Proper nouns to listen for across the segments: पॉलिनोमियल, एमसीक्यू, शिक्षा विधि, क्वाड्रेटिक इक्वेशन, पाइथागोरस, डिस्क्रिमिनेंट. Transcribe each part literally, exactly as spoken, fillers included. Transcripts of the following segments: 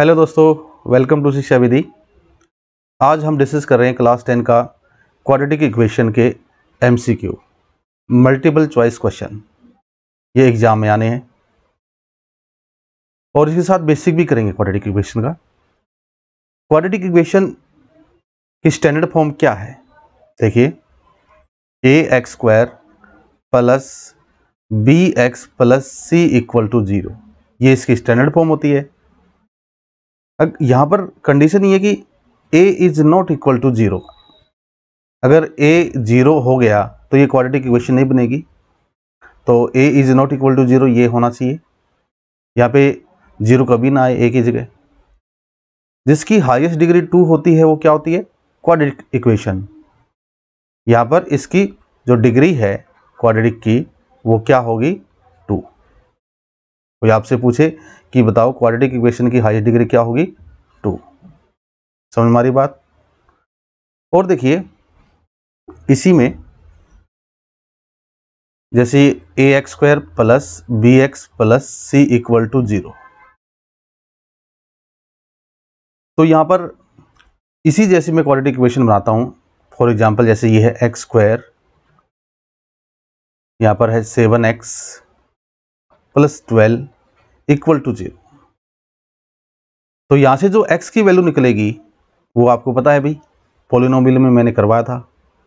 Hello दोस्तों, welcome to शिक्षा विधि। आज हम डिस्कस कर रहे हैं क्लास टेन का क्वाड्रेटिक इक्वेशन के एमसीक्यू, मल्टीपल चॉइस क्वेश्चन। ये एग्ज़ाम में आने हैं और इसके साथ बेसिक भी करेंगे क्वाड्रेटिक इक्वेशन का। क्वाड्रेटिक इक्वेशन की स्टैंडर्ड फॉर्म क्या है, देखिए a x square plus B x plus C equal to zero, ये इसकी स्टैंडर्ड फॉर्म होती है। अब यहाँ पर कंडीशन ये है कि a is not equal to zero. अगर a ज़ीरो हो गया तो ये क्वाड्रेटिक इक्वेशन नहीं बनेगी। तो a is not equal to zero ये होना चाहिए, यहाँ पे ज़ीरो कभी ना आए a की जगह। जिसकी हाईएस्ट डिग्री टू होती है वो क्या होती है, क्वाड्रेटिक इक्वेशन। यहाँ पर इसकी जो डिग्री है क्वाड्रेटिक की वो क्या होगी, टू। कोई आपसे पूछे कि बताओ क्वाड्रेटिक इक्वेशन की हाईएस्ट डिग्री क्या होगी, टू। समझ मारी बात। और देखिए इसी में जैसे a x square plus B x plus C equal to zero, तो यहाँ पर इसी जैसे मैं क्वाड्रेटिक इक्वेशन बनाता हूँ। फॉर एग्जांपल जैसे ये है एक्स स्क्वायर, यहाँ पर है seven x plus twelve equal to zero. तो यहाँ से जो x की वैल्यू निकलेगी वो आपको पता है भाई, पॉलिनोमियल में मैंने करवाया था,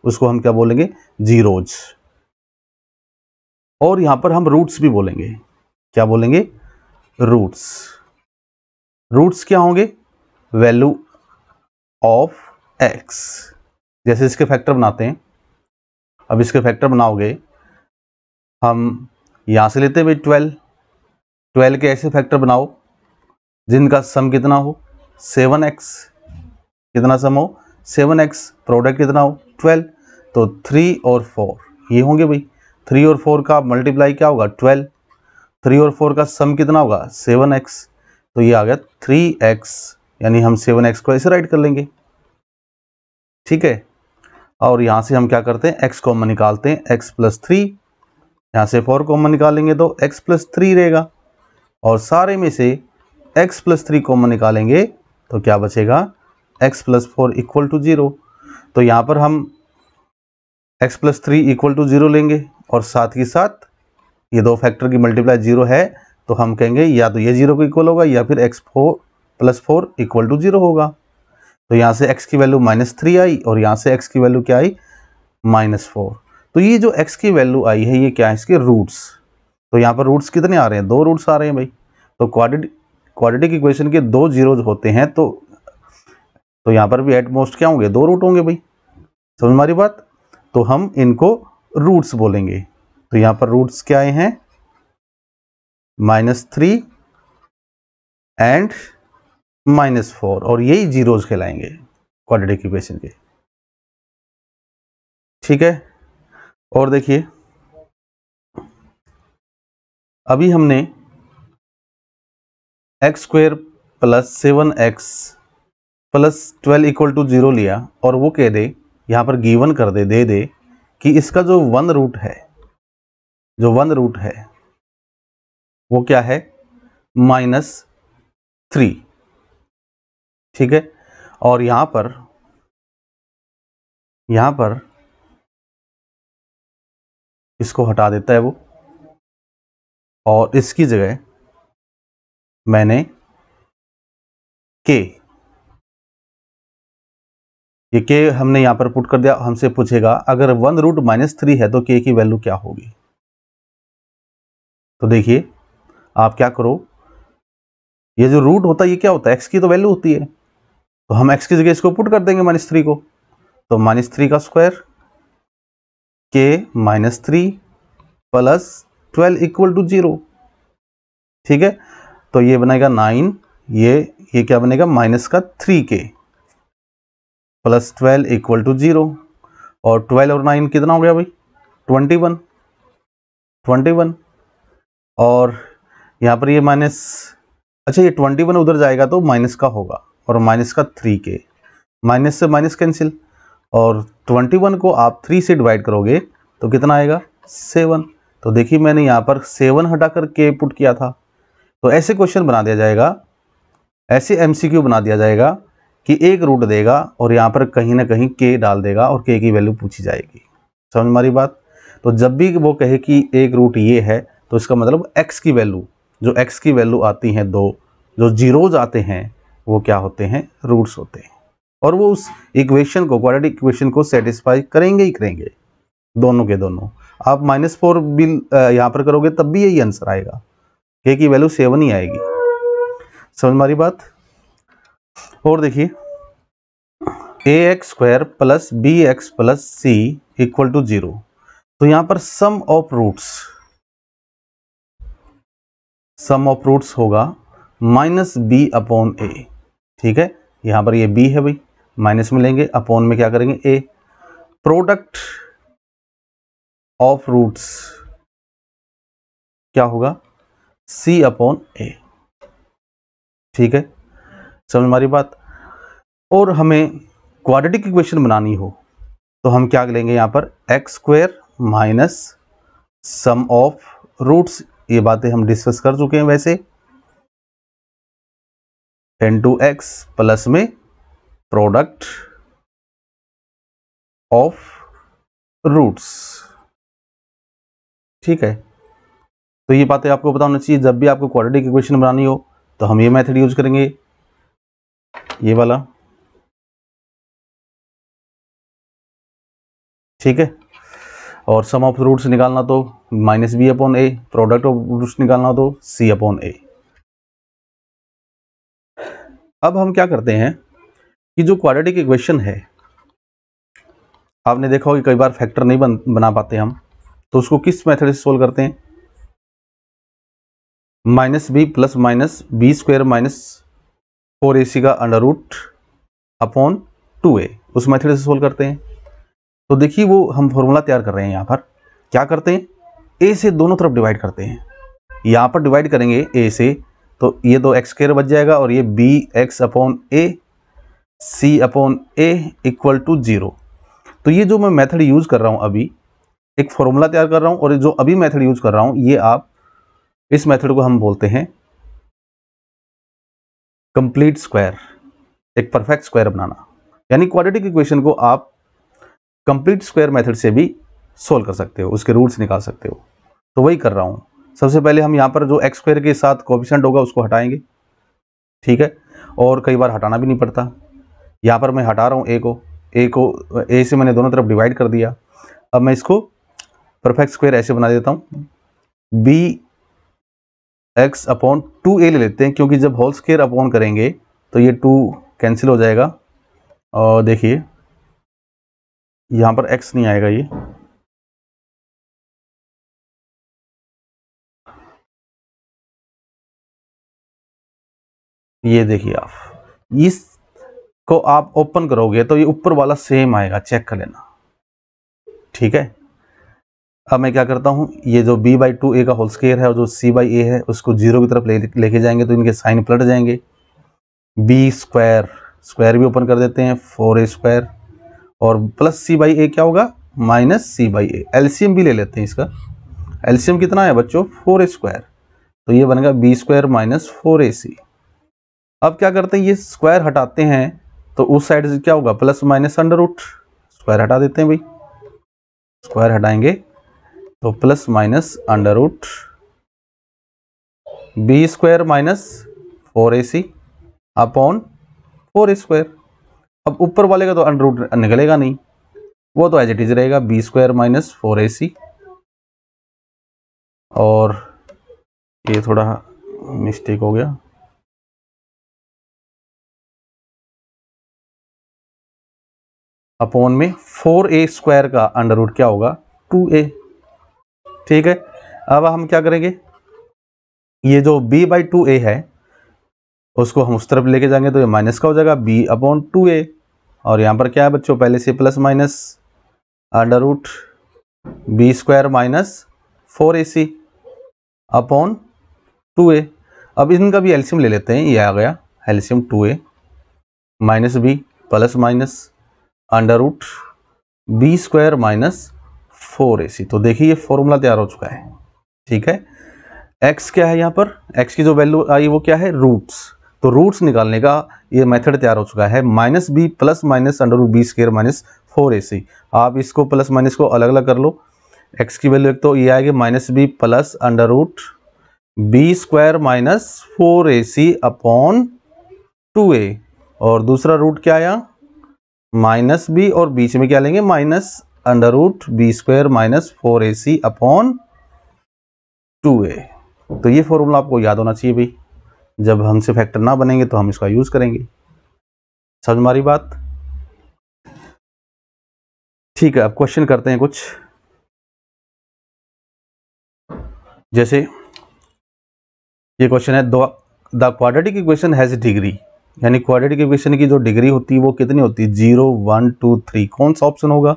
उसको हम क्या बोलेंगे, जीरोज। और यहाँ पर हम रूट्स भी बोलेंगे, क्या बोलेंगे, रूट्स। रूट्स क्या होंगे, वैल्यू ऑफ x। जैसे इसके फैक्टर बनाते हैं, अब इसके फैक्टर बनाओगे हम, यहाँ से लेते हैं भाई ट्वेल्व। ट्वेल्व के ऐसे फैक्टर बनाओ जिनका सम कितना हो, सेवन एक्स। कितना सम हो, सेवन एक्स। प्रोडक्ट कितना हो, ट्वेल्व। तो थ्री और फोर ये होंगे भाई, थ्री और फोर का मल्टीप्लाई क्या होगा, ट्वेल्व। थ्री और फोर का सम कितना होगा, सेवन एक्स। तो ये आ गया थ्री एक्स, यानी हम सेवन एक्स को ऐसे राइट कर लेंगे, ठीक है। और यहाँ से हम क्या करते हैं, एक्स कॉमन निकालते हैं, एक्स प्लस थ्री। यहाँ से फोर कॉमन निकालेंगे तो x प्लस थ्री रहेगा, और सारे में से x प्लस थ्री कॉमन निकालेंगे तो क्या बचेगा, x plus four equal to zero. तो यहाँ पर हम x plus three equal to zero लेंगे, और साथ ही साथ ये दो फैक्टर की मल्टीप्लाई ज़ीरो है तो हम कहेंगे या तो ये ज़ीरो को इक्वल होगा या फिर x four plus four equal to zero होगा। तो यहाँ से x की वैल्यू माइनस थ्री आई, और यहाँ से x की वैल्यू क्या आई, माइनस फोर। तो ये जो x की वैल्यू आई है ये क्या है, इसके रूट्स। तो यहाँ पर रूट्स कितने आ रहे हैं, दो रूट्स आ रहे हैं भाई। तो क्वाड्रेटिक क्वाड्रेटिक इक्वेशन के दो जीरोज होते हैं, तो तो यहाँ पर भी एट मोस्ट क्या होंगे, दो रूट होंगे भाई। समझ हमारी बात। तो हम इनको रूट्स बोलेंगे। तो यहाँ पर रूट्स क्या आए हैं, minus three and minus four, और यही जीरोज कहलाएंगे क्वाड्रेटिक इक्वेशन के, ठीक है। और देखिए अभी हमने x square plus seven x plus twelve equal to zero लिया, और वो कह दे, यहाँ पर गिवन कर दे दे दे कि इसका जो वन रूट है, जो वन रूट है वो क्या है, माइनस थ्री, ठीक है। और यहाँ पर यहाँ पर इसको हटा देता है वो, और इसकी जगह मैंने के ये के हमने यहाँ पर पुट कर दिया। हमसे पूछेगा अगर वन रूट माइनस थ्री है तो के की वैल्यू क्या होगी। तो देखिए आप क्या करो, ये जो रूट होता है ये क्या होता है, एक्स की तो वैल्यू होती है, तो हम एक्स की जगह इसको पुट कर देंगे माइनस थ्री को। तो माइनस थ्री का स्क्वायर के minus three plus twelve equal to zero, ठीक है। तो ये बनेगा नाइन, ये ये क्या बनेगा, माइनस का थ्री के plus twelve equal to zero. और ट्वेल्व और नाइन कितना हो गया भाई, ट्वेंटी वन ट्वेंटी वन और यहाँ पर ये माइनस, अच्छा ये ट्वेंटी वन उधर जाएगा तो माइनस का होगा, और माइनस का थ्री के, माइनस से माइनस कैंसिल। और इक्कीस को आप थ्री से डिवाइड करोगे तो कितना आएगा, सेवन। तो देखिए मैंने यहाँ पर सेवन हटा कर के पुट किया था। तो ऐसे क्वेश्चन बना दिया जाएगा ऐसे एमसीक्यू बना दिया जाएगा कि एक रूट देगा और यहाँ पर कहीं ना कहीं के डाल देगा और के की वैल्यू पूछी जाएगी। समझ हमारी बात। तो जब भी वो कहे कि एक रूट ये है तो इसका मतलब एक्स की वैल्यू, जो एक्स की वैल्यू आती हैं दो, जो जीरोज आते हैं वो क्या होते हैं, रूट्स होते हैं, और वो उस इक्वेशन को, क्वाड्रेटिक इक्वेशन को सेटिस्फाई करेंगे ही करेंगे, दोनों के दोनों। आप माइनस फोर भी यहाँ पर करोगे तब भी यही आंसर आएगा, के की वैल्यू सेवन ही आएगी। समझ हमारी बात। और देखिए, a x square plus B x plus C equal to zero, तो यहाँ पर sum of roots, sum of roots होगा माइनस बी अपॉन ए। ठीक है, यहाँ पर ये बी है भाई, माइनस में लेंगे, अपॉन में क्या करेंगे ए। प्रोडक्ट ऑफ रूट्स क्या होगा, सी अपॉन ए। ठीक है, समझ हमारी बात। और हमें क्वाड्रेटिक इक्वेशन बनानी हो तो हम क्या लेंगे, यहाँ पर x square minus sum of roots, ये बातें हम डिस्कस कर चुके हैं वैसे, इनटू एक्स प्लस में प्रोडक्ट ऑफ रूट्स। ठीक है, तो ये बातें आपको पता होना चाहिए। जब भी आपको क्वाड्रेटिक इक्वेशन बनानी हो तो हम ये मेथड यूज करेंगे, ये वाला। ठीक है, और सम ऑफ रूट्स निकालना तो minus b upon a, product of roots निकालना तो सी अपॉन ए। अब हम क्या करते हैं कि जो क्वाड्रेटिक इक्वेशन है, आपने देखा होगा कई बार फैक्टर नहीं बन, बना पाते हम, तो उसको किस मेथड से सोल्व करते हैं, minus B plus minus B square minus four ए सी का under root upon two A, उस मेथड से सोल्व करते हैं। तो देखिए वो हम फॉर्मूला तैयार कर रहे हैं। यहाँ पर क्या करते हैं, ए से दोनों तरफ डिवाइड करते हैं। यहाँ पर डिवाइड करेंगे ए से तो ये दो एक्स स्क्वायर बच जाएगा और ये B X upon A C upon A equal to zero. तो ये जो मैं मेथड यूज़ कर रहा हूँ अभी, एक फॉर्मूला तैयार कर रहा हूँ, और जो अभी मेथड यूज़ कर रहा हूँ ये आप, इस मेथड को हम बोलते हैं कंप्लीट स्क्वायर, एक परफेक्ट स्क्वायर बनाना। यानी क्वाड्रेटिक इक्वेशन को आप कंप्लीट स्क्वायर मेथड से भी सोल्व कर सकते हो, उसके रूट्स निकाल सकते हो। तो वही कर रहा हूँ। सबसे पहले हम यहाँ पर जो एक्स स्क्वायर के साथ कोएफिशिएंट होगा उसको हटाएंगे। ठीक है, और कई बार हटाना भी नहीं पड़ता। यहाँ पर मैं हटा रहा हूँ ए को, ए को ए से मैंने दोनों तरफ डिवाइड कर दिया। अब मैं इसको परफेक्ट स्क्वायर ऐसे बना देता हूँ, B X upon two A ले लेते हैं, क्योंकि जब होल स्क्वायर अपॉन करेंगे तो ये टू कैंसिल हो जाएगा। और देखिए यहाँ पर एक्स नहीं आएगा, ये ये देखिए आप, इसको आप ओपन करोगे तो ये ऊपर वाला सेम आएगा, चेक कर लेना। ठीक है, अब मैं क्या करता हूँ, ये जो b बाई टू ए का होल स्क्वायर है और जो c बाई ए है उसको जीरो की तरफ ले लेके जाएंगे तो इनके साइन पलट जाएंगे। b स्क्वायर स्क्वायर भी ओपन कर देते हैं, फोर ए स्क्वायर, और प्लस c बाई ए क्या होगा, minus c by A. LCM भी ले लेते हैं इसका, एलसीएम कितना है बच्चों, फोर ए स्क्वायर, तो ये बनेगा बी स्क्वायर माइनस फोर ए सी। अब क्या करते हैं, ये स्क्वायर हटाते हैं तो उस साइड से क्या होगा, plus minus under root, square हटा देते हैं भाई, स्क्वायर हटाएंगे तो plus minus under root B square minus four A C upon four A square. अब ऊपर वाले का तो अंडर रूट निकलेगा नहीं, वो तो एज इट इज रहेगा, बी स्क्वायर माइनस फोर ए सी। और ये थोड़ा मिस्टेक हो गया, अपॉन में फोर ए स्क्वायर का अंडर रूट क्या होगा, टू ए। ठीक है, अब हम क्या करेंगे, ये जो b बाई टू ए है उसको हम उस तरफ लेके जाएंगे तो ये माइनस का हो जाएगा, b अपॉन टू ए, और यहाँ पर क्या है बच्चों, पहले से plus minus under root B square minus four A C upon two A. अब इनका भी एलसीएम ले लेते हैं, ये आ गया LCM two A minus B plus minus under root B square minus four ए सी। तो देखिए ये फॉर्मूला तैयार हो चुका है। ठीक है, x क्या है यहाँ पर, x की जो वैल्यू आई वो क्या है, रूट्स। तो रूट्स निकालने का ये मेथड तैयार हो चुका है। Minus B plus minus under root B square minus four ए सी। आप इसको प्लस माइनस को अलग अलग कर लो। एक्स की वैल्यू एक तो ये आएगी minus B plus under root B square minus four A C upon two A, और दूसरा रूट क्या आया माइनस बी, और बीच में क्या लेंगे minus under root B square minus four ए सी अपॉन टू ए। तो ये फॉर्मूला आपको याद होना चाहिए भाई, जब हमसे फैक्टर ना बनेंगे तो हम इसका यूज करेंगे। समझ में आ रही बात? ठीक है, अब क्वेश्चन करते हैं कुछ। जैसे ये क्वेश्चन है the क्वाड्रेटिक इक्वेशन has degree, यानी क्वाड्रेटिक इक्वेशन की जो डिग्री होती है वो कितनी होती है? Zero, one, two, three. कौन सा ऑप्शन होगा?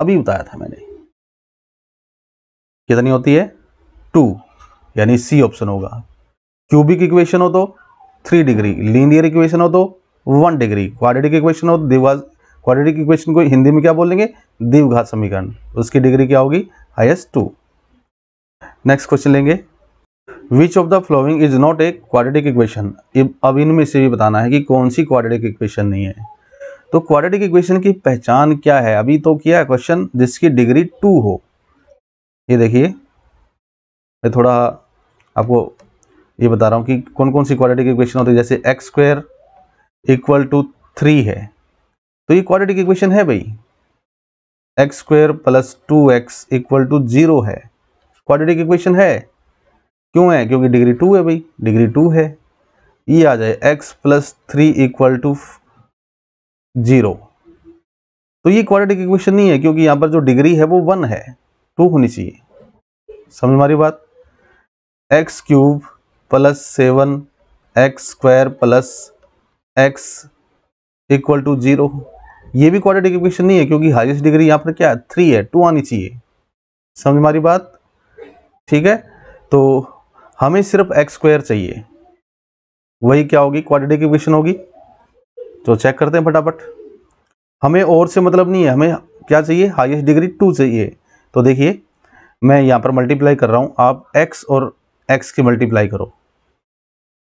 अभी बताया था मैंने कितनी होती है, टू, यानी सी ऑप्शन होगा। क्यूबिक इक्वेशन हो तो थ्री डिग्री, लीनियर इक्वेशन हो तो वन डिग्री, क्वाड्रेटिक इक्वेशन हो तो द्विघात। क्वाड्रेटिक इक्वेशन को हिंदी में क्या बोलेंगे? द्विघात समीकरण। उसकी डिग्री क्या होगी? Highest to. नेक्स्ट क्वेश्चन लेंगे, which of the following is not a क्वाड्रेटिक इक्वेशन। अब इनमें से भी बताना है कि कौन सी क्वाड्रेटिक इक्वेशन नहीं है। तो क्वाड्रेटिक इक्वेशन की पहचान क्या है? अभी तो किया है क्वेश्चन जिसकी डिग्री टू हो। ये देखिए, थोड़ा आपको ये बता रहा हूँ कि कौन कौन सी क्वाड्रेटिक इक्वेशन होती है। जैसे X square equal to three है, तो ये क्वाड्रेटिक इक्वेशन है भाई। X square plus two X equal to zero है, क्वाड्रेटिक इक्वेशन है। क्यों है? क्योंकि डिग्री टू है भाई, डिग्री टू है। ये आ जाए X plus three equal to zero, तो ये क्वाड्रेटिक इक्वेशन नहीं है, क्योंकि यहाँ पर जो डिग्री है वो वन है, टू होनी चाहिए। समझ में आ रही बात? X cube plus seven X square plus x equal to zero, ये भी क्वाड्रेटिक इक्वेशन नहीं है, क्योंकि हाईएस्ट डिग्री यहाँ पर क्या है? थ्री है, टू आनी चाहिए। समझ में आ रही बात? ठीक है, तो हमें सिर्फ एक्स स्क्वायर चाहिए, वही क्या होगी? क्वाड्रेटिक इक्वेशन होगी। तो चेक करते हैं फटाफट। हमें और से मतलब नहीं है, हमें क्या चाहिए? हाईएस्ट डिग्री टू चाहिए। तो देखिए, मैं यहाँ पर मल्टीप्लाई कर रहा हूँ, आप एक्स और एक्स की मल्टीप्लाई करो।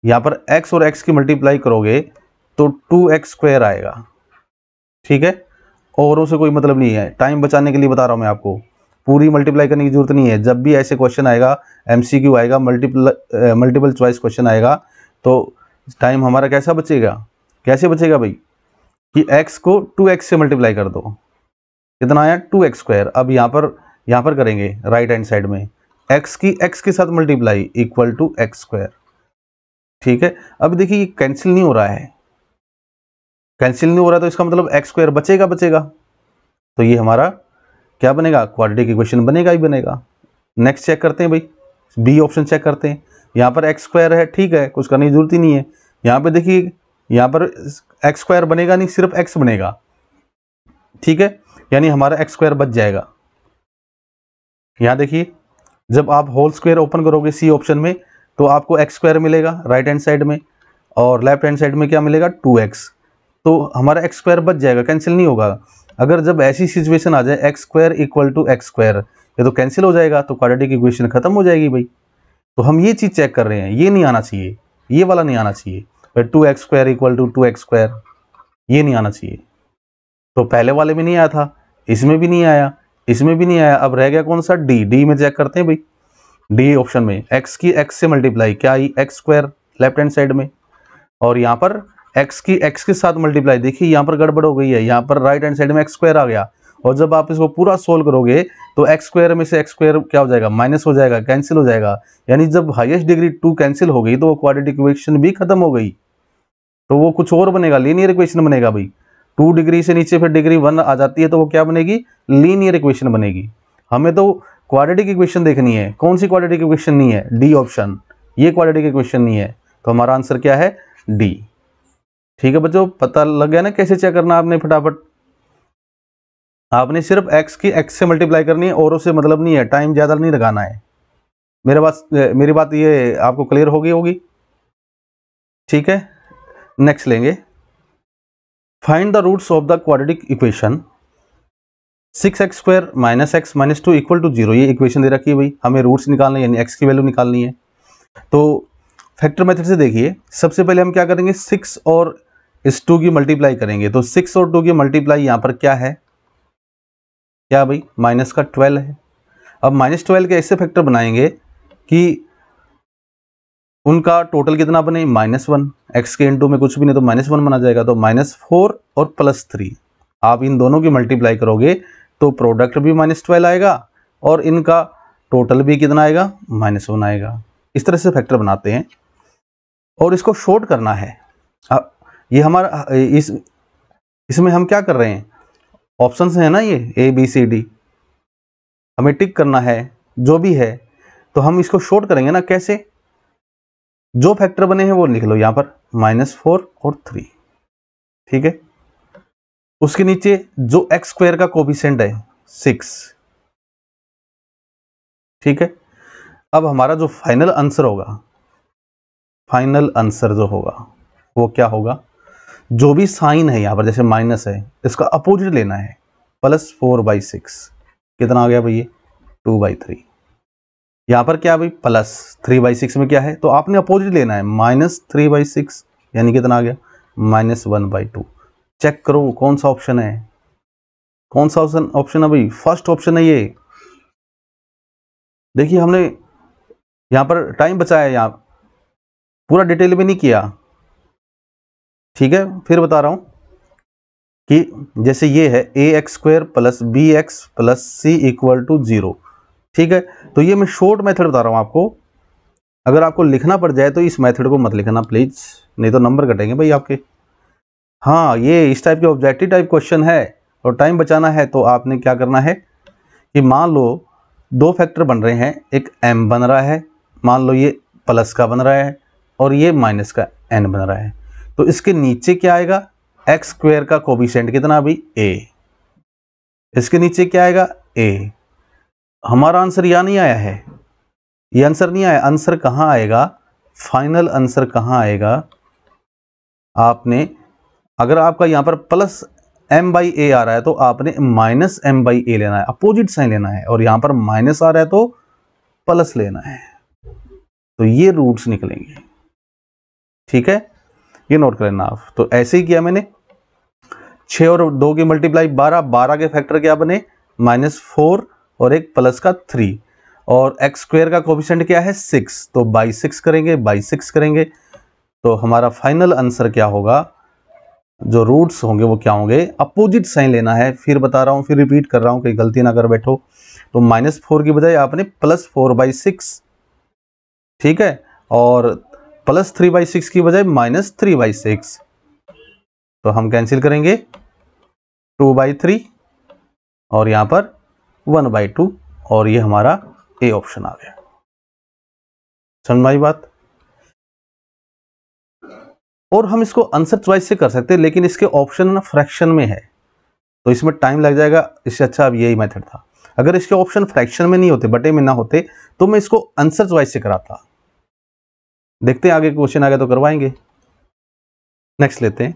यहाँ पर x और x की मल्टीप्लाई करोगे तो टू एक्स स्क्वायर आएगा। ठीक है, औरों से कोई मतलब नहीं है, टाइम बचाने के लिए बता रहा हूँ मैं आपको। पूरी मल्टीप्लाई करने की जरूरत नहीं है। जब भी ऐसे क्वेश्चन आएगा, एमसीक्यू आएगा, मल्टीप्लाई मल्टीपल चॉइस क्वेश्चन आएगा, तो टाइम हमारा कैसा बचेगा? कैसे बचेगा भाई? कि x को टू एक्स से मल्टीप्लाई कर दो। कितना आया? Two x square. अब यहाँ पर यहाँ पर करेंगे राइट हैंड साइड में, x की x के साथ multiply equal to x square. ठीक है, अब देखिए ये कैंसिल नहीं हो रहा है, कैंसिल नहीं हो रहा, तो इसका मतलब एक्स स्क्वायर बचेगा बचेगा तो ये हमारा क्या बनेगा? क्वाड्रेटिक इक्वेशन बनेगा ही बनेगा। नेक्स्ट चेक करते हैं भाई, बी ऑप्शन चेक करते हैं। यहाँ पर एक्स स्क्वायर है, ठीक है, कुछ करने की जरूरत ही नहीं है। यहाँ पे देखिए, यहाँ पर एक्स स्क्वायर बनेगा नहीं, सिर्फ एक्स बनेगा। ठीक है, यानी हमारा एक्स स्क्वायर बच जाएगा। यहाँ देखिए, जब आप होल स्क्वायर ओपन करोगे सी ऑप्शन में, तो आपको एक्स स्क्वायर मिलेगा राइट हैंड साइड में, और लेफ्ट हैंड साइड में क्या मिलेगा? Two X. तो हमारा एक्स स्क्वायर बच जाएगा, कैंसिल नहीं होगा। अगर जब ऐसी सिचुएशन आ जाए x square equal to x square, ये तो कैंसिल हो जाएगा, तो क्वाड्रेटिक इक्वेशन खत्म हो जाएगी भाई। तो हम ये चीज़ चेक कर रहे हैं, ये नहीं आना चाहिए, ये वाला नहीं आना चाहिए भाई। Two x square equal to two x square, ये नहीं आना चाहिए। तो पहले वाले में नहीं आया था, इसमें भी नहीं आया, इसमें भी नहीं आया। अब रह गया कौन सा? डी। डी में चेक करते हैं भाई, डी ऑप्शन में x की x से मल्टीप्लाई, क्या आई? X square left hand side में, और यहाँ पर x की x के साथ मल्टीप्लाई। देखिए यहाँ पर गड़बड़ हो गई है, यहाँ पर राइट हैंड साइड में x स्क्वायर आ गया, और जब आप इसको पूरा सोल्व करोगे तो x स्क्वायर में से x स्क्वायर क्या हो जाएगा? माइनस हो जाएगा, कैंसिल हो जाएगा। यानी जब हाईएस्ट डिग्री टू कैंसिल हो गई तो वो क्वाड्रेटिक इक्वेशन भी खत्म हो गई, तो वो कुछ और बनेगा, लीनियर इक्वेशन बनेगा भाई। टू डिग्री से नीचे फिर डिग्री वन आ जाती है, तो वो क्या बनेगी? लीनियर इक्वेशन बनेगी। हमें तो क्वाड्रेटिक इक्वेशन देखनी है। कौन सी क्वाड्रेटिक इक्वेशन नहीं है? डी ऑप्शन, ये क्वाड्रेटिक इक्वेशन नहीं है। तो हमारा आंसर क्या है? डी। ठीक है बच्चों, पता लग गया ना कैसे चेक करना? आपने फटाफट, आपने सिर्फ एक्स की एक्स से मल्टीप्लाई करनी है, और उससे मतलब नहीं है, टाइम ज़्यादा नहीं लगाना है। मेरे बात मेरी बात ये आपको क्लियर हो गई होगी। ठीक है, नेक्स्ट लेंगे, find the roots of the क्वाड्रेटिक इक्वेशन six X square minus x minus two equal to zero. ये इक्वेशन दे रखी है भाई, हमें रूट्स निकालना है, यानी एक्स की वैल्यू निकालनी है। तो फैक्टर मेथड से देखिए, सबसे पहले हम क्या करेंगे, सिक्स और इस टू की मल्टीप्लाई करेंगे। तो सिक्स और टू की मल्टीप्लाई यहाँ पर क्या है, क्या भाई माइनस का ट्वेल्व है। अब माइनस ट्वेल्व के ऐसे फैक्टर बनाएंगे कि उनका टोटल कितना बने, माइनस वन। एक्स के इंटू में कुछ भी नहीं तो माइनस वन बना जाएगा। तो माइनस फोर और प्लस थ्री, आप इन दोनों की मल्टीप्लाई करोगे तो प्रोडक्ट भी माइनस ट्वेल्व आएगा और इनका टोटल भी कितना आएगा, माइनस वन आएगा। इस तरह से फैक्टर बनाते हैं और इसको शॉर्ट करना है। अब ये हमारा इस इसमें हम क्या कर रहे हैं, ऑप्शंस हैं ना ये ए बी सी डी, हमें टिक करना है जो भी है। तो हम इसको शॉर्ट करेंगे ना, कैसे, जो फैक्टर बने हैं वो लिख लो यहाँ पर, माइनस फोर और थ्री, ठीक है। उसके नीचे जो एक्स स्क्वायर का कोफिशिएंट है सिक्स, ठीक है। अब हमारा जो फाइनल आंसर होगा, फाइनल आंसर जो होगा वो क्या होगा, जो भी साइन है यहाँ पर, जैसे माइनस है इसका अपोजिट लेना है, प्लस फोर बाई सिक्स। कितना आ गया भाई, ये टू बाई थ्री। यहाँ पर क्या भाई, प्लस थ्री बाई सिक्स में क्या है, तो आपने अपोजिट लेना है, माइनस थ्री बाई सिक्स, यानी कितना आ गया, minus one by two. Check करो कौन सा ऑप्शन है, कौन सा ऑप्शन ऑप्शन है भाई, फर्स्ट ऑप्शन है ये। देखिए हमने यहाँ पर टाइम बचाया, यहाँ पूरा डिटेल में नहीं किया, ठीक है। फिर बता रहा हूँ कि जैसे ये है ए x square plus B x plus C equal to zero, ठीक है। तो ये मैं शॉर्ट मेथड बता रहा हूँ आपको, अगर आपको लिखना पड़ जाए तो इस मेथड को मत लिखना प्लीज, नहीं तो नंबर कटेंगे भाई आपके। हाँ, ये इस टाइप के ऑब्जेक्टिव टाइप क्वेश्चन है और टाइम बचाना है, तो आपने क्या करना है कि मान लो दो फैक्टर बन रहे हैं, एक एम बन रहा है, मान लो ये प्लस का बन रहा है और ये माइनस का एन बन रहा है। तो इसके नीचे क्या आएगा, एक्स स्क्वायर का कोफिशिएंट कितना भाई, ए। इसके नीचे क्या आएगा, ए। हमारा आंसर यहाँ नहीं आया है, ये आंसर नहीं आया। आंसर कहाँ आएगा, फाइनल आंसर कहाँ आएगा, आपने अगर आपका यहाँ पर प्लस m बाई ए आ रहा है तो आपने माइनस m बाई ए लेना है, अपोजिट साइन लेना है, और यहाँ पर माइनस आ रहा है तो प्लस लेना है। तो ये रूट्स निकलेंगे, ठीक है, ये नोट कर लेना आप। तो ऐसे ही किया मैंने, छः और दो की मल्टीप्लाई बारह, बारह के फैक्टर क्या बने, माइनस फोर और एक प्लस का थ्री, और एक्स स्क्वायर का कोफिशिएंट क्या है सिक्स, तो बाई सिक्स करेंगे, बाई सिक्स करेंगे तो हमारा फाइनल आंसर क्या होगा, जो रूट्स होंगे वो क्या होंगे, अपोजिट साइन लेना है। फिर बता रहा हूँ, फिर रिपीट कर रहा हूँ, कहीं गलती ना कर बैठो। तो माइनस फोर की बजाय आपने प्लस फोर बाई सिक्स, ठीक है, और प्लस थ्री बाई सिक्स की बजाय माइनस थ्री बाई सिक्स। तो हम कैंसिल करेंगे, टू बाई थ्री और यहाँ पर वन बाई टू, और ये हमारा ए ऑप्शन आ गया। समझ आई बात। और हम इसको आंसर चॉइस से कर सकते हैं, लेकिन इसके ऑप्शन ना फ्रैक्शन में है तो इसमें टाइम लग जाएगा, इससे अच्छा अब यही मेथड था। अगर इसके ऑप्शन फ्रैक्शन में नहीं होते, बटे में ना होते, तो मैं इसको आंसर चॉइस से कराता। देखते हैं आगे क्वेश्चन आ गया तो करवाएंगे। नेक्स्ट लेते हैं,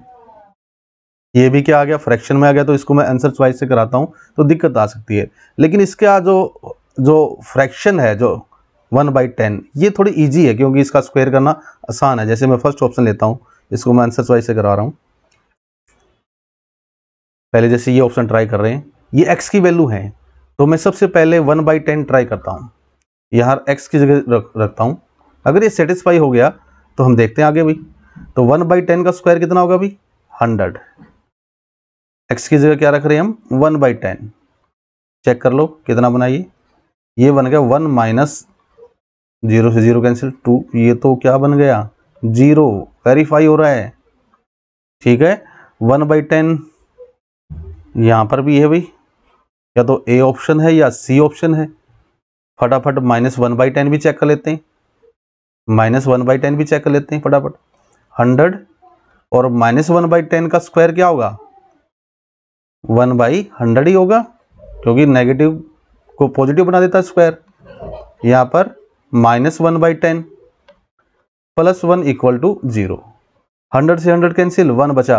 ये भी क्या आ गया, फ्रैक्शन में आ गया, तो इसको मैं आंसर चॉइस से कराता हूँ तो दिक्कत आ सकती है। लेकिन इसका जो जो फ्रैक्शन है, जो वन बाई टेन, ये थोड़ी ईजी है क्योंकि इसका स्क्वायर करना आसान है। जैसे मैं फर्स्ट ऑप्शन लेता हूँ, इसको मैं आंसर चॉइस से करा रहा हूँ। पहले जैसे ये ऑप्शन ट्राई कर रहे हैं, ये x की वैल्यू है तो मैं सबसे पहले वन बाई टेन ट्राई करता हूँ, यहाँ x की जगह रख, रखता हूँ। अगर ये सेटिस्फाई हो गया तो हम देखते हैं आगे भाई। तो वन बाई टेन का स्क्वायर कितना होगा भाई, हंड्रेड। x की जगह क्या रख रहे हैं हम, वन बाई टेन। चेक कर लो कितना बनाइए, ये बन गया वन माइनस, जीरो से जीरो कैंसिल, टू, ये तो क्या बन गया जीरो, वेरीफाई हो रहा है, ठीक है। वन बाई टेन यहाँ पर भी है भाई, या तो ए ऑप्शन है या सी ऑप्शन है। फटाफट माइनस वन बाई टेन भी चेक कर लेते हैं, माइनस वन बाई टेन भी चेक कर लेते हैं फटाफट। हंड्रेड और माइनस वन बाई टेन का स्क्वायर क्या होगा, वन बाई हंड्रेड ही होगा, क्योंकि नेगेटिव को पॉजिटिव बना देता है स्क्वायर। यहाँ पर minus one by ten plus one equal to zero, hundred से हंड्रेड कैंसिल, वन बचा।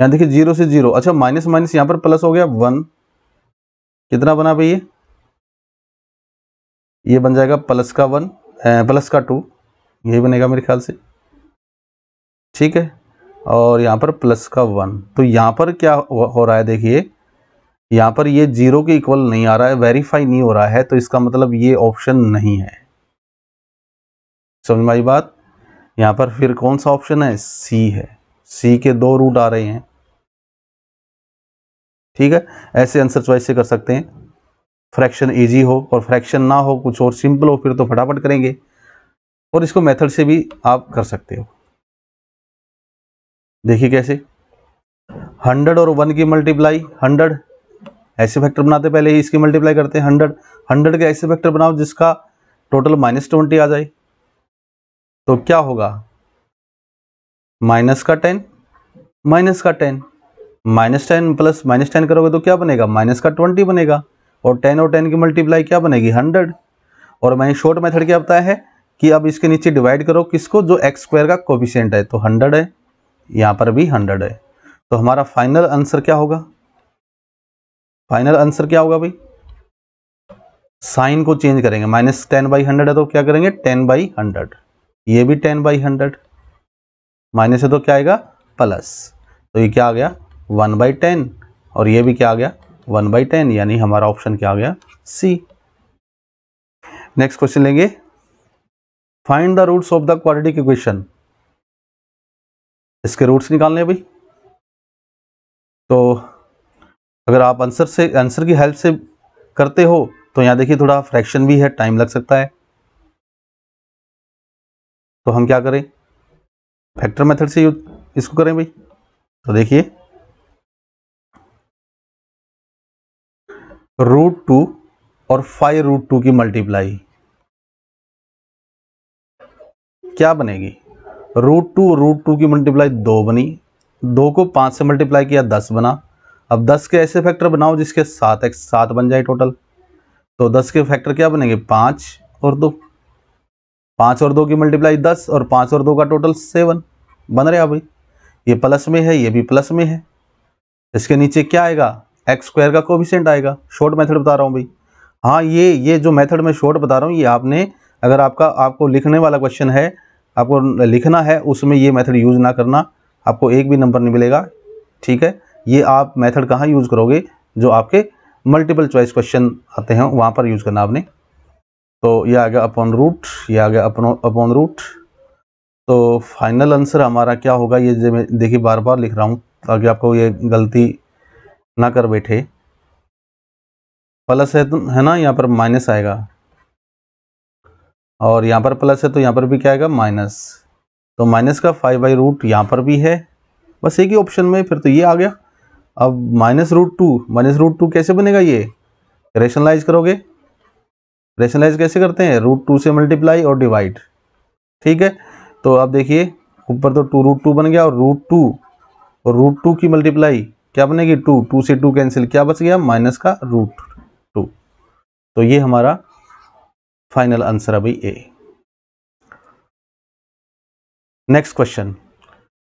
यहाँ देखिए जीरो से जीरो, अच्छा माइनस माइनस यहाँ पर प्लस हो गया, वन। कितना बना भाई ये, ये बन जाएगा प्लस का वन, प्लस का टू, यही बनेगा मेरे ख्याल से, ठीक है। और यहाँ पर प्लस का वन, तो यहाँ पर क्या हो रहा है देखिए, यहाँ पर ये जीरो के इक्वल नहीं आ रहा है, वेरीफाई नहीं हो रहा है, तो इसका मतलब ये ऑप्शन नहीं है। समझ में आई बात। यहाँ पर फिर कौन सा ऑप्शन है, सी है। सी के दो रूट आ रहे हैं, ठीक है। ऐसे आंसर चॉइस से कर सकते हैं, फ्रैक्शन इजी हो और फ्रैक्शन ना हो, कुछ और सिंपल हो फिर तो फटाफट करेंगे, और इसको मेथड से भी आप कर सकते हो। देखिए कैसे, हंड्रेड और वन की मल्टीप्लाई हंड्रेड, ऐसे फैक्टर बनाते पहले ही, इसकी मल्टीप्लाई करते हैं हंड्रेड, हंड्रेड के ऐसे फैक्टर बनाओ जिसका टोटल माइनस ट्वेंटी आ जाए, तो क्या होगा, माइनस का टेन माइनस का ten minus ten plus minus ten करोगे तो क्या बनेगा, माइनस का ट्वेंटी बनेगा, और टेन और टेन की मल्टीप्लाई क्या बनेगी, हंड्रेड। और मैंने शॉर्ट मेथड क्या बताया है कि अब इसके नीचे डिवाइड करो किसको, जो एक्स स्क्वायर का कोफिशिएंट है, तो हंड्रेड है, यहाँ पर भी हंड्रेड है, तो हमारा फाइनल आंसर क्या होगा, फाइनल आंसर क्या होगा भाई, साइन को चेंज करेंगे, माइनस टेन बाई हंड्रेड है तो क्या करेंगे, टेन बाई हंड्रेड, ये भी टेन बाई हंड्रेड, माइनस है तो क्या आएगा प्लस, तो ये क्या आ गया वन बाई टेन, और ये भी क्या आ गया वन बाई टेन, यानी हमारा ऑप्शन क्या आ गया, सी। नेक्स्ट क्वेश्चन लेंगे, find the roots of the क्वाड्रेटिक इक्वेशन, इसके रूट्स निकालने हैं भाई। तो अगर आप आंसर से आंसर की हेल्प से करते हो तो यहाँ देखिए थोड़ा फ्रैक्शन भी है, टाइम लग सकता है, तो हम क्या करें, फैक्टर मेथड से यूज इसको करें भाई। तो देखिए रूट टू और फाइव रूट टू की मल्टीप्लाई क्या बनेगी, रूट टू रूट टू की मल्टीप्लाई दो बनी, दो को पाँच से मल्टीप्लाई किया दस बना। अब दस के ऐसे फैक्टर बनाओ जिसके सात एक्स सात बन जाए टोटल, तो दस के फैक्टर क्या बनेंगे, पाँच और दो, पाँच और दो की मल्टीप्लाई दस, और पाँच और दो का टोटल सेवन बन रहा है भाई। ये प्लस में है, ये भी प्लस में है, इसके नीचे क्या आएगा, एक्स स्क्वायर का कोफिशिएंट आएगा, शॉर्ट मेथड बता रहा हूँ भाई। हाँ ये ये जो मेथड मैं शॉर्ट बता रहा हूँ, ये आपने अगर आपका आपको लिखने वाला क्वेश्चन है, आपको लिखना है, उसमें ये मेथड यूज़ ना करना, आपको एक भी नंबर नहीं मिलेगा, ठीक है। ये आप मेथड कहाँ यूज़ करोगे, जो आपके मल्टीपल चॉइस क्वेश्चन आते हैं वहाँ पर यूज़ करना आपने। तो ये आ गया अपॉन रूट, ये आ गया अपॉन अपॉन रूट, तो फाइनल आंसर हमारा क्या होगा, ये जो मैं देखिए बार बार लिख रहा हूँ ताकि आपको ये गलती ना कर बैठे, प्लस है तो है ना, यहाँ पर माइनस आएगा, और यहाँ पर प्लस है तो यहाँ पर भी क्या आएगा, माइनस, तो माइनस का फाइव बाई रूट यहाँ पर भी है, बस एक ही ऑप्शन में फिर तो ये आ गया। अब minus root two, minus root two कैसे बनेगा, ये रेशनलाइज करोगे, रेशनलाइज कैसे करते हैं, रूट टू से मल्टीप्लाई और डिवाइड, ठीक है। तो आप देखिए ऊपर तो टू रूट टू बन गया, और रूट टू और रूट टू की मल्टीप्लाई क्या बनेगी, टू, टू से टू कैंसिल, क्या बच गया, माइनस का रूट टू, तो ये हमारा फाइनल आंसर है भाई A. Next question,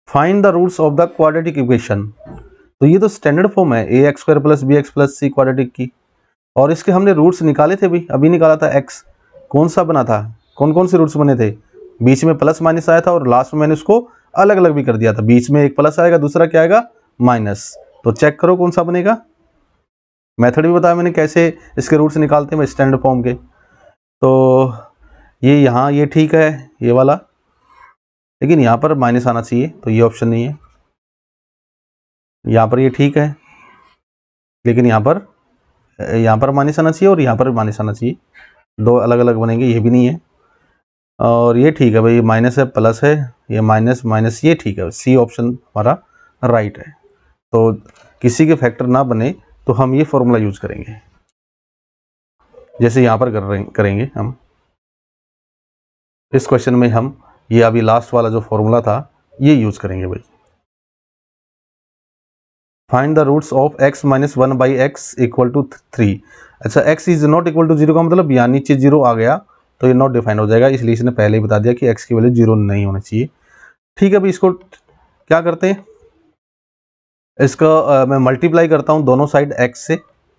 find the roots of the क्वाड्रेटिक इक्वेशन, तो ये तो स्टैंडर्ड फॉर्म है ए x square plus B x plus C quadratic की, और इसके हमने रूट्स निकाले थे भाई, अभी निकाला था एक्स, कौन सा बना था, कौन कौन से रूट्स बने थे, बीच में प्लस माइनस आया था, और लास्ट में मैंने उसको अलग अलग भी कर दिया था, बीच में एक प्लस आएगा, दूसरा क्या आएगा, माइनस, तो चेक करो कौन सा बनेगा, मेथड भी बताया मैंने कैसे इसके रूट्स निकालते हैं स्टैंडर्ड फॉर्म के। तो ये यहाँ ये ठीक है ये वाला, लेकिन यहाँ पर माइनस आना चाहिए, तो ये ऑप्शन नहीं है, यहाँ पर ये ठीक है लेकिन यहाँ पर यहाँ पर माइनस आना चाहिए, और यहाँ पर माइनस आना चाहिए, दो अलग अलग बनेंगे, ये भी नहीं है, और ये ठीक है भाई, माइनस है प्लस है, ये माइनस माइनस, ये ठीक है, सी ऑप्शन हमारा राइट है। तो किसी के फैक्टर ना बने तो हम ये फॉर्मूला यूज़ करेंगे, जैसे यहाँ पर कर करेंगे हम इस क्वेश्चन में, हम ये अभी लास्ट वाला जो फॉर्मूला था ये यूज़ करेंगे भाई। Find the roots of X minus one by X equal to three, अच्छा X is not equal to zero का मतलब यहाँ नीचे जीरो आ गया तो ये नॉट डिफाइन हो जाएगा, इसलिए इसने पहले ही बता दिया कि एक्स की वैल्यू जीरो नहीं होना चाहिए, ठीक है। अभी इसको क्या करते हैं, इसका आ, मैं मल्टीप्लाई करता हूँ दोनों साइड एक्स से,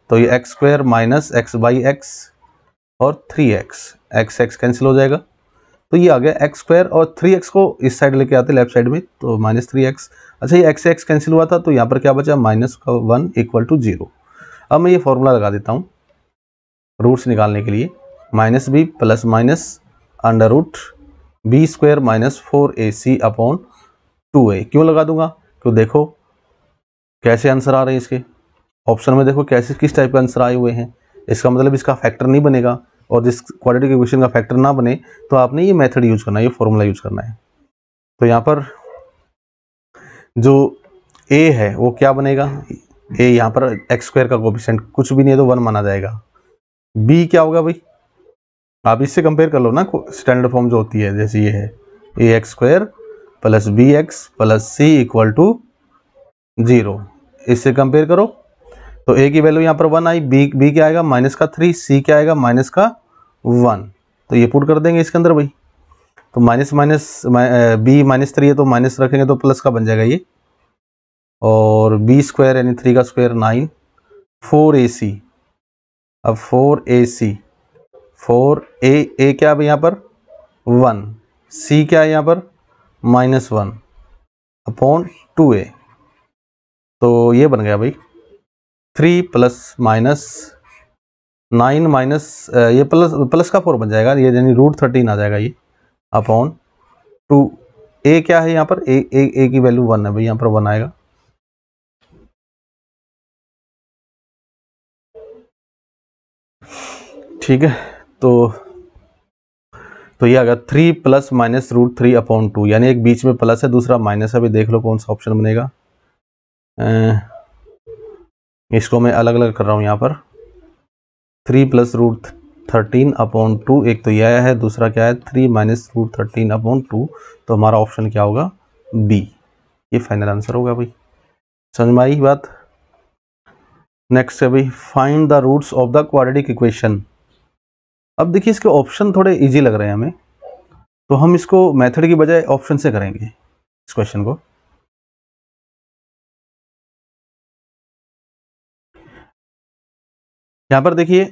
तो ये x square minus X by X और three X, X x cancel हो जाएगा, तो ये आ गया एक्स स्क्वायर और थ्री एक्स को इस साइड लेके आते लेफ्ट साइड में तो माइनस थ्री एक्स। अच्छा ये एक्स से एक्स कैंसिल हुआ था तो यहाँ पर क्या बचा माइनस का वन इक्वल टू जीरो। अब मैं ये फॉर्मूला लगा देता हूँ रूट्स निकालने के लिए, minus B plus minus under root B square minus four A C upon two A. क्यों लगा दूंगा? क्यों देखो कैसे आंसर आ रहे हैं इसके ऑप्शन में, देखो कैसे किस टाइप के आंसर आए हुए हैं। इसका मतलब इसका फैक्टर नहीं बनेगा और जिस क्वाड्रेटिक इक्वेशन का फैक्टर ना बने तो आपने ये मेथड यूज करना है, ये फॉर्मूला यूज करना है। तो यहाँ पर जो ए है वो क्या बनेगा, ए यहाँ पर एक्स स्क्वायर का कोफिशिएंट कुछ भी नहीं है तो वन माना जाएगा। बी क्या होगा भाई, आप इससे कंपेयर कर लो ना स्टैंडर्ड फॉर्म जो होती है, जैसे ये है ए x square plus B x plus C equal to zero, इससे कंपेयर करो तो ए की वैल्यू यहाँ पर वन आई, बी बी क्या आएगा माइनस का थ्री, सी क्या आएगा माइनस का वन। तो ये पुट कर देंगे इसके अंदर भाई, तो minus minus B minus three है तो माइनस रखेंगे तो प्लस का बन जाएगा ये, और बी स्क्वायर यानी थ्री का स्क्वायर नाइन, फोर ए सी। अब four A C four a ए क्या है यहाँ पर वन, सी क्या है यहाँ पर माइनस वन अपॉन टू ए। तो ये बन गया भाई three plus minus nine minus ये प्लस प्लस का फोर बन जाएगा ये यानी रूट थर्टीन आ जाएगा ये अपॉन टू। ए क्या है यहाँ पर ए ए ए की वैल्यू वन है भाई, यहाँ पर वन आएगा। ठीक है तो तो ये आ गया three plus minus root three upon two, यानी एक बीच में प्लस है दूसरा माइनस है। अभी देख लो कौन सा ऑप्शन बनेगा, आ, इसको मैं अलग अलग कर रहा हूँ। यहाँ पर three plus root thirteen upon two, एक तो यह है, दूसरा क्या है three minus root thirteen upon two. तो हमारा ऑप्शन क्या होगा बी, ये फाइनल आंसर होगा भाई। समझ में आई बात। नेक्स्ट है भाई find the roots of the क्वाड्रेटिक इक्वेशन। अब देखिए इसके ऑप्शन थोड़े इजी लग रहे हैं हमें, तो हम इसको मैथड की बजाय ऑप्शन से करेंगे इस क्वेश्चन को। यहाँ पर देखिए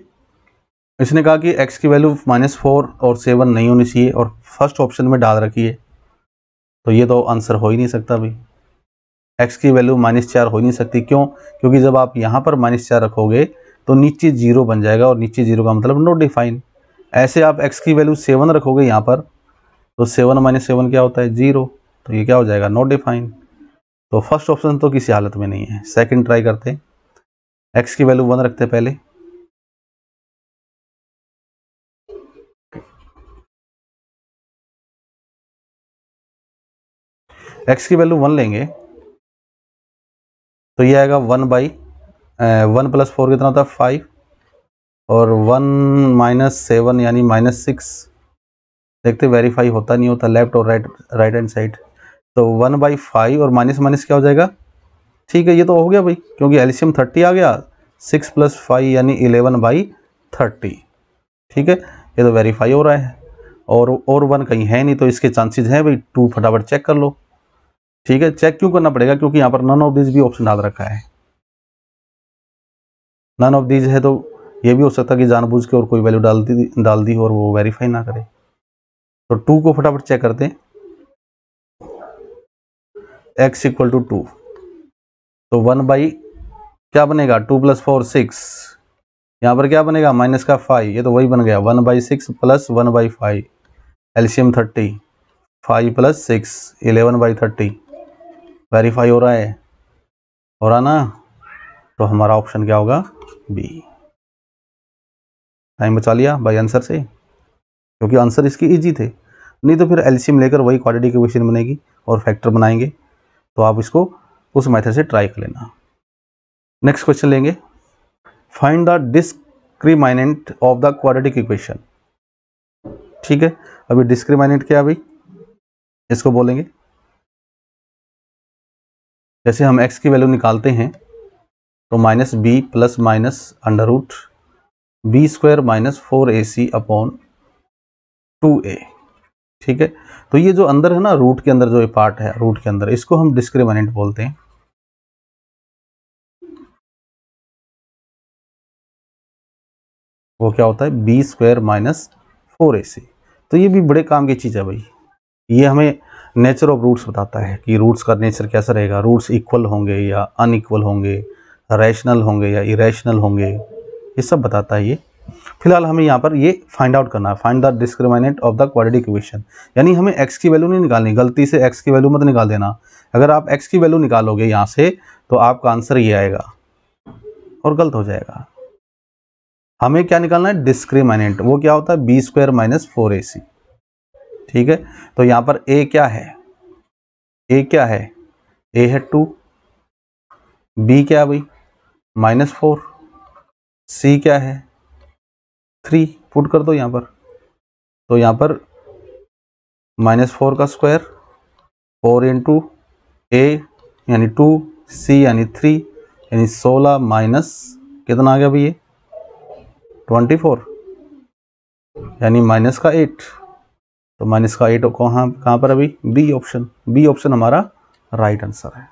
इसने कहा कि x की वैल्यू माइनस फोर और सेवन नहीं होनी चाहिए और फर्स्ट ऑप्शन में डाल रखी है, तो ये तो आंसर हो ही नहीं सकता भाई। x की वैल्यू माइनस चार हो ही नहीं सकती, क्यों? क्योंकि जब आप यहाँ पर माइनस चार रखोगे तो नीचे जीरो बन जाएगा और नीचे जीरो का मतलब नॉट डिफाइन। ऐसे आप x की वैल्यू सेवन रखोगे यहाँ पर तो सेवन माइनस सेवन क्या होता है जीरो, तो ये क्या हो जाएगा नॉट डिफाइन। तो फर्स्ट ऑप्शन तो किसी हालत में नहीं है। सेकेंड ट्राई करते हैं, एक्स की वैल्यू वन रखते पहले, x की वैल्यू वन लेंगे तो ये आएगा one by one plus four कितना होता है फाइव और वन माइनस सेवन यानी माइनस सिक्स। देखते वेरीफाई होता नहीं होता, लेफ्ट और राइट राइट हैंड साइड। तो वन बाई फाइव और माइनस माइनस क्या हो जाएगा, ठीक है ये तो हो गया भाई क्योंकि एलसीएम थर्टी आ गया, सिक्स प्लस फाइव यानी इलेवन बाई थर्टी। ठीक है ये तो वेरीफाई हो रहा है और और वन कहीं है नहीं तो इसके चांसेज हैं भाई टू, फटाफट चेक कर लो। ठीक है चेक क्यों करना पड़ेगा, क्योंकि यहाँ पर नन ऑफ दिस भी ऑप्शन डाल रखा है, नन ऑफ दिस है तो ये भी हो सकता है कि जानबूझ के और कोई वैल्यू डाल दी डाल दी और वो वेरीफाई ना करे। तो टू को फटाफट चेक करते हैं, एक्स इक्वल टू टू तो वन बाई क्या बनेगा टू प्लस फोर सिक्स, यहाँ पर क्या बनेगा माइनस का फाइव, ये तो वही बन गया one by six plus one by five LCM thirty, five plus six eleven by thirty. Verify हो रहा है, हो रहा ना, तो हमारा ऑप्शन क्या होगा बी। टाइम बचा लिया भाई आंसर से, क्योंकि आंसर इसकी इजी थे, नहीं तो फिर एलसीएम लेकर वही क्वाड्रेटिक इक्वेशन बनेगी और फैक्टर बनाएंगे। तो आप इसको उस मेथड से ट्राई कर लेना। नेक्स्ट क्वेश्चन लेंगे, find the डिस्क्रिमिनेंट of the क्वाड्रेटिक इक्वेशन। ठीक है अभी डिस्क्रिमिनेंट क्या है भाई, इसको बोलेंगे जैसे हम x की वैल्यू निकालते हैं तो minus B plus minus under root B square minus four A C upon two a. ठीक है तो ये जो अंदर है ना रूट के अंदर जो ये पार्ट है रूट के अंदर, इसको हम डिस्क्रिमिनेंट बोलते हैं। वो क्या होता है बी स्क्वायर माइनस फोर ए सी। तो ये भी बड़े काम की चीज़ है भाई। ये हमें नेचर ऑफ रूट्स बताता है कि रूट्स का नेचर कैसा रहेगा, रूट्स इक्वल होंगे या अनइक्वल होंगे, रैशनल होंगे या इरेशनल होंगे, ये सब बताता है ये। फिलहाल हमें यहाँ पर ये फाइंड आउट करना है, find the डिस्क्रिमिनेंट of the क्वाड्रेटिक इक्वेशन, यानी हमें x की वैल्यू नहीं निकालनी, गलती से x की वैल्यू मत निकाल देना। अगर आप x की वैल्यू निकालोगे यहाँ से तो आपका आंसर ये आएगा और गलत हो जाएगा। हमें क्या निकालना है, डिस्क्रिमिनेंट। वो क्या होता है, बी स्क्वायर माइनस फोर ए सी। ठीक है, तो यहाँ पर a क्या है, a क्या है, a है टू, b क्या है भाई माइनस फोर, c क्या है थ्री, पुट कर दो यहाँ पर, तो यहाँ पर माइनस फोर का स्क्वायर, फोर इंटू ए यानी टू, सी यानी थ्री यानी सोलह, माइनस कितना आ गया भाई ये ट्वेंटी फोर यानी माइनस का एट। तो माइनस का एट कहाँ कहाँ पर अभी, बी ऑप्शन, बी ऑप्शन हमारा राइट आंसर है।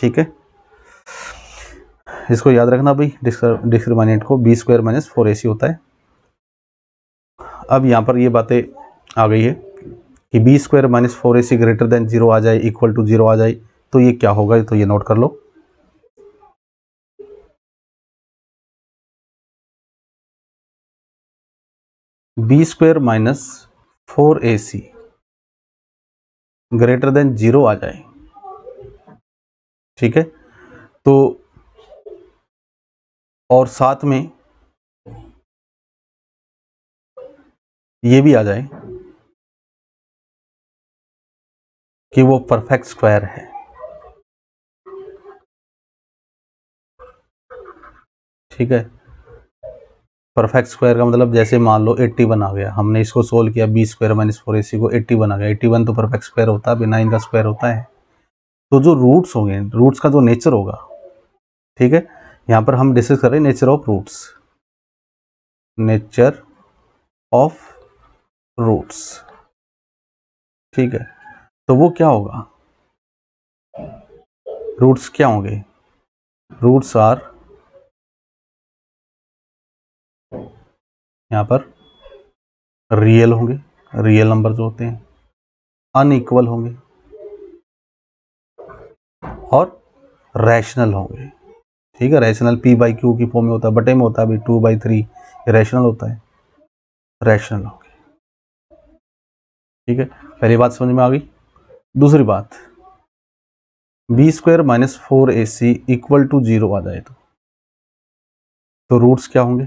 ठीक है, इसको याद रखना भाई, डिस्क्रिमिनेंट को बी स्क्वायर माइनस फोर ए सी होता है। अब यहाँ पर ये बातें आ गई है कि बी स्क्वायर माइनस फोर ए सी ग्रेटर देन जीरो आ जाए, इक्वल टू जीरो आ जाए तो ये क्या होगा, तो ये नोट कर लो। बी स्क्वायर माइनस फोर ए सी ग्रेटर देन जीरो आ जाए, ठीक है, तो और साथ में ये भी आ जाए कि वो परफेक्ट स्क्वायर है। ठीक है, परफेक्ट स्क्वायर का मतलब जैसे मान लो इक्यासी आ गया, हमने इसको सोल्व किया, बी स्क्वायर माइनस फोर ए सी को इक्यासी बना गया, इक्यासी तो परफेक्ट स्क्वायर होता है, बिना इनका स्क्वायर होता है। तो जो रूट्स होंगे, रूट्स का जो नेचर होगा, ठीक है, यहाँ पर हम डिस्कस कर रहे हैं nature of roots, nature of roots. ठीक है, तो वो क्या होगा, रूट्स क्या होंगे, रूट्स आर, यहाँ पर रियल होंगे, रियल नंबर जो होते हैं, अनइक्वल होंगे और रैशनल होंगे। ठीक है, रैशनल पी बाई क्यू की फॉर्म में होता है, बटे में होता है, अभी टू बाई थ्री रैशनल होता है, रैशनल हो गया। ठीक है, पहली बात समझ में आ गई। दूसरी बात, b square minus four A c equal to zero आ जाए तो, तो रूट्स क्या होंगे,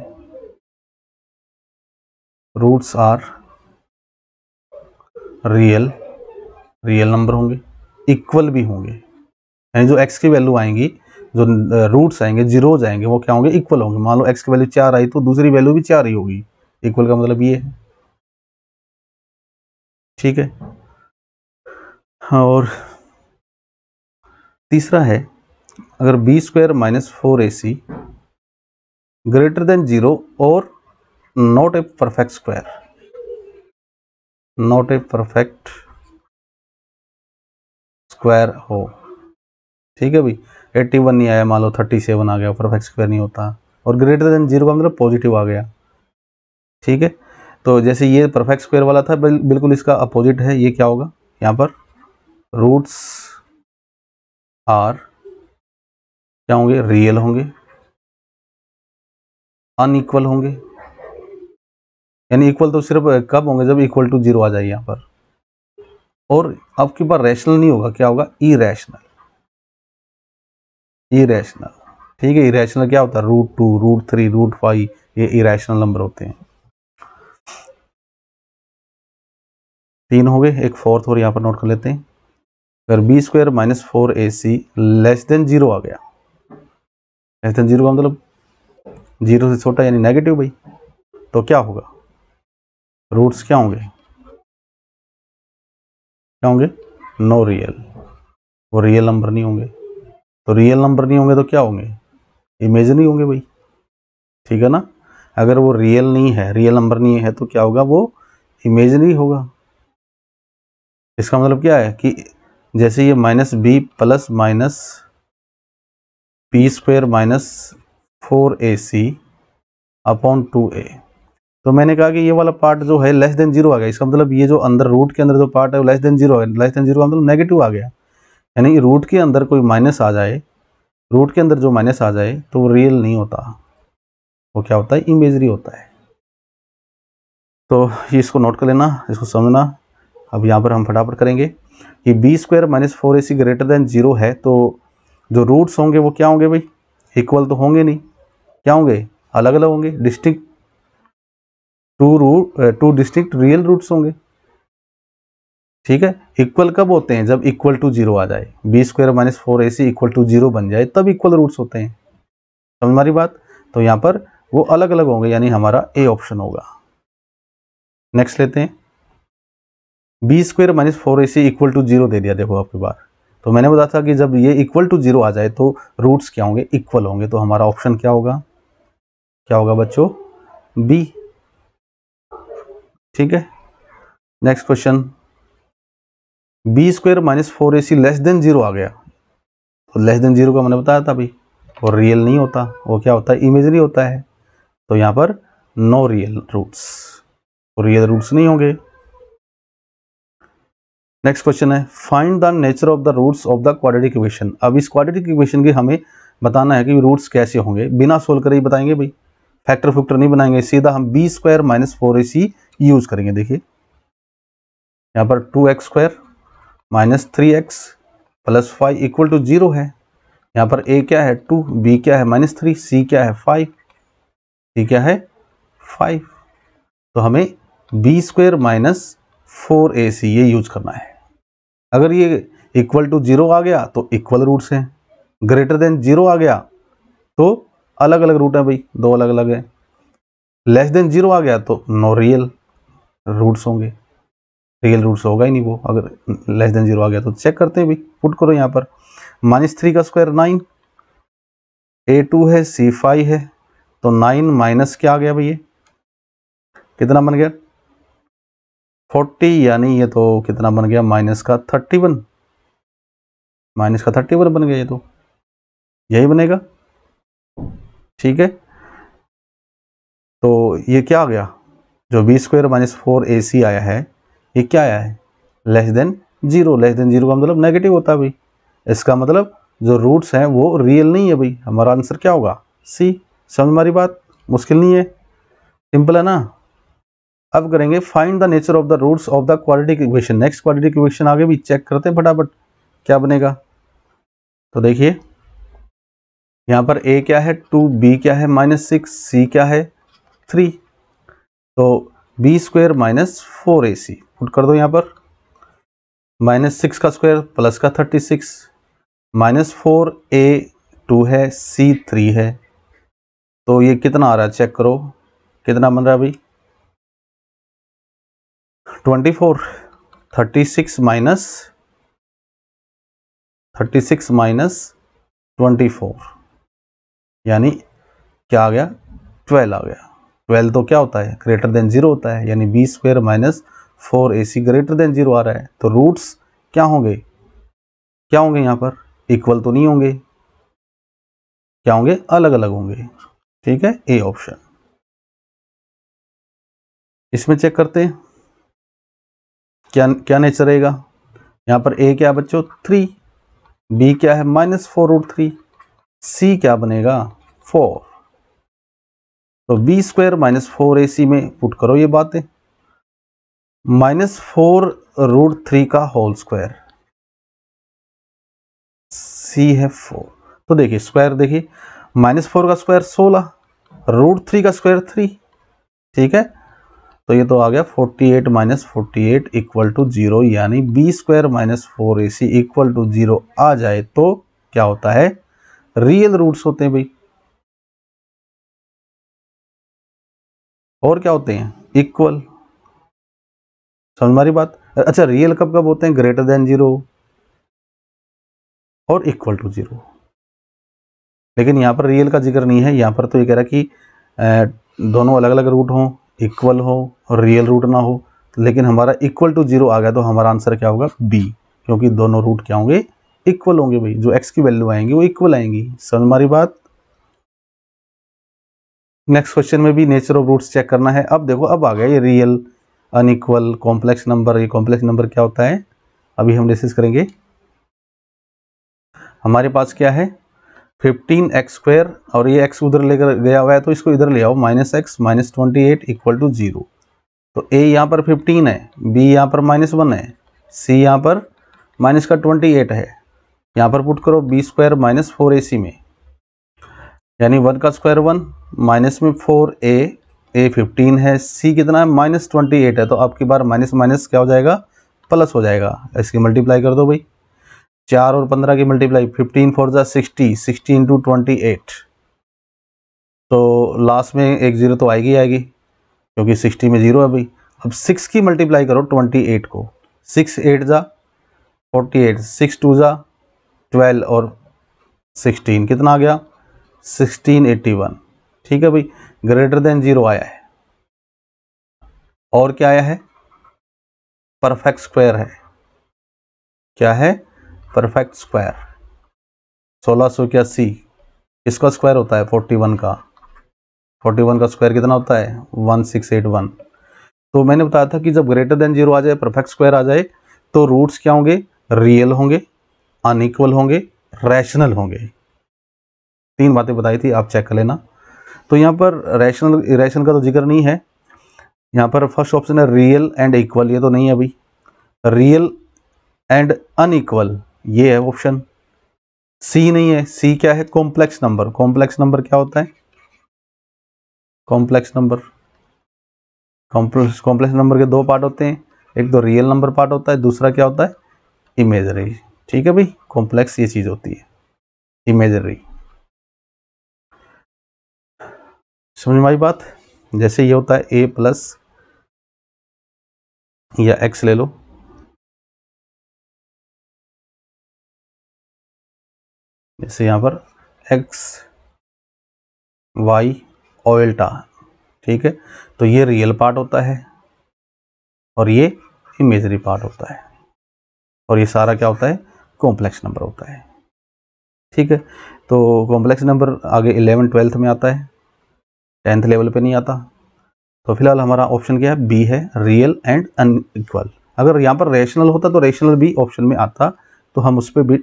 roots are real, real number होंगे, इक्वल भी होंगे, यानी जो एक्स की वैल्यू आएंगी, जो रूट्स आएंगे, जीरो जाएंगे, वो क्या होंगे, इक्वल होंगे। मान लो एक्स की वैल्यू चार आई तो दूसरी वैल्यू भी चार ही होगी, इक्वल का मतलब ये है। ठीक है, और तीसरा है, अगर बी स्क्वायर माइनस फोर ए सी ग्रेटर देन जीरो और not a perfect square, not a perfect square हो। ठीक है भाई, इक्यासी नहीं आया, मान लो सैंतीस आ गया, परफेक्ट स्क्वायर नहीं होता, और ग्रेटर देन जीरो का मतलब पॉजिटिव आ गया। ठीक है, तो जैसे ये परफेक्ट स्क्वायर वाला था, बिल्कुल इसका अपोजिट है, ये क्या होगा, यहाँ पर रूट्स आर क्या होंगे, रियल होंगे, अनइक्वल होंगे, यानी इक्वल तो सिर्फ कब होंगे, जब इक्वल टू जीरो आ जाए यहाँ पर, और अब की बार रैशनल नहीं होगा, क्या होगा, इरेशनल, इरेशनल। ठीक है, इरेशनल क्या होता है, root two, root three, root five, ये इरेशनल नंबर होते हैं। तीन हो गए, एक फोर्थ और यहाँ पर नोट कर लेते हैं। अगर बी स्क्वायर माइनस फोर ए सी लेस देन जीरो आ गया, लेस देन जीरो का मतलब जीरो से छोटा यानी नेगेटिव भाई, तो क्या होगा, रूट्स क्या होंगे, क्या होंगे, नो रियल, वो रियल नंबर नहीं होंगे, तो रियल नंबर नहीं होंगे तो क्या होंगे, इमेजिनरी होंगे भाई। ठीक है ना, अगर वो रियल नहीं है, रियल नंबर नहीं है तो क्या होगा, वो इमेजिनरी होगा। इसका मतलब क्या है कि जैसे ये minus B plus minus p square minus four ए सी अपॉन टू ए, तो मैंने कहा कि ये वाला पार्ट जो है लेस देन जीरो आ गया, इसका मतलब ये जो अंदर रूट के अंदर जो पार्ट है वो लेस देन जीरो आ गया। लेस देन जीरो का मतलब नेगेटिव आ गया, यानी रूट के अंदर कोई माइनस आ जाए, रूट के अंदर जो माइनस आ जाए तो वो रियल नहीं होता, वो क्या होता है, इमेजरी होता है। तो इसको नोट कर लेना, इसको समझना। अब यहाँ पर हम फटाफट करेंगे कि बी स्क्वायर माइनस फोर ए सी ग्रेटर देन जीरो है, तो जो रूट्स होंगे वो क्या होंगे भाई, इक्वल तो होंगे नहीं, क्या होंगे, अलग अलग होंगे, distinct two root two distinct real roots होंगे। ठीक है, इक्वल कब होते हैं, जब इक्वल टू जीरो आ जाए, b square minus four A c equal to zero बन जाए तब इक्वल रूट्स होते हैं। समझ हमारी बात। तो यहाँ पर वो अलग अलग होंगे, यानी हमारा ए ऑप्शन होगा। नेक्स्ट लेते हैं, b square minus four A c equal to zero दे दिया। देखो आपके बार तो मैंने बताया था कि जब ये इक्वल टू जीरो आ जाए तो रूट्स क्या होंगे, इक्वल होंगे। तो हमारा ऑप्शन क्या होगा, क्या होगा बच्चों, बी। ठीक है, next question, b square minus four ए सी लेस देन जीरो आ गया, तो लेस देन जीरो का मैंने बताया था अभी वो रियल नहीं होता, वो क्या होता है, इमेजरी होता है। तो यहाँ पर no real roots, real roots नहीं होंगे। नेक्स्ट क्वेश्चन है, find the nature of the roots of the क्वाड्रेटिक इक्वेशन। अब इस क्वाड्रेटिक इक्वेशन के हमें बताना है कि रूट्स कैसे होंगे, बिना सोल्व करे ही बताएंगे भाई, फैक्टर फैक्टर नहीं बनाएंगे, सीधा हम बी स्क्वायर माइनस फोर ए सी यूज करेंगे। देखिए यहाँ पर two x square minus three x plus five equal to zero है। यहाँ पर ए क्या है, टू, बी क्या है, माइनस थ्री, सी क्या है, फाइव, सी क्या है, फाइव। तो हमें बी स्क्वायर माइनस फोर ए सी ये यूज करना है। अगर ये इक्वल टू जीरो आ गया तो इक्वल रूट्स हैं, ग्रेटर देन जीरो आ गया तो अलग अलग रूट है भाई, दो अलग अलग है। लेस देन जीरो आ गया तो नो रियल रूट्स होंगे, रियल रूट्स होगा ही नहीं वो, अगर लेस देन जीरो आ गया तो। चेक करते हैं भाई, पुट करो यहाँ पर, माइनस थ्री का स्क्वायर नाइन, ए टू है, सी फाइव है, तो नाइन माइनस क्या आ गया भाई, ये कितना बन गया, फोर्टी, यानी ये तो कितना बन गया, माइनस का थर्टी वन, माइनस का थर्टी वन बन गया, ये तो यही बनेगा। ठीक है, तो ये क्या आ गया, जो बी स्क्वायर माइनस फोर ए सी आया है ये क्या आया है, less than zero. Less than zero का मतलब नेगेटिव होता है भाई, इसका मतलब जो रूट्स हैं वो रियल नहीं है भाई। हमारा आंसर क्या होगा, सी। समझ हमारी बात, मुश्किल नहीं है, सिंपल है ना। अब करेंगे find the nature of the roots of the क्वाड्रेटिक इक्वेशन। Next क्वाड्रेटिक इक्वेशन आगे भी चेक करते हैं फटाफट क्या बनेगा। तो देखिए यहाँ पर a क्या है, टू, b क्या है, माइनस सिक्स, सी क्या है, थ्री। तो b स्क्वायर माइनस फोर ए सी पुट कर दो यहाँ पर, माइनस सिक्स का स्क्वायर प्लस का thirty six, minus four a two है, सी थ्री है, तो ये कितना आ रहा है, चेक करो कितना बन रहा है भाई, twenty four, thirty six minus thirty six minus twenty four, यानी क्या आ गया, ट्वेल्व आ गया। ट्वेल्व तो क्या होता है, ग्रेटर देन जीरो होता है, यानी बी स्क्वायर माइनस फोर ए सी ग्रेटर देन जीरो आ रहा है। तो रूट्स क्या होंगे, क्या होंगे यहाँ पर, इक्वल तो नहीं होंगे, क्या होंगे, अलग अलग होंगे। ठीक है, ए ऑप्शन। इसमें चेक करते हैं क्या क्या नेचर रहेगा। यहाँ पर a क्या है बच्चों, थ्री, b क्या है, minus four root three, C क्या बनेगा, फोर। तो b स्क्वायर माइनस फोर ए सी में पुट करो ये बातें, माइनस फोर रूट थ्री का होल स्क्वायर, c है फोर। तो देखिए स्क्वायर, देखिए माइनस फोर का स्क्वायर सोलह, रूट थ्री का स्क्वायर थ्री। ठीक है, तो ये तो आ गया forty eight minus forty eight equal to zero, यानी B square minus four A c equal to zero आ जाए तो क्या होता है, रियल रूट्स होते हैं भाई, और क्या होते हैं, इक्वल। समझ हमारी बात। अच्छा, रियल कब कब होते हैं, ग्रेटर देन जीरो और इक्वल टू जीरो, लेकिन यहाँ पर रियल का जिक्र नहीं है। यहाँ पर तो ये कह रहा कि ए, दोनों अलग अलग रूट हों, इक्वल हो और रियल रूट ना हो, लेकिन हमारा इक्वल टू जीरो आ गया तो हमारा आंसर क्या होगा, बी, क्योंकि दोनों रूट क्या होंगे, इक्वल होंगे भाई, जो एक्स की वैल्यू आएंगी वो इक्वल आएंगी। समझ हमारी बात। नेक्स्ट क्वेश्चन में भी नेचर ऑफ रूट्स चेक करना है। अब देखो अब आ गया ये रियल, अनइक्वल, कॉम्प्लेक्स नंबर। ये कॉम्प्लेक्स नंबर क्या होता है अभी हम डिस्कस करेंगे। हमारे पास क्या है फिफ्टीन एक्स स्क्वायर और ये एक्स उधर लेकर गया हुआ है तो इसको इधर ले आओ, minus x minus twenty eight equal to zero. तो ए यहाँ पर फिफ्टीन है, बी यहाँ पर माइनस वन है, सी यहाँ पर माइनस का ट्वेंटी एट है। यहाँ पर पुट करो बी स्क्वायर माइनस फोर ए सी में, यानी वन का स्क्वायर वन माइनस में फोर ए, ए फिफ्टीन है, सी कितना है माइनस ट्वेंटी एट है। तो आपकी बार माइनस माइनस क्या हो जाएगा प्लस हो जाएगा। इसकी मल्टीप्लाई कर दो भाई, चार और पंद्रह की मल्टीप्लाई, फिफ्टीन फोर जा sixty, sixty into twenty eight, तो लास्ट में एक जीरो तो आएगी आएगी क्योंकि सिक्सटी में जीरो है भाई। अब सिक्स की मल्टीप्लाई करो ट्वेंटी एट को, सिक्स एट जा फोर्टी एट, सिक्स टू जा ट्वेल्व और सिक्सटीन कितना आ गया सिक्सटीन एट्टी वन। ठीक है भाई, ग्रेटर देन जीरो आया है। और क्या आया है परफेक्ट स्क्वायर है, क्या है परफेक्ट स्क्वायर। सोलह सौ इक्यासी इसका स्क्वायर होता है फोर्टी वन का, फोर्टी वन का स्क्वायर कितना होता है वन सिक्स एट वन। तो मैंने बताया था कि जब ग्रेटर देन जीरो आ जाए, परफेक्ट स्क्वायर आ जाए तो रूट्स क्या होंगे रियल होंगे, अनइक्वल होंगे, रैशनल होंगे। तीन बातें बताई थी, आप चेक कर लेना। तो यहाँ पर रैशनल इरेशनल का तो जिक्र नहीं है। यहाँ पर फर्स्ट ऑप्शन है रियल एंड इक्वल, ये तो नहीं है अभी। रियल एंड अनइक्वल ये है ऑप्शन, सी नहीं है। सी क्या है कॉम्प्लेक्स नंबर। कॉम्प्लेक्स नंबर क्या होता है, complex number complex complex number के दो पार्ट होते हैं, एक तो रियल नंबर पार्ट होता है, दूसरा क्या होता है इमेजरी। ठीक है भाई, कॉम्प्लेक्स ये चीज होती है इमेजरी। समझ में आई बात। जैसे ये होता है ए प्लस या एक्स ले लो, जैसे यहाँ पर एक्स वाई ऑल्टा। ठीक है, तो ये रियल पार्ट होता है और ये इमेजरी पार्ट होता है और ये सारा क्या होता है कॉम्प्लेक्स नंबर होता है। ठीक है, तो कॉम्प्लेक्स नंबर आगे इलेवन ट्वेल्थ में आता है, टेंथ लेवल पे नहीं आता। तो फिलहाल हमारा ऑप्शन क्या है बी है, रियल एंड अनइक्वल। अगर यहाँ पर रैशनल होता तो रैशनल भी ऑप्शन में आता, तो हम उस पर भी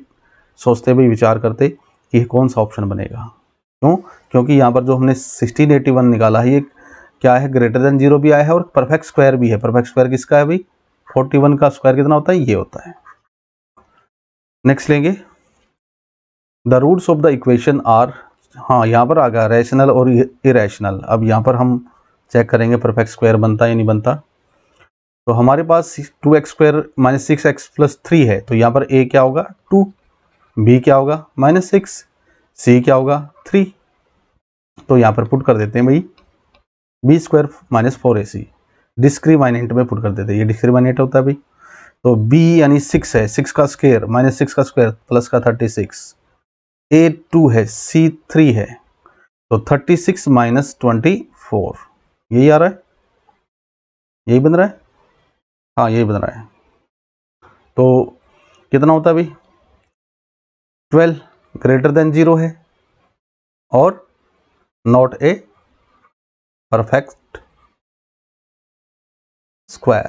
सोचते भी विचार करते कि कौन सा ऑप्शन बनेगा। क्यों, क्योंकि यहाँ पर जो हमने सिक्सटीन एटी वन निकाला है ये क्या है ग्रेटर देन जीरो भी आया है और परफेक्ट स्क्वायर भी है। परफेक्ट स्क्वायर किसका है भाई फोर्टी वन का स्क्वायर कितना होता है ये होता है। नेक्स्ट लेंगे the roots of the equation are. हाँ यहाँ पर आ गया रैशनल और इरेशनल। अब यहाँ पर हम चेक करेंगे परफेक्ट स्क्वायर बनता है या नहीं बनता। तो हमारे पास two x square minus six x plus three है, तो यहाँ पर ए क्या होगा टू, बी क्या होगा माइनस सिक्स, सी क्या होगा थ्री। तो यहाँ पर पुट कर देते हैं भाई बी स्क्वायर माइनस फोर ए सी, डिस्क्रिमिनेंट में पुट कर देते हैं। ये डिस्क्रिमिनेंट होता है भाई, तो बी यानी सिक्स है, सिक्स का स्क्वायर माइनस सिक्स का स्क्वायर प्लस का थर्टी सिक्स, ए टू है, सी थ्री है, तो thirty six minus twenty four यही आ रहा है, यही बन रहा है, हाँ यही बन रहा है। तो कितना होता है भाई ट्वेल्व, ग्रेटर देन जीरो है और नॉट ए परफेक्ट स्क्वायर,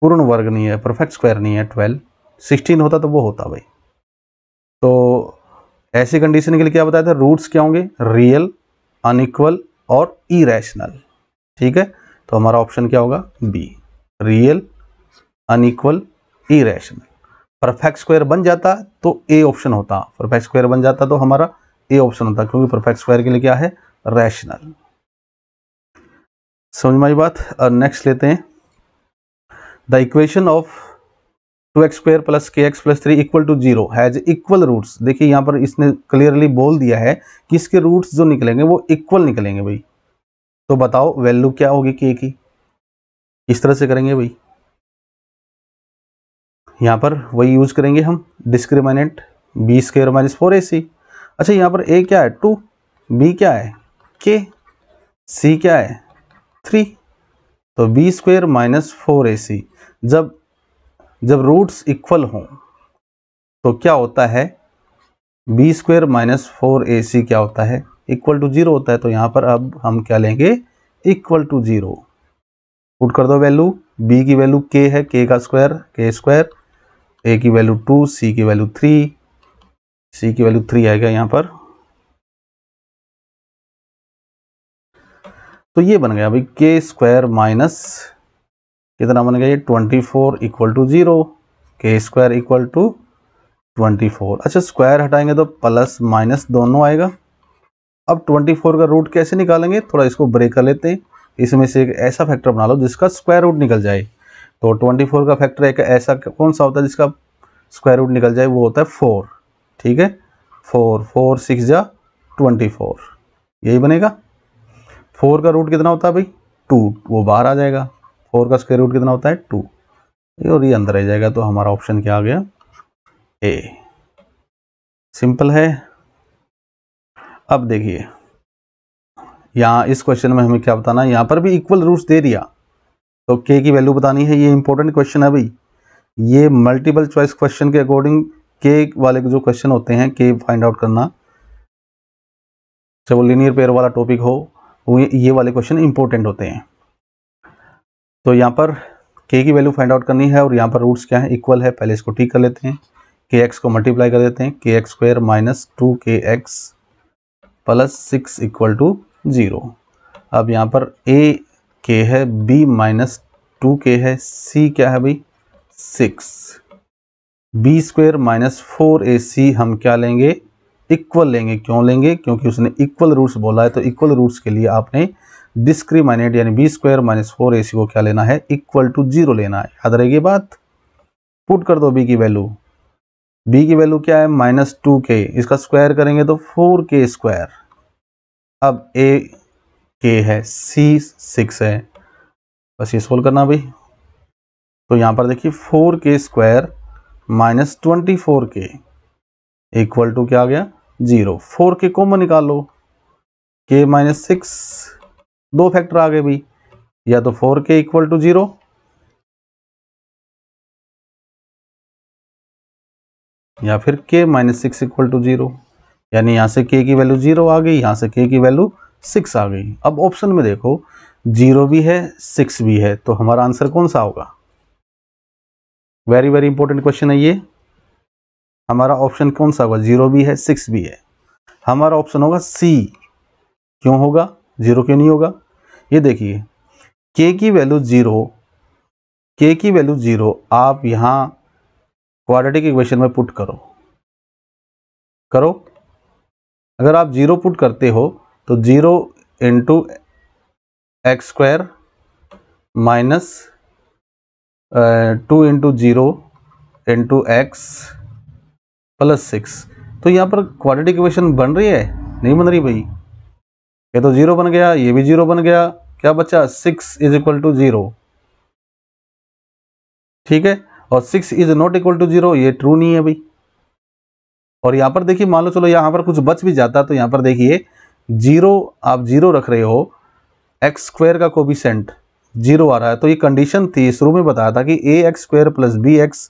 पूर्ण वर्ग नहीं है, परफेक्ट स्क्वायर नहीं है। ट्वेल्व सिक्सटीन होता तो वो होता भाई। तो ऐसी कंडीशन के लिए क्या बताया था रूट्स क्या होंगे रियल, अनइक्वल और इरेशनल। ठीक है, तो हमारा ऑप्शन क्या होगा b, real unequal irrational. Perfect square बन जाता तो ए ऑप्शन होता, परफेक्ट स्क्वायर बन जाता तो हमारा ए ऑप्शन होता, क्योंकि परफेक्ट स्क्वायर के लिए क्या है रैशनल। समझ में आई बात। और नेक्स्ट लेते हैं the equation of two x square plus k x plus three equal to zero has equal roots. देखिए यहाँ पर इसने क्लियरली बोल दिया है कि इसके रूट्स जो निकलेंगे वो इक्वल निकलेंगे भाई। तो बताओ वैल्यू क्या होगी के की, इस तरह से करेंगे भाई। यहाँ पर वही यूज करेंगे हम डिस्क्रिमिनेंट, b square minus four ए सी। अच्छा यहाँ पर ए क्या है टू, बी क्या है के, सी क्या है थ्री, तो बी स्क्वायर माइनस फोर ए सी। जब जब रूट्स इक्वल हों तो क्या होता है बी स्क्वायर माइनस फोर ए सी क्या होता है इक्वल टू जीरो होता है, तो यहाँ पर अब हम क्या लेंगे इक्वल टू जीरो। पुट कर दो वैल्यू, b की वैल्यू k है, k का स्क्वायर k स्क्वायर, a की वैल्यू टू, c की वैल्यू थ्री, c की वैल्यू थ्री आएगा यहाँ पर। तो ये बन गया भाई k स्क्वायर माइनस कितना बन गया ये twenty four equal to zero, k square equal to twenty four. अच्छा स्क्वायर हटाएंगे तो प्लस माइनस दोनों आएगा। अब ट्वेंटी फोर का रूट कैसे निकालेंगे, थोड़ा इसको ब्रेक कर लेते हैं। इसमें से एक ऐसा फैक्टर बना लो जिसका स्क्वायर रूट निकल जाए। तो ट्वेंटी फोर का फैक्टर एक ऐसा कौन सा होता है जिसका स्क्वायर रूट निकल जाए, वो होता है फोर। ठीक है, फोर फोर सिक्स जा ट्वेंटी फोर यही बनेगा। फोर का रूट कितना होता है भाई टू, वो बाहर आ जाएगा। फोर का स्क्वायर रूट कितना होता है टू, और ये अंदर रह जाएगा। तो हमारा ऑप्शन क्या आ गया ए, सिंपल है। अब देखिए यहाँ इस क्वेश्चन में हमें क्या बताना है, यहाँ पर भी इक्वल रूट्स दे दिया तो के की वैल्यू बतानी है। ये इंपॉर्टेंट क्वेश्चन है भाई, ये मल्टीपल चॉइस क्वेश्चन के अकॉर्डिंग के वाले जो क्वेश्चन होते हैं के फाइंड आउट करना, चाहे वो लीनियर पेयर वाला टॉपिक हो, वो ये वाले क्वेश्चन इंपॉर्टेंट होते हैं। तो यहाँ पर के की वैल्यू फाइंड आउट करनी है और यहाँ पर रूट्स क्या है इक्वल है। पहले इसको ठीक कर लेते हैं, के एक्स को मल्टीप्लाई कर देते हैं, k x square minus two k x plus six equal to zero. अब यहाँ पर a k है, b माइनस टू के है, c क्या है भाई six, b square minus four ए सी हम क्या लेंगे इक्वल लेंगे। क्यों लेंगे, क्योंकि उसने इक्वल रूट्स बोला है, तो इक्वल रूट्स के लिए आपने डिस्क्रिमिनेंट यानी बी स्क्वायर माइनस फोर ए सी को क्या लेना है इक्वल टू जीरो लेना है। याद रहेगी बात। पुट कर दो b की वैल्यू, b की वैल्यू क्या है माइनस टू के, इसका स्क्वायर करेंगे तो फोर के स्क्वायर। अब a k है, c सिक्स है, बस ये सोल्व करना भाई। तो यहाँ पर देखिए four k square minus twenty four k equal to क्या आ गया जीरो। फोर के कॉमन निकाल लो, k माइनस सिक्स, दो फैक्टर आ गए भाई, या तो four k equal to zero या फिर k minus six equal to zero. यानी यहाँ से k की वैल्यू जीरो आ गई, यहाँ से k की वैल्यू सिक्स आ गई। अब ऑप्शन में देखो जीरो भी है सिक्स भी है, तो हमारा आंसर कौन सा होगा। वेरी वेरी इंपॉर्टेंट क्वेश्चन है ये। हमारा ऑप्शन कौन सा होगा, जीरो भी है सिक्स भी है, हमारा ऑप्शन होगा c। क्यों होगा, जीरो क्यों नहीं होगा, ये देखिए k की वैल्यू जीरो, k की वैल्यू जीरो आप यहाँ क्वाड्रेटिक इक्वेशन में पुट करो करो अगर आप जीरो पुट करते हो तो zero into x square minus two into zero into x plus six. तो यहाँ पर क्वाड्रेटिक इक्वेशन बन रही है, नहीं बन रही भाई। ये तो जीरो बन गया, ये भी जीरो बन गया, क्या बचा six is equal to zero. ठीक है, और six is not equal to zero, ये ट्रू नहीं है भाई। और यहाँ पर देखिए मान लो चलो यहाँ पर कुछ बच भी जाता, तो यहाँ पर देखिए जीरो आप जीरो रख रहे हो, एक्स स्क्वायर का कोफिशिएंट जीरो आ रहा है। तो ये कंडीशन थी, शुरू में बताया था कि a x square plus B x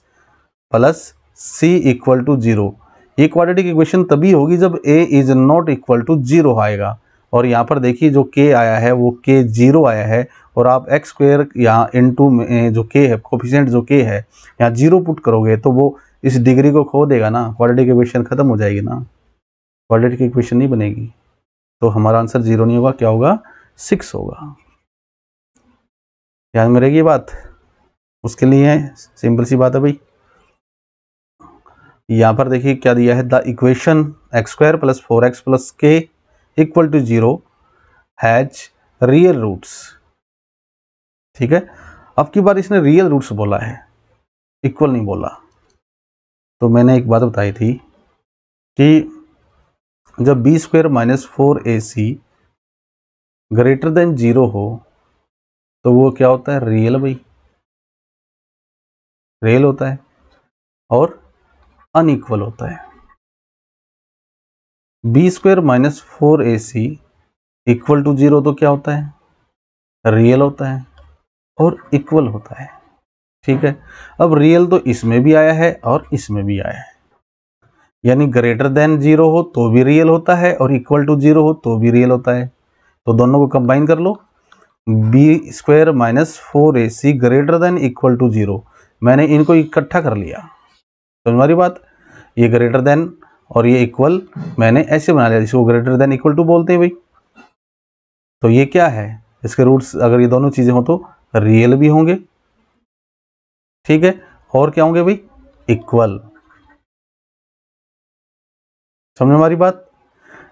plus C equal to zero. ये क्वाड्रेटिक इक्वेशन तभी होगी जब a is not equal to zero आएगा। और यहाँ पर देखिए जो के आया है वो के जीरो आया है, और आप एक्स स्क्वेयर यहाँ इनटू में जो के है कोफिशिएंट जो के है यहाँ जीरो पुट करोगे तो वो इस डिग्री को खो देगा ना, क्वाड्रेटिक इक्वेशन खत्म हो जाएगी ना, क्वाड्रेटिक इक्वेशन नहीं बनेगी। तो हमारा आंसर जीरो नहीं होगा, क्या होगा सिक्स होगा। ध्यान में रहेगी बात, उसके लिए है सिंपल सी बात है भाई। यहाँ पर देखिए क्या दिया है, the equation x square plus four x plus k equal to zero has real roots. ठीक है, अब की बार इसने रियल रूट्स बोला है, इक्वल नहीं बोला। तो मैंने एक बात बताई थी कि जब बी स्क्वायर माइनस फोर ए सी ग्रेटर देन जीरो हो तो वो क्या होता है रियल भाई, रियल होता है और अनइक्वल होता है। B square minus four A c equal to zero तो क्या होता है रियल होता है और इक्वल होता है। ठीक है, अब रियल तो इसमें भी आया है और इसमें भी आया है, यानी ग्रेटर देन जीरो हो तो भी रियल होता है और इक्वल टू जीरो हो तो भी रियल होता है। तो दोनों को कंबाइन कर लो, b square minus four A c greater than equal to zero. मैंने इनको इकट्ठा कर लिया, तो हमारी बात ये ग्रेटर देन और ये इक्वल मैंने ऐसे बना लिया, जिसको ग्रेटर देन इक्वल टू बोलते हैं भाई। तो ये क्या है, इसके रूट्स अगर ये दोनों चीज़ें हों तो रियल भी होंगे, ठीक है, और क्या होंगे भाई इक्वल। समझ हमारी बात,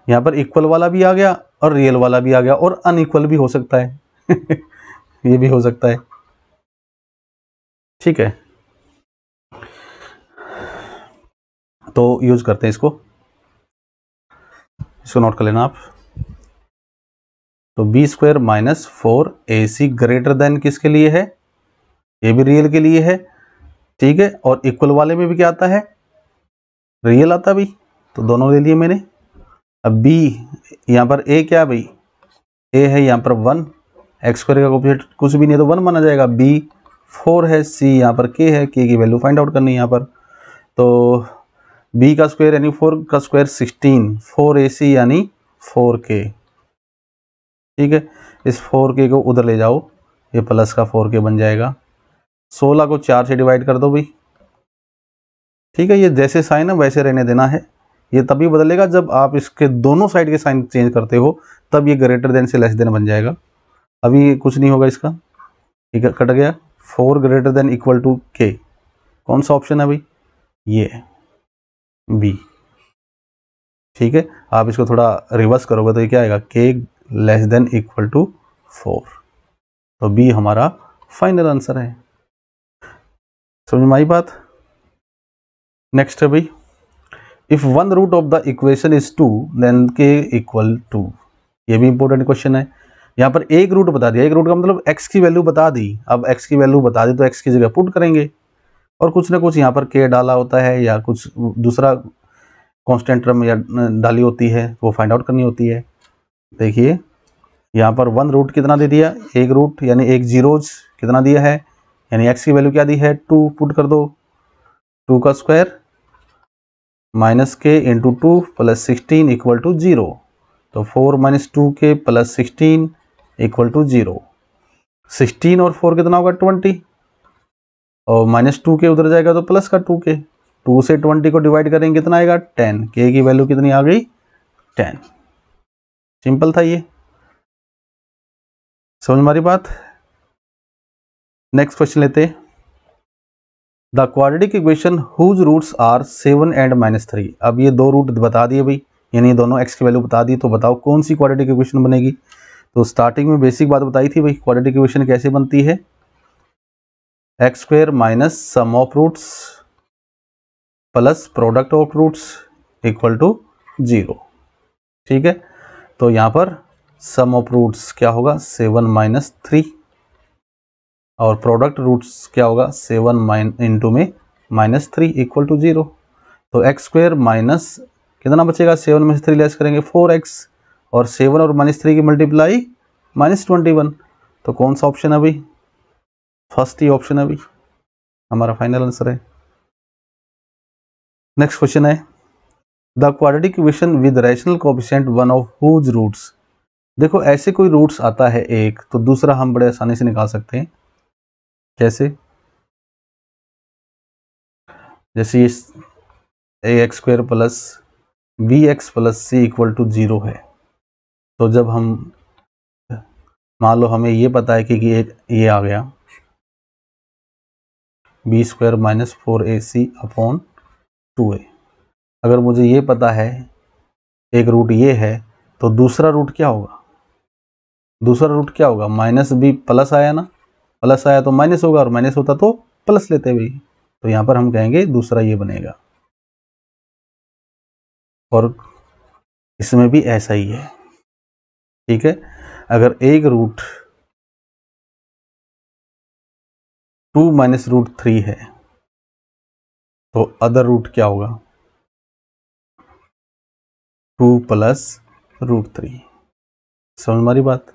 यहाँ पर इक्वल वाला भी आ गया और रियल वाला भी आ गया और अनइक्वल भी हो सकता है ये भी हो सकता है, ठीक है। तो यूज करते हैं इसको, इसको नोट कर लेना आप। तो बी स्क्वायर माइनस फोर ए सी ग्रेटर देन किसके लिए है, ये भी रियल के लिए है, ठीक है, और इक्वल वाले में भी क्या आता है रियल आता भाई। तो दोनों ले लिए मैंने। अब बी यहाँ पर ए क्या भाई, ए है यहाँ पर वन, एक्स स्क्वायर का कोफिशिएंट कुछ भी नहीं है तो वन माना जाएगा। बी फोर है, सी यहाँ पर के है, के की वैल्यू फाइंड आउट करनी है यहाँ पर। तो बी का स्क्वायर यानी फोर का स्क्वायर सिक्सटीन, फोर ए सी यानी फोर के, ठीक है। इस फोर के को उधर ले जाओ, ये प्लस का फोर के बन जाएगा। सोलह को चार से डिवाइड कर दो भाई, ठीक है। ये जैसे साइन है वैसे रहने देना है, ये तभी बदलेगा जब आप इसके दोनों साइड के साइन चेंज करते हो, तब ये ग्रेटर देन से लेस देन बन जाएगा। अभी कुछ नहीं होगा इसका, ठीक है, कट गया। Four greater than equal to k, कौन सा ऑप्शन है भाई, ये बी, ठीक है। आप इसको थोड़ा रिवर्स करोगे तो ये क्या आएगा, k less than equal to four. तो बी हमारा फाइनल आंसर है। समझ में आई बात। नेक्स्ट है भाई, if one root of the equation is two then k equal to. ये भी इंपॉर्टेंट क्वेश्चन है। यहाँ पर एक रूट बता दिया, एक रूट का मतलब एक्स की वैल्यू बता दी। अब एक्स की वैल्यू बता दी तो एक्स की जगह पुट करेंगे और कुछ ना कुछ यहाँ पर के डाला होता है या कुछ दूसरा कॉन्स्टेंट टर्म या डाली होती है, वो फाइंड आउट करनी होती है। देखिए यहाँ पर वन रूट कितना दे दिया, एक रूट यानी एक जीरोज कितना दिया है, यानी एक्स की वैल्यू क्या दी है टू, पुट कर दो। टू का square minus k into two plus sixteen equal to zero. तो four minus two k plus sixteen equal to zero. Sixteen और फोर कितना होगा ट्वेंटी, और माइनस टू के उधर जाएगा तो प्लस का टू के, टू से ट्वेंटी को डिवाइड करेंगे कितना आएगा टेन। के की वैल्यू कितनी आ गई टेन। सिंपल था ये, समझ हमारी बात। नेक्स्ट क्वेश्चन लेते, the क्वाड्रेटिक इक्वेशन whose roots are seven and minus three. अब ये दो रूट बता दिए भाई, यानी दोनों एक्स की वैल्यू बता दी, तो बताओ कौन सी क्वाड्रेटिक इक्वेशन बनेगी। तो स्टार्टिंग में बेसिक बात बताई थी भाई, क्वाड्रेटिक इक्वेशन कैसे बनती है, x square minus sum of roots plus product of roots equal to zero, ठीक है। तो यहाँ पर सम ऑफ रूट्स क्या होगा सेवन माइनस थ्री, और प्रोडक्ट रूट्स क्या होगा सेवन माइन इंटू में minus three equal to zero. तो एक्स स्क्वायर माइनस कितना बचेगा, सेवन में से थ्री लेस करेंगे फोर एक्स, और सेवन और माइनस थ्री की मल्टीप्लाई माइनस ट्वेंटी वन। तो कौन सा ऑप्शन है भाई, फर्स्ट ही ऑप्शन है भाई, हमारा फाइनल आंसर है। नेक्स्ट क्वेश्चन है, the क्वाड्रेटिक इक्वेशन with rational coefficient one of whose roots. देखो ऐसे कोई रूट्स आता है एक, तो दूसरा हम बड़े आसानी से निकाल सकते हैं। कैसे, जैसे a x square plus B x plus C equal to zero है, तो जब हम मान लो हमें ये पता है कि ये ये आ गया b square minus four A C upon two a. अगर मुझे ये पता है एक रूट ये है, तो दूसरा रूट क्या होगा, दूसरा रूट क्या होगा माइनस बी, प्लस आया ना, प्लस आया तो माइनस होगा और माइनस होता तो प्लस लेते भाई। तो यहाँ पर हम कहेंगे दूसरा ये बनेगा, और इसमें भी ऐसा ही है, ठीक है। अगर एक root two minus root three है, तो अदर रूट क्या होगा टू प्लस रूट थ्री। समझ हमारी बात,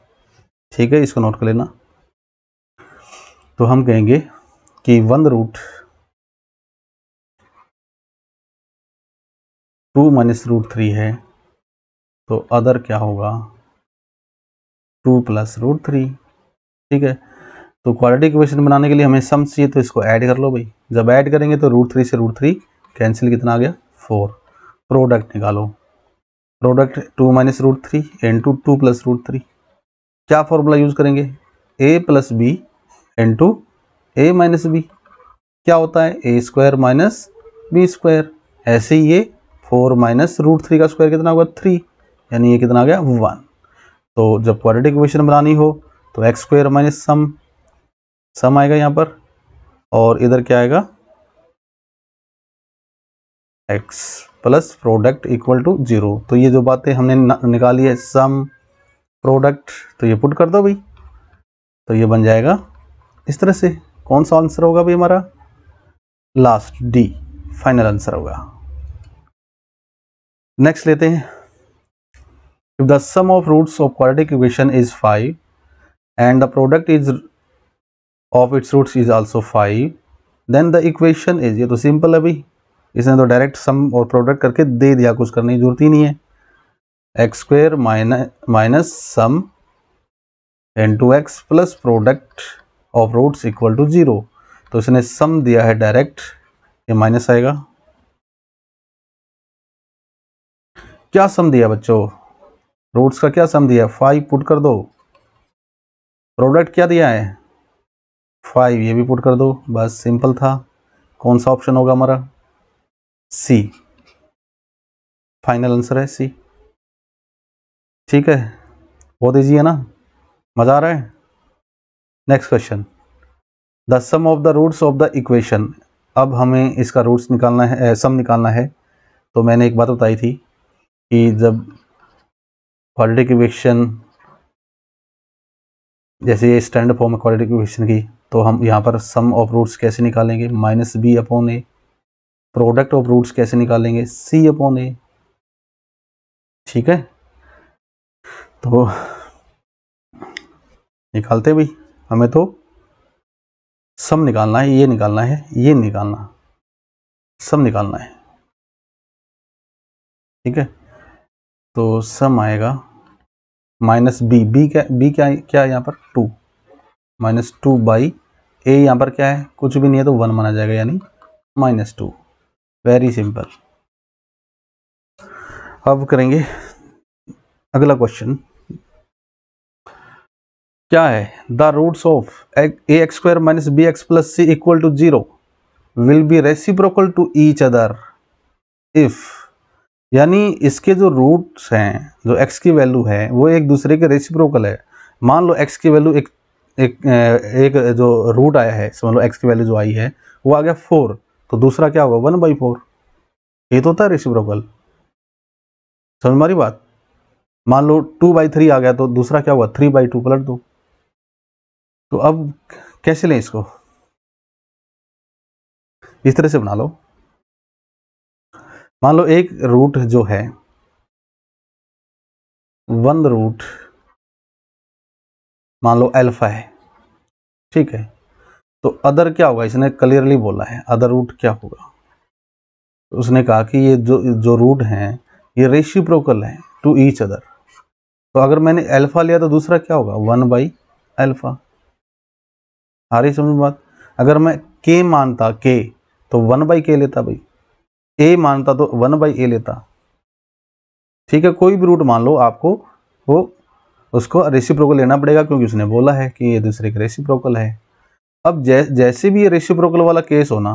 ठीक है, इसको नोट कर लेना। तो हम कहेंगे कि one root two minus root three है तो अदर क्या होगा, टू प्लस रूट थ्री। ठीक है, तो क्वाड्रेटिक इक्वेशन बनाने के लिए हमें सम्स चाहिए, तो इसको ऐड कर लो भाई। जब ऐड करेंगे तो रूट थ्री से रूट थ्री कैंसिल, कितना आ गया फोर। प्रोडक्ट निकालो, product two minus root three into two plus root three. क्या फॉर्मूला यूज़ करेंगे, a plus b into a minus b. क्या होता है, ए स्क्वायर माइनस बी स्क्वायर। ऐसे ही ये फोर माइनस रूट थ्री का स्क्वायर कितना होगा थ्री, यानी ये कितना आ गया वन। तो जब क्वाड्रेटिक इक्वेशन बनानी हो तो x square minus sum sum आएगा यहाँ पर, और इधर क्या आएगा x plus product equal to zero. तो ये जो बातें हमने निकाली है सम प्रोडक्ट, तो ये पुट कर दो भाई, तो ये बन जाएगा इस तरह से। कौन सा आंसर होगा भाई हमारा, लास्ट डी फाइनल आंसर होगा। नेक्स्ट लेते हैं, if the sum of roots of क्वाड्रेटिक इक्वेशन is five and the product is of its roots is also five then the equation is, ये तो सिंपल है भाई, इसने तो डायरेक्ट सम और प्रोडक्ट करके दे दिया, कुछ करने की जरूरत ही नहीं है। X square minus sum into x plus product of roots equal to zero. तो इसने सम दिया है डायरेक्ट, ये माइनस आएगा। क्या सम दिया बच्चों, रूट्स का क्या सम दिया है फाइव, पुट कर दो। प्रोडक्ट क्या दिया है फाइव, ये भी पुट कर दो। बस सिंपल था। कौन सा ऑप्शन होगा हमारा, सी फाइनल आंसर है सी। ठीक है, बहुत ईजी है ना, मज़ा आ रहा है। Next question, the sum of the roots of the equation. अब हमें इसका रूट्स निकालना है, सम निकालना है। तो मैंने एक बात बताई थी कि जब क्वाड्रेटिक इक्वेशन, जैसे ये स्टैंडर्ड फॉर्म है क्वाड्रेटिक इक्वेशन की, तो हम यहाँ पर सम ऑफ रूट्स कैसे निकालेंगे, minus b upon a. Product of roots कैसे निकालेंगे, सी अपॉन ए। ठीक है, तो निकालते भाई, हमें तो सम निकालना है, ये निकालना है, ये निकालना, सम निकालना है। ठीक है, तो सम आएगा माइनस बी, बी क्या बी क्या क्या है यहाँ पर two, minus two by a, यहाँ पर क्या है कुछ भी नहीं है तो वन माना जाएगा, यानी माइनस टू। Very simple. अब करेंगे अगला क्वेश्चन, क्या है, the roots of a x square minus b x plus C equal to zero will be reciprocal to each other if, यानी इसके जो रूट्स हैं, जो एक्स की वैल्यू है वो एक दूसरे के रेसिप्रोकल है। मान लो एक्स की वैल्यू एक एक एक जो रूट आया है, समझ लो एक्स की वैल्यू जो आई है वो आ गया फोर, तो दूसरा क्या होगा वन बाई फोर। ये तो होता है रेसिप्रोकल, समझ मारी बात। मान लो टू बाई थ्री आ गया तो दूसरा क्या हुआ थ्री बाई टू, पलट दो। तो अब कैसे लें इसको, इस तरह से बना लो। मान लो एक रूट जो है, वन रूट मान लो अल्फा है, ठीक है, तो अदर क्या होगा, इसने क्लियरली बोला है अदर रूट क्या होगा। तो उसने कहा कि ये जो जो रूट हैं ये रेसिप्रोकल हैं टू ईच अदर। तो अगर मैंने अल्फा लिया तो दूसरा क्या होगा वन बाई अल्फा। आ रही समझ बात। अगर मैं के मानता के तो वन बाई के लेता भाई, ए मानता तो वन बाई ए लेता। ठीक है, कोई भी रूट मान लो आपको, वो उसको रेसिप्रोकल लेना पड़ेगा क्योंकि उसने बोला है कि ये दूसरे के रेसिप्रोकल है। अब जै, जैसे भी ये रेसिप्रोकल वाला केस हो ना,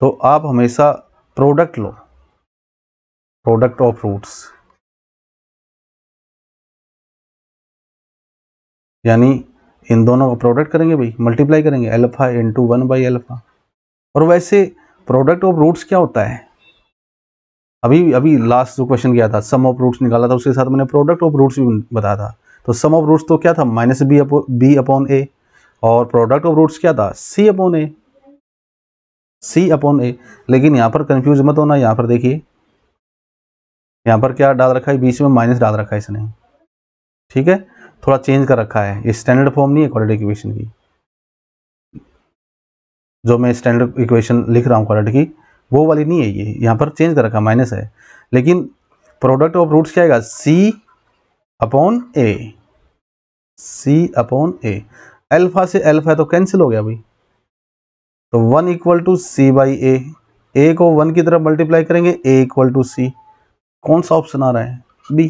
तो आप हमेशा प्रोडक्ट लो, प्रोडक्ट ऑफ रूट्स, यानी इन दोनों का प्रोडक्ट करेंगे भाई, मल्टीप्लाई करेंगे alpha into one by alpha. और वैसे प्रोडक्ट ऑफ रूट्स क्या होता है, अभी अभी लास्ट जो क्वेश्चन किया था सम ऑफ रूट्स निकाला था, उसके साथ मैंने प्रोडक्ट ऑफ रूट्स भी बताया था। तो सम ऑफ रूट्स तो क्या था minus b b upon a, और प्रोडक्ट ऑफ रूट्स क्या था सी अपॉन ए, सी अपॉन ए। लेकिन यहाँ पर कंफ्यूज मत होना, यहाँ पर देखिए, यहाँ पर क्या डाल रखा है, बीच में माइनस डाल रखा है इसने। ठीक है, थोड़ा चेंज कर रखा है, ये स्टैंडर्ड फॉर्म नहीं है क्वाड्रेटिक इक्वेशन की। जो मैं स्टैंडर्ड इक्वेशन लिख रहा हूँ क्वाड्रेटिक की, वो वाली नहीं है, ये यहाँ पर चेंज कर रखा माइनस है, लेकिन प्रोडक्ट ऑफ रूट्स क्या आएगा, c upon A, C upon a. Alpha से अल्फा है तो कैंसिल हो गया भाई, तो one equal to c by a, a को वन की तरफ मल्टीप्लाई करेंगे, ए इक्वल टू सी। कौन सा ऑप्शन आ रहा है, बी।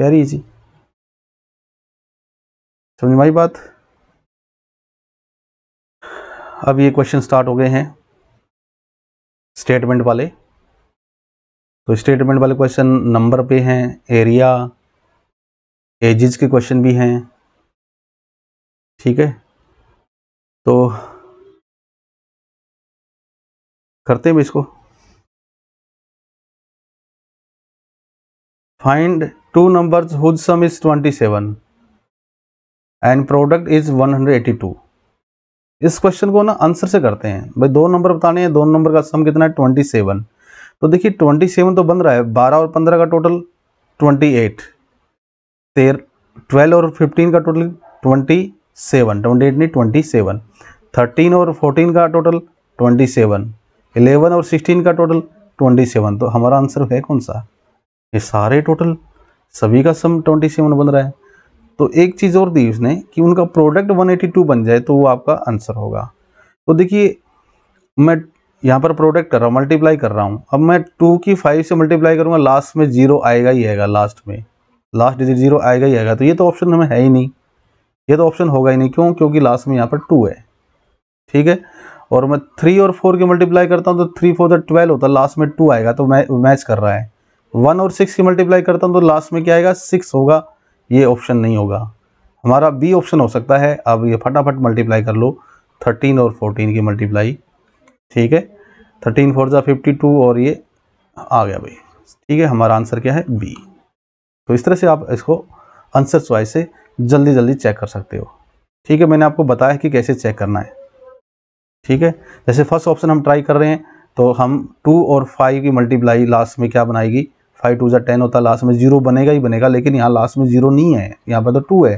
वेरी इजी, समझ में आई बात। अब ये क्वेश्चन स्टार्ट हो गए हैं स्टेटमेंट वाले, तो स्टेटमेंट वाले क्वेश्चन नंबर पे हैं, एरिया, एजेस के क्वेश्चन भी हैं, ठीक है। तो करते हैं इसको, find two numbers whose sum is twenty seven and product is one hundred eighty two. इस क्वेश्चन को ना आंसर से करते हैं भाई, दो नंबर बताने हैं, दो नंबर का सम कितना है, ट्वेंटी सेवन। तो देखिए ट्वेंटी सेवन तो बन रहा है, बारह और पंद्रह का टोटल ट्वेंटी एट, ट्वेल्व और फिफ्टीन का total twenty seven, twenty eight नहीं ट्वेंटी सेवन, थर्टीन और फोर्टीन का टोटल ट्वेंटी सेवन, इलेवन और सिक्सटीन का टोटल ट्वेंटी सेवन। तो हमारा आंसर है कौन सा, ये सारे टोटल सभी का सम ट्वेंटी सेवन बन रहा है। तो एक चीज़ और दी उसने कि उनका प्रोडक्ट वन एटी टू बन जाए तो वो आपका आंसर होगा। तो देखिए मैं यहाँ पर प्रोडक्ट कर रहा हूँ, मल्टीप्लाई कर रहा हूँ, अब मैं टू की फाइव से मल्टीप्लाई करूँगा, लास्ट में जीरो आएगा ही आएगा, लास्ट में लास्ट डिजिट जीरो आएगा ही आएगा। तो ये तो ऑप्शन हमें है ही नहीं, ये तो ऑप्शन होगा ही नहीं, क्यों, क्योंकि लास्ट में यहाँ पर टू है, ठीक है। और मैं थ्री और फोर की मल्टीप्लाई करता हूँ तो थ्री फोर द ट्वेल्व होता है, लास्ट में टू आएगा, तो मैच कर रहा है। वन और सिक्स की मल्टीप्लाई करता हूँ तो लास्ट में क्या आएगा, सिक्स होगा, ये ऑप्शन नहीं होगा, हमारा बी ऑप्शन हो सकता है। अब ये फटाफट मल्टीप्लाई कर लो, थर्टीन और फोर्टीन की मल्टीप्लाई, ठीक है, थर्टीन फोर जा फिफ्टी टू और ये आ गया भाई, ठीक है, हमारा आंसर क्या है, बी। तो इस तरह से आप इसको आंसर चॉइस से जल्दी जल्दी चेक कर सकते हो, ठीक है। मैंने आपको बताया कि कैसे चेक करना है, ठीक है। जैसे फर्स्ट ऑप्शन हम ट्राई कर रहे हैं, तो हम टू और फाइव की मल्टीप्लाई लास्ट में क्या बनाएगी, फाइव टू ज़ा टेन होता है, लास्ट में जीरो बनेगा ही बनेगा, लेकिन यहाँ लास्ट में जीरो नहीं है, यहाँ पर तो टू है,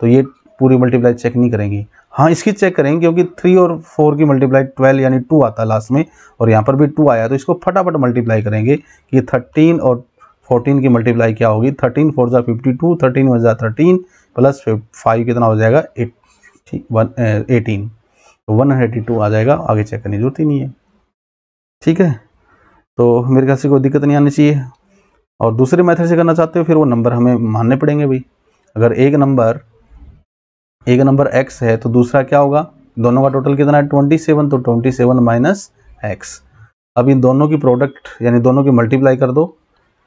तो ये पूरी मल्टीप्लाई चेक नहीं करेंगी। हाँ इसकी चेक करेंगे, क्योंकि थ्री और फोर की मल्टीप्लाई ट्वेल्व यानी टू आता है लास्ट में, और यहाँ पर भी टू आया, तो इसको फटाफट मल्टीप्लाई करेंगे कि थर्टीन और फोर्टीन की मल्टीप्लाई क्या होगी, थर्टीन फोर ज़ा फिफ्टी टू, थर्टीन वन ज़ा थर्टीन प्लस फाइव कितना हो जाएगा, एट वन एटीन, तो वन हंड्रेड एटी टू आ जाएगा, आगे चेक करने की जरूरत ही नहीं है, ठीक है। तो मेरे ख्याल से कोई दिक्कत नहीं आनी चाहिए। और दूसरे मेथड से करना चाहते हो फिर वो नंबर हमें मानने पड़ेंगे भाई। अगर एक नंबर एक नंबर एक्स है तो दूसरा क्या होगा, दोनों का टोटल कितना है, ट्वेंटी सेवन, तो ट्वेंटी सेवन माइनस एक्स। अब इन दोनों की प्रोडक्ट यानी दोनों की मल्टीप्लाई कर दो,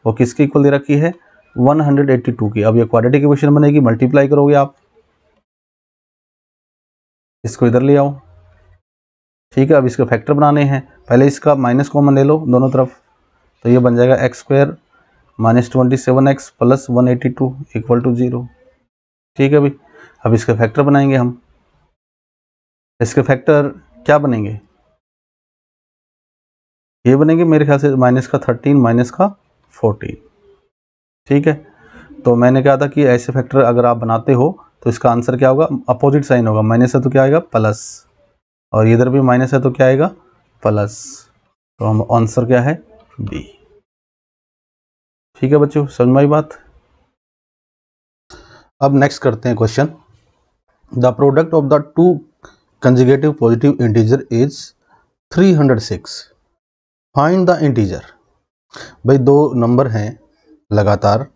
वो किसकी इक्वल दे रखी है, वन हंड्रेड एटी टू की। अब ये क्वाड्रेटिक इक्वेशन बनेगी, मल्टीप्लाई करोगे आप, इसको इधर ले आओ, ठीक है। अब इसके फैक्टर बनाने हैं, पहले इसका माइनस कॉमन ले लो दोनों तरफ, तो ये बन जाएगा x square minus twenty seven x plus one eighty two equal to zero, ठीक है भाई। अब इसके फैक्टर बनाएंगे हम, इसके फैक्टर क्या बनेंगे, ये बनेंगे मेरे ख्याल से माइनस का थर्टीन माइनस का फोर्टीन, ठीक है। तो मैंने कहा था कि ऐसे फैक्टर अगर आप बनाते हो तो इसका आंसर क्या होगा, अपोजिट साइन होगा, माइनस है तो क्या आएगा प्लस, और इधर भी माइनस है तो क्या आएगा प्लस। तो हम आंसर क्या है, बी, ठीक है बच्चों, समझ में आई बात। अब नेक्स्ट करते हैं question, the product of the two conjugative positive integer is three hundred six, find the integer. भाई दो नंबर हैं लगातार,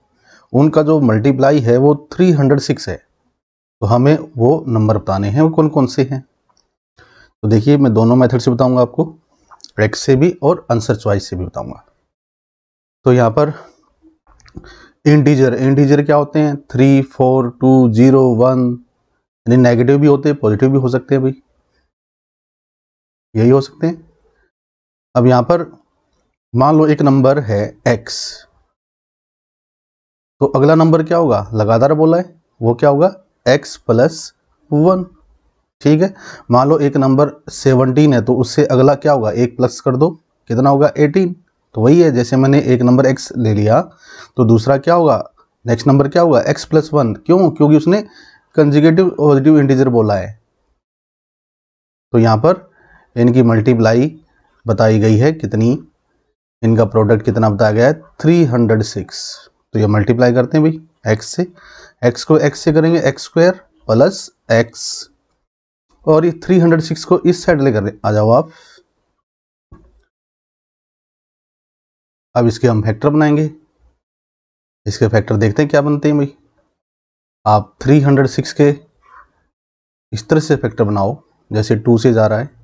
उनका जो मल्टीप्लाई है वो थ्री हंड्रेड सिक्स है, तो हमें वो नंबर बताने हैं, वो कौन कौन से हैं। तो देखिए मैं दोनों मेथड से बताऊंगा आपको, एक्स से भी और आंसर चॉइस से भी बताऊंगा। तो यहाँ पर इंटीजर इंटीजर क्या होते हैं, three four two zero one, यानी नेगेटिव भी होते हैं पॉजिटिव भी हो सकते हैं भाई, यही हो सकते हैं। अब यहाँ पर मान लो एक नंबर है x, तो अगला नंबर क्या होगा, लगातार बोला है वो क्या होगा, x प्लस वन, ठीक है। मान लो एक नंबर सेवनटीन है तो उससे अगला क्या होगा, एक प्लस कर दो कितना होगा, एटीन, तो वही है। जैसे मैंने एक नंबर x ले लिया तो दूसरा क्या होगा, नेक्स्ट नंबर क्या होगा, x प्लस वन, क्यों, क्योंकि उसने कंजुगेटिव पॉजिटिव इंटीजर बोला है। तो यहाँ पर इनकी मल्टीप्लाई बताई गई है, कितनी इनका प्रोडक्ट कितना बताया गया है, तीन सौ छह। तो ये मल्टीप्लाई करते हैं भाई x से, x को x से करेंगे एक्स स्क्वायर प्लस एक्स, और ये तीन सौ छह को इस साइड लेकर आ जाओ आप। अब इसके हम फैक्टर बनाएंगे, इसके फैक्टर देखते हैं क्या बनते हैं भाई। आप तीन सौ छह के इस तरह से फैक्टर बनाओ, जैसे टू से जा रहा है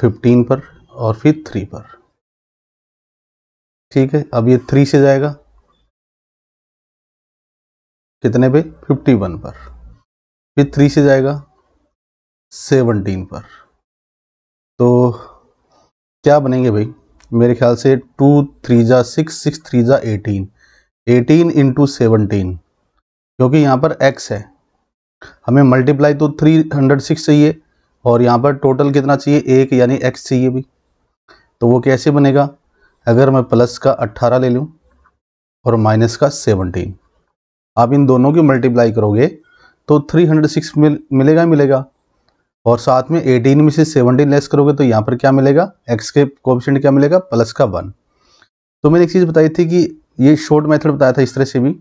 फिफ्टीन पर और फिर थ्री पर, ठीक है। अब ये थ्री से जाएगा कितने पे, फिफ्टी वन पर, फिर थ्री से जाएगा सेवनटीन पर। तो क्या बनेंगे भाई, मेरे ख्याल से टू थ्री जा सिक्स, सिक्स थ्री जा एटीन, एटीन इंटू सेवनटीन, क्योंकि यहाँ पर एक्स है। हमें मल्टीप्लाई तो थ्री हंड्रेड सिक्स चाहिए और यहाँ पर टोटल कितना चाहिए, एक यानी एक्स चाहिए भी। तो वो कैसे बनेगा, अगर मैं प्लस का अट्ठारह ले लूँ और माइनस का सेवनटीन, आप इन दोनों की मल्टीप्लाई करोगे तो तीन सौ छह मिल मिलेगा मिलेगा और साथ में एटीन में से सेवनटीन लेस करोगे तो यहाँ पर क्या मिलेगा, एक्स के कोएफिशिएंट क्या मिलेगा, प्लस का वन। तो मैंने एक चीज़ बताई थी कि ये शॉर्ट मेथड बताया था, इस तरह से भी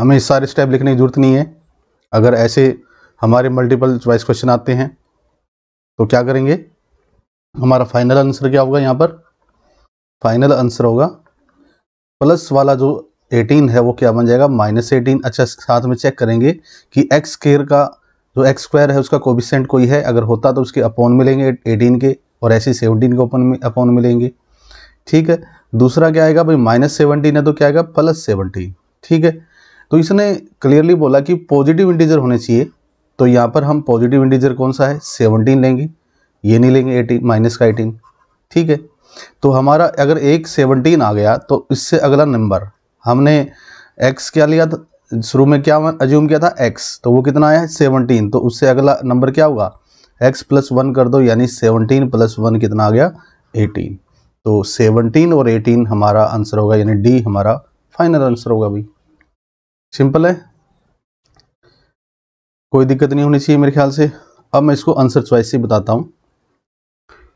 हमें सारे स्टेप लिखने की ज़रूरत नहीं है। अगर ऐसे हमारे मल्टीपल चॉइस क्वेश्चन आते हैं तो क्या करेंगे, हमारा फाइनल आंसर क्या होगा, यहाँ पर फाइनल आंसर होगा प्लस वाला जो एटीन है वो क्या बन जाएगा, माइनस एटीन। अच्छा, साथ में चेक करेंगे कि एक्स स्क्वायर का जो एक्स स्क्वायर है उसका कोएफिशिएंट कोई है, अगर होता तो उसके अपॉन मिलेंगे एटीन के, और ऐसे सेवनटीन के अपॉन मिलेंगे, ठीक है। दूसरा क्या आएगा भाई, माइनस सेवनटीन है तो क्या आएगा, प्लस सेवनटीन, ठीक है। तो इसने क्लियरली बोला कि पॉजिटिव इंटीजर होने चाहिए, तो यहाँ पर हम पॉजिटिव इंटीजर कौन सा है, सेवनटीन लेंगे, ये नहीं लेंगे एटीन, माइनस का एटीन, ठीक है। तो हमारा अगर एक सेवनटीन आ गया तो इससे अगला नंबर, हमने x क्या लिया था शुरू में, क्या अज्यूम किया था x, तो वो कितना आया है सेवनटीन, तो उससे अगला नंबर क्या होगा, x प्लस वन कर दो, यानी सेवनटीन प्लस वन कितना आ गया, एटीन। तो सेवनटीन और एटीन हमारा आंसर होगा, यानी डी हमारा फाइनल आंसर होगा भाई। सिंपल है, कोई दिक्कत नहीं होनी चाहिए मेरे ख्याल से। अब मैं इसको आंसर चॉइस से बताता हूँ।